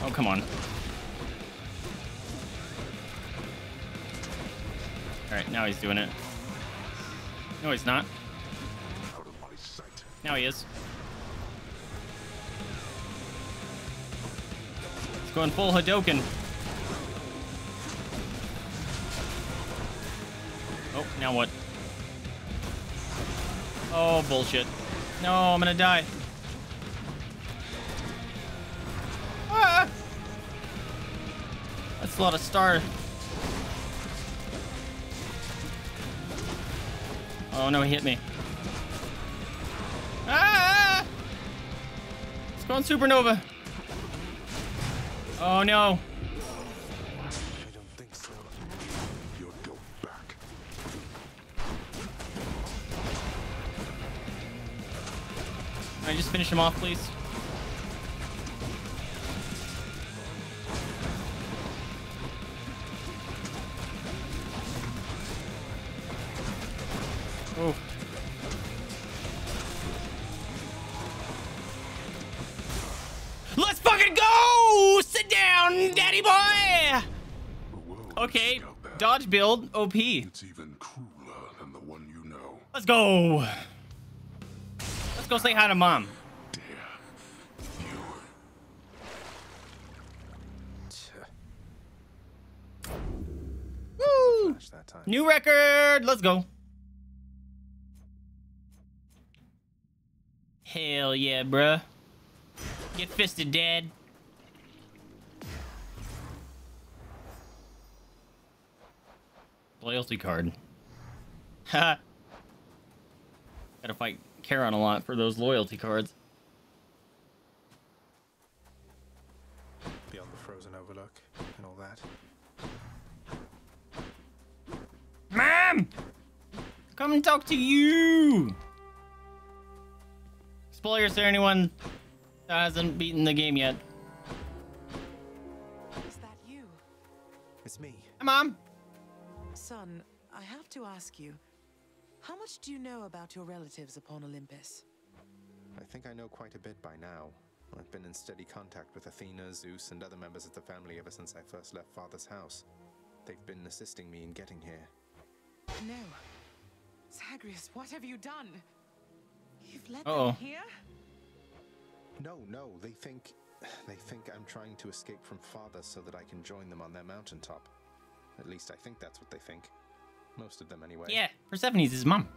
Oh, come on. Alright, now he's doing it. No, he's not. Now he is. Going full Hadouken. Oh, now what? Oh, bullshit. No, I'm gonna die. Ah! That's a lot of star. Oh no, he hit me. Ah! It's going supernova. Oh no. I don't think so. You'll go back. Can I just finish him off, please? Oh. Let's fucking go! Sit down, daddy boy! Okay, dodge build, O P. It's even crueler than the one you know. Let's go! Let's go say hi to mom. Dear you. Woo! New record! Let's go. Hell yeah, bruh. Get fisted, Dad. Loyalty card. Ha! Gotta fight Charon a lot for those loyalty cards. Beyond the frozen overlook and all that. Mom! Come and talk to you! Spoilers for anyone that hasn't beaten the game yet. Mom? Son, I have to ask you, how much do you know about your relatives upon Olympus? I think I know quite a bit by now. I've been in steady contact with Athena, Zeus, and other members of the family ever since I first left Father's house. They've been assisting me in getting here. No. Zagreus, what have you done? You've let Uh-oh. them here? No, no, they think... They think I'm trying to escape from Father so that I can join them on their mountaintop. At least I think that's what they think. Most of them, anyway. Yeah, Persephone's his mom.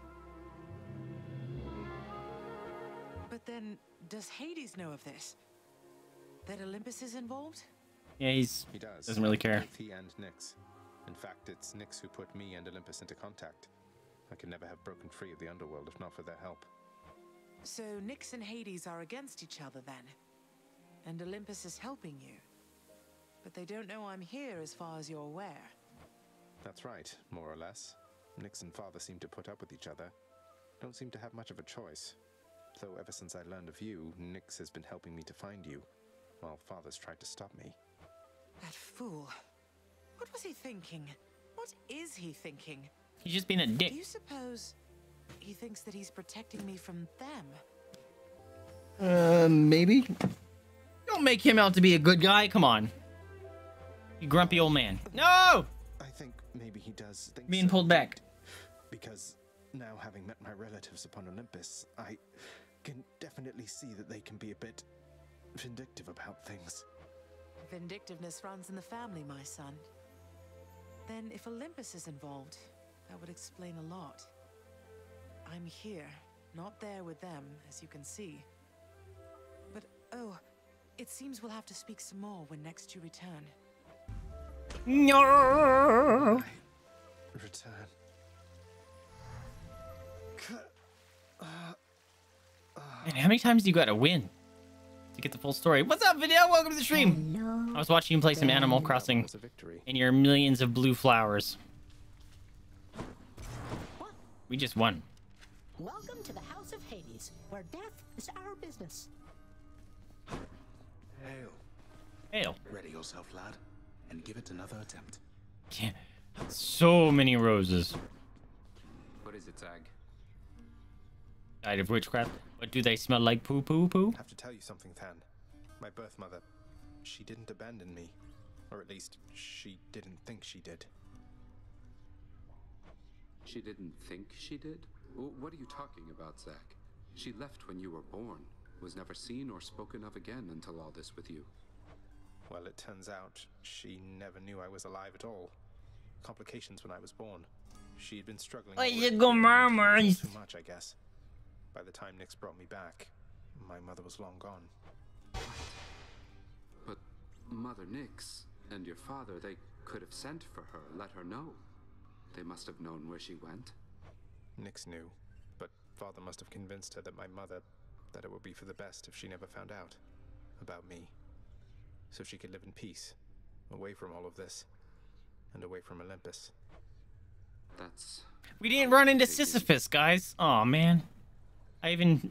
But then, does Hades know of this? That Olympus is involved? Yeah, he's, he does. doesn't really care. Both he and Nyx. In fact, it's Nyx who put me and Olympus into contact. I could never have broken free of the underworld if not for their help. So Nyx and Hades are against each other, then? And Olympus is helping you. But they don't know I'm here as far as you're aware. That's right, more or less. Nyx and Father seem to put up with each other. Don't seem to have much of a choice. Though ever since I learned of you, Nyx has been helping me to find you, while Father's tried to stop me. That fool. What was he thinking? What is he thinking? He's just being a dick. Do you suppose he thinks that he's protecting me from them? Uh, maybe? Don't make him out to be a good guy. Come on. You grumpy old man. No! I think maybe he does think being so. pulled back. Because... now, having met my relatives upon Olympus, I can definitely see that they can be a bit vindictive about things. Vindictiveness runs in the family, my son. Then, if Olympus is involved, that would explain a lot. I'm here, not there with them, as you can see. But, oh, it seems we'll have to speak some more when next you return. No! Return. Man, how many times do you gotta win to get the full story? What's up, video? Welcome to the stream. Hello. I was watching you play some Animal Crossing in your millions of blue flowers. What? We just won. Welcome to the House of Hades, where death is our business. Hail. Hail. Ready yourself, lad, and give it another attempt. Yeah. So many roses. What is it, Zag? Died of witchcraft. But do they smell like poo poo poo? I have to tell you something, Than. My birth mother, she didn't abandon me. Or at least, she didn't think she did. She didn't think she did? What are you talking about, Zach? She left when you were born, was never seen or spoken of again until all this with you. Well, it turns out she never knew I was alive at all. Complications when I was born. She had been struggling oh, you go murmur. too much, I guess. By the time Nyx brought me back, my mother was long gone. But Mother Nyx and your father, they could have sent for her, let her know. They must have known where she went. Nyx knew, but Father must have convinced her that my mother, that it would be for the best if she never found out about me. So she could live in peace, away from all of this, and away from Olympus. That's... We didn't run into Sisyphus, guys. Aw, man. I even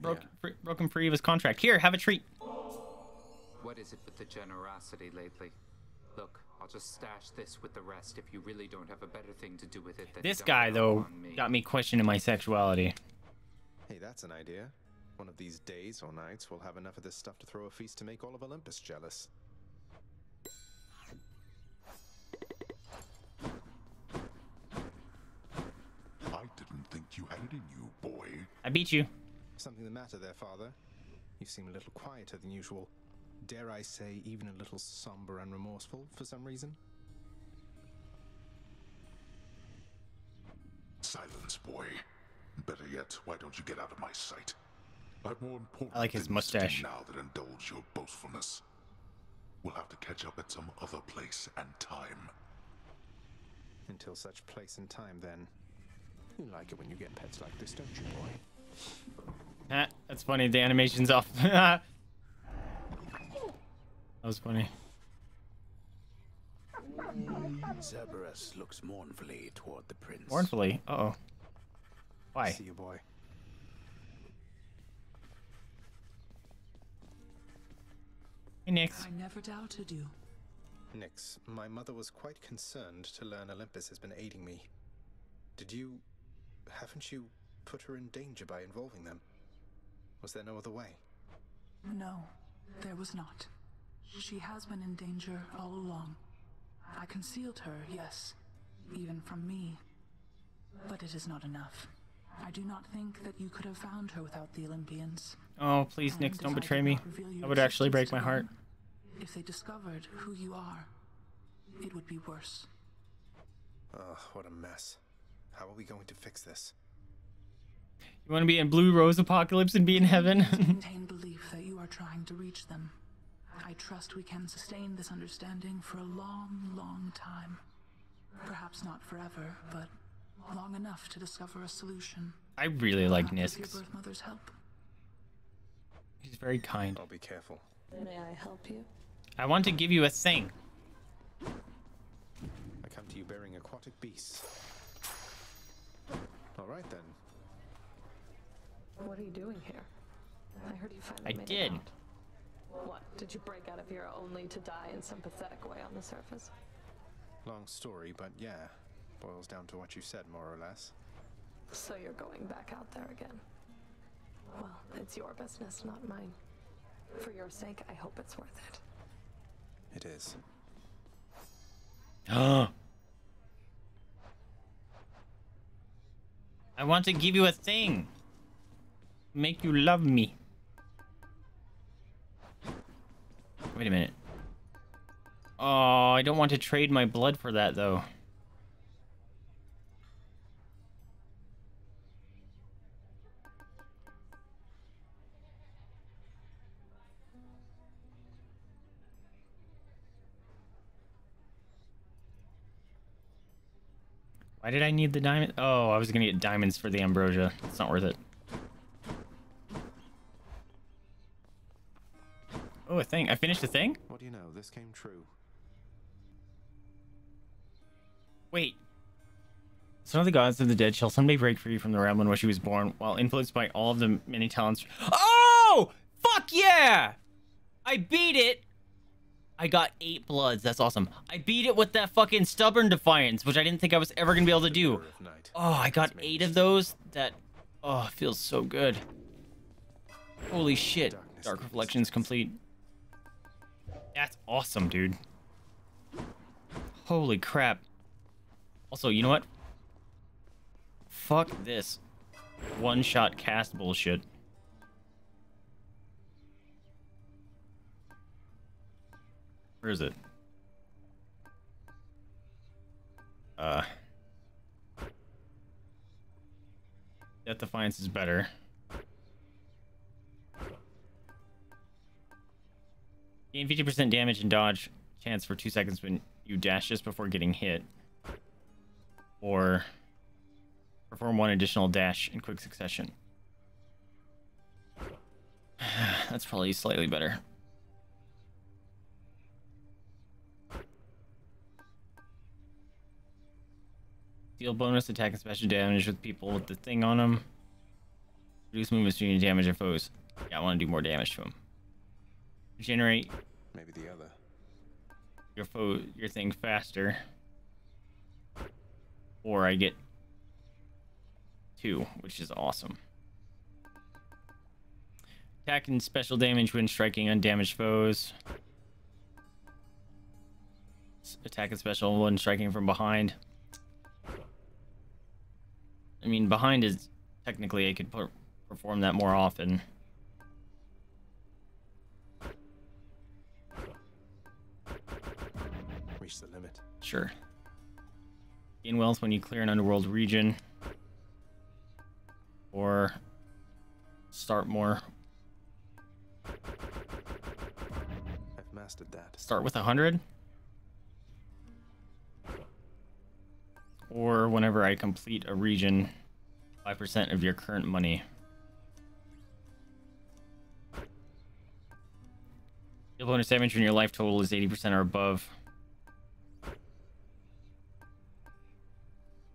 broke, yeah. fr broke him free of his contract. Here, have a treat. What is it with the generosity lately? Look, I'll just stash this with the rest if you really don't have a better thing to do with it. Than this guy, though, me. got me questioning my sexuality. Hey, that's an idea. One of these days or nights, we'll have enough of this stuff to throw a feast to make all of Olympus jealous. You had it in you, boy. I beat you. Something the matter there, Father? You seem a little quieter than usual. Dare I say, even a little somber and remorseful for some reason? Silence, boy. Better yet, why don't you get out of my sight? I've more important I like his mustache now that indulge your boastfulness. We'll have to catch up at some other place and time. Until such place and time, then. You like it when you get pets like this, don't you, boy? Ah, that's funny. The animation's off. That was funny. Cerberus looks mournfully toward the prince. Mournfully? Uh-oh. Why? See you, boy. Hey, Nyx. I never doubted you. Nyx, my mother was quite concerned to learn Olympus has been aiding me. Did you... haven't you put her in danger by involving them? Was there no other way? No, there was not. She has been in danger all along. I concealed her, yes, even from me. But it is not enough. I do not think that you could have found her without the Olympians. Oh, please, Nyx, don't betray me. That would actually break my heart. If they discovered who you are, it would be worse. Ugh, what a mess. How are we going to fix this? You want to be in Blue Rose Apocalypse and be in heaven? I maintain belief that you are trying to reach them. I trust we can sustain this understanding for a long, long time. Perhaps not forever, but long enough to discover a solution. I really like Nyx. With your birth mother's help. She's very kind. I'll be careful. May I help you? I want to give you a thing. I come to you bearing aquatic beasts. All right then. What are you doing here? I heard you finally made it out. I did. What? Did you break out of here only to die in some pathetic way on the surface? Long story, but yeah. Boils down to what you said, more or less. So you're going back out there again. Well, it's your business, not mine. For your sake, I hope it's worth it. It is. Oh. I want to give you a thing. Make you love me. Wait a minute. Oh, I don't want to trade my blood for that, though. Why did I need the diamond? Oh, I was gonna get diamonds for the ambrosia. It's not worth it. Oh, a thing. I finished a thing? What do you know? This came true. Wait. Some of the gods of the dead shall someday break free from the realm in which she was born, while influenced by all of the many talents. Oh! Fuck yeah! I beat it! I got eight bloods. That's awesome. I beat it with that fucking stubborn defiance, which I didn't think I was ever going to be able to do. Oh, I got eight of those. That, oh, feels so good. Holy shit. Dark Reflections complete. That's awesome, dude. Holy crap. Also, you know what? Fuck this one-shot cast bullshit. Where is it? Uh, Death Defiance is better. Gain fifty percent damage and dodge chance for two seconds when you dash just before getting hit. Or perform one additional dash in quick succession. That's probably slightly better. Deal bonus attack and special damage with people with the thing on them. Reduce movement speed and damage their foes. Yeah, I want to do more damage to them. Generate. Maybe the other. Your foe, your thing faster. Or I get two, which is awesome. Attack and special damage when striking undamaged foes. Attack and special when striking from behind. I mean, behind is technically I could per perform that more often. Reach the limit. Sure. Gain wealth when you clear an underworld region. Or start more. I've mastered that. Start with a hundred. Or whenever I complete a region, five percent of your current money. Deal bonus damage when your life total is eighty percent or above.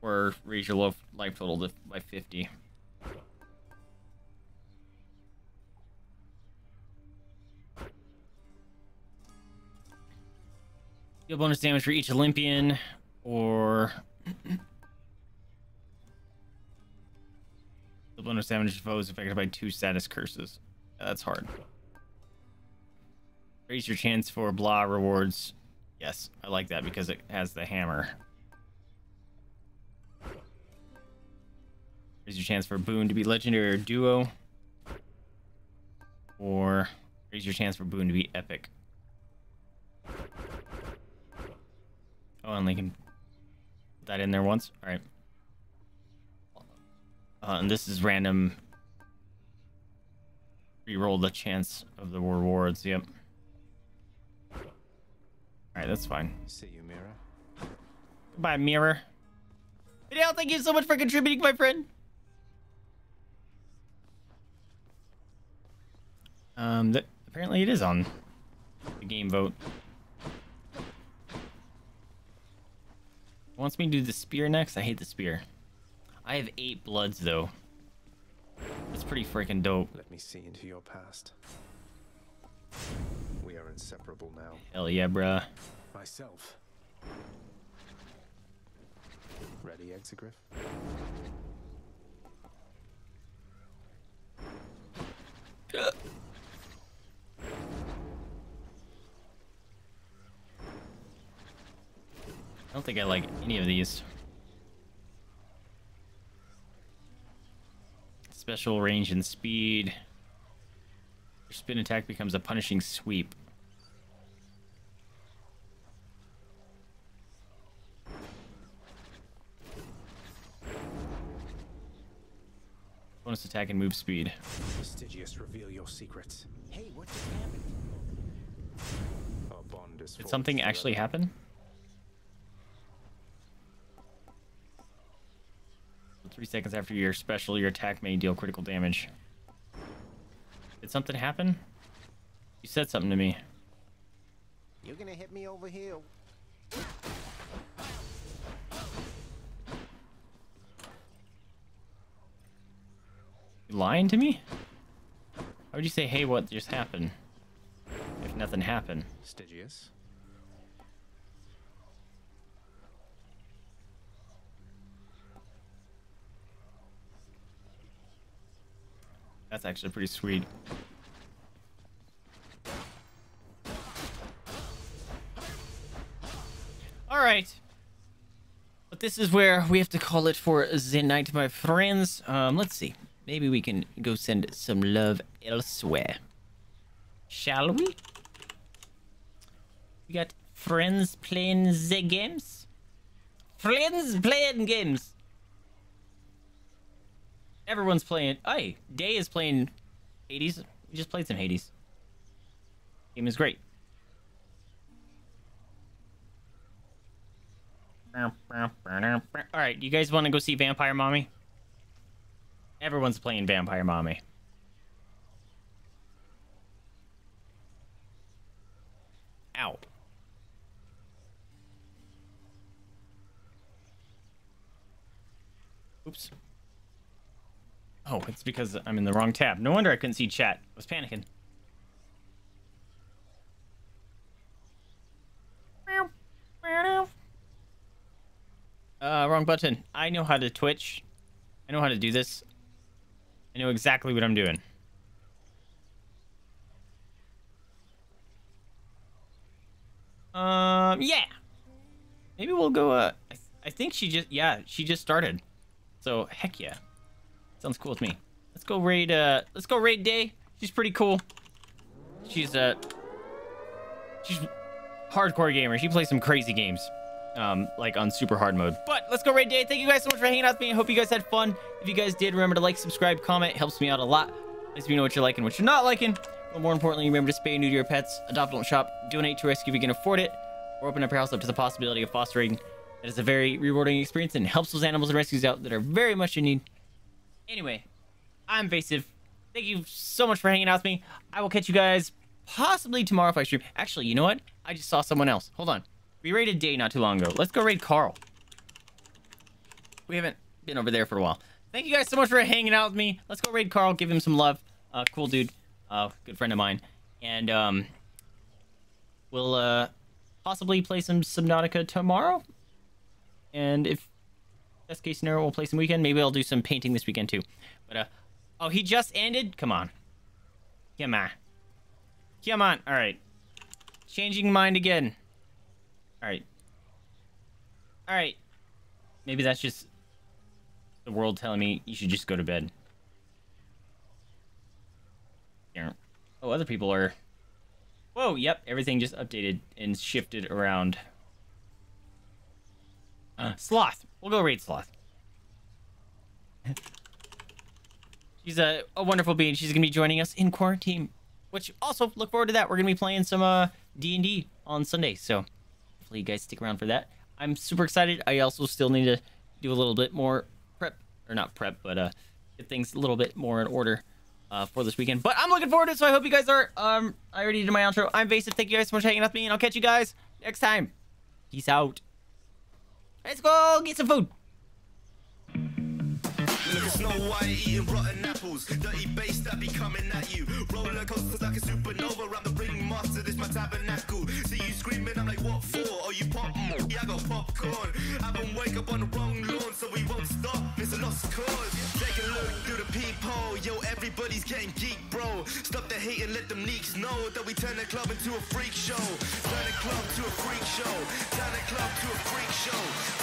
Or raise your low life total to, by fifty. Deal bonus damage for each Olympian, or the bonus damage to foes affected by two status curses. Yeah, that's hard. Raise your chance for blah rewards. Yes, I like that because it has the hammer. Raise your chance for Boon to be legendary or duo, or raise your chance for Boon to be epic. Oh, and they can put that in there once. All right. Uh, and this is random. Reroll the chance of the rewards. Yep. All right, that's fine. See you, Mira. Goodbye, Mira. Fidel, thank you so much for contributing, my friend. Um, that, apparently it is on the game vote. Wants me to do the spear next. I hate the spear. I have eight bloods though. That's pretty freaking dope. Let me see into your past. We are inseparable now. Hell yeah, bruh. Myself. Ready, Exegriff? I don't think I like any of these. Special range and speed. Your spin attack becomes a punishing sweep. Bonus attack and move speed. Prestigious, reveal your secrets. Hey, what just happened? Our bond is Did something actually happen? Three seconds after your special, your attack may deal critical damage. Did something happen? You said something to me. You're gonna hit me over here. You lying to me? How would you say, hey, what just happened? If nothing happened. Stygius. That's actually pretty sweet. All right. But this is where we have to call it for the night, my friends. Um, let's see. Maybe we can go send some love elsewhere. Shall we? We got friends playing the games. Friends playing games. Everyone's playing. Hey, Day is playing Hades. We just played some Hades. Game is great. Alright, you guys want to go see Vampire Mommy? Everyone's playing Vampire Mommy. Ow. Oops. Oh, it's because I'm in the wrong tab. No wonder I couldn't see chat. I was panicking. Uh, wrong button. I know how to Twitch. I know how to do this. I know exactly what I'm doing. Um, yeah. Maybe we'll go, uh, I, th I think she just, yeah, she just started. So, heck yeah. Sounds cool to me. Let's go raid, uh, let's go raid Day. She's pretty cool. She's, uh, she's a hardcore gamer. She plays some crazy games, um, like on super hard mode. But let's go raid Day. Thank you guys so much for hanging out with me. I hope you guys had fun. If you guys did, remember to like, subscribe, comment. It helps me out a lot. Lets me know what you're liking, what you're not liking. But more importantly, remember to spay and neuter your pets, adopt, don't shop, donate to rescue if you can afford it, or open up your house up to the possibility of fostering. That is a very rewarding experience and helps those animals and rescues out that are very much in need. Anyway, I'm Vasive. Thank you so much for hanging out with me. I will catch you guys possibly tomorrow if I stream. Actually, you know what? I just saw someone else. Hold on. We raided Day not too long ago. Let's go raid Carl. We haven't been over there for a while. Thank you guys so much for hanging out with me. Let's go raid Carl. Give him some love. Uh, cool dude. Uh, good friend of mine. And um, we'll uh, possibly play some Subnautica tomorrow. And if best case scenario, we'll play some weekend. Maybe I'll do some painting this weekend too. But uh, oh, he just ended. Come on, come on, come on. All right, changing mind again. All right, all right. Maybe that's just the world telling me you should just go to bed. Yeah. Oh, other people are. Whoa, yep, everything just updated and shifted around. Uh, Sloth. We'll go raid Sloth. She's a, a wonderful being. She's going to be joining us in quarantine, which also look forward to that. We're going to be playing some uh, D and D on Sunday, so hopefully you guys stick around for that. I'm super excited. I also still need to do a little bit more prep, or not prep, but uh, get things a little bit more in order. Uh, for this weekend, but I'm looking forward to it, so I hope you guys are. um I already did my outro. I'm Vasive. Thank you guys so much for hanging out with me, and I'll catch you guys next time. Peace out. Let's go get some food. Look at Snow White eating rotten apples. Dirty bass that be coming at you. Roller coasters like a supernova. I'm the ring master, this my tabernacle. See you screaming, I'm like, what for? Oh, you pop? Yeah, I got popcorn. I've been wake up on the wrong lawn, so we won't stop. It's a lost cause. Take a look through the peephole. Yo, everybody's getting geek, bro. Stop the hate and let them leaks know that we turn the club into a freak show. Turn the club to a freak show. Turn the club to a freak show.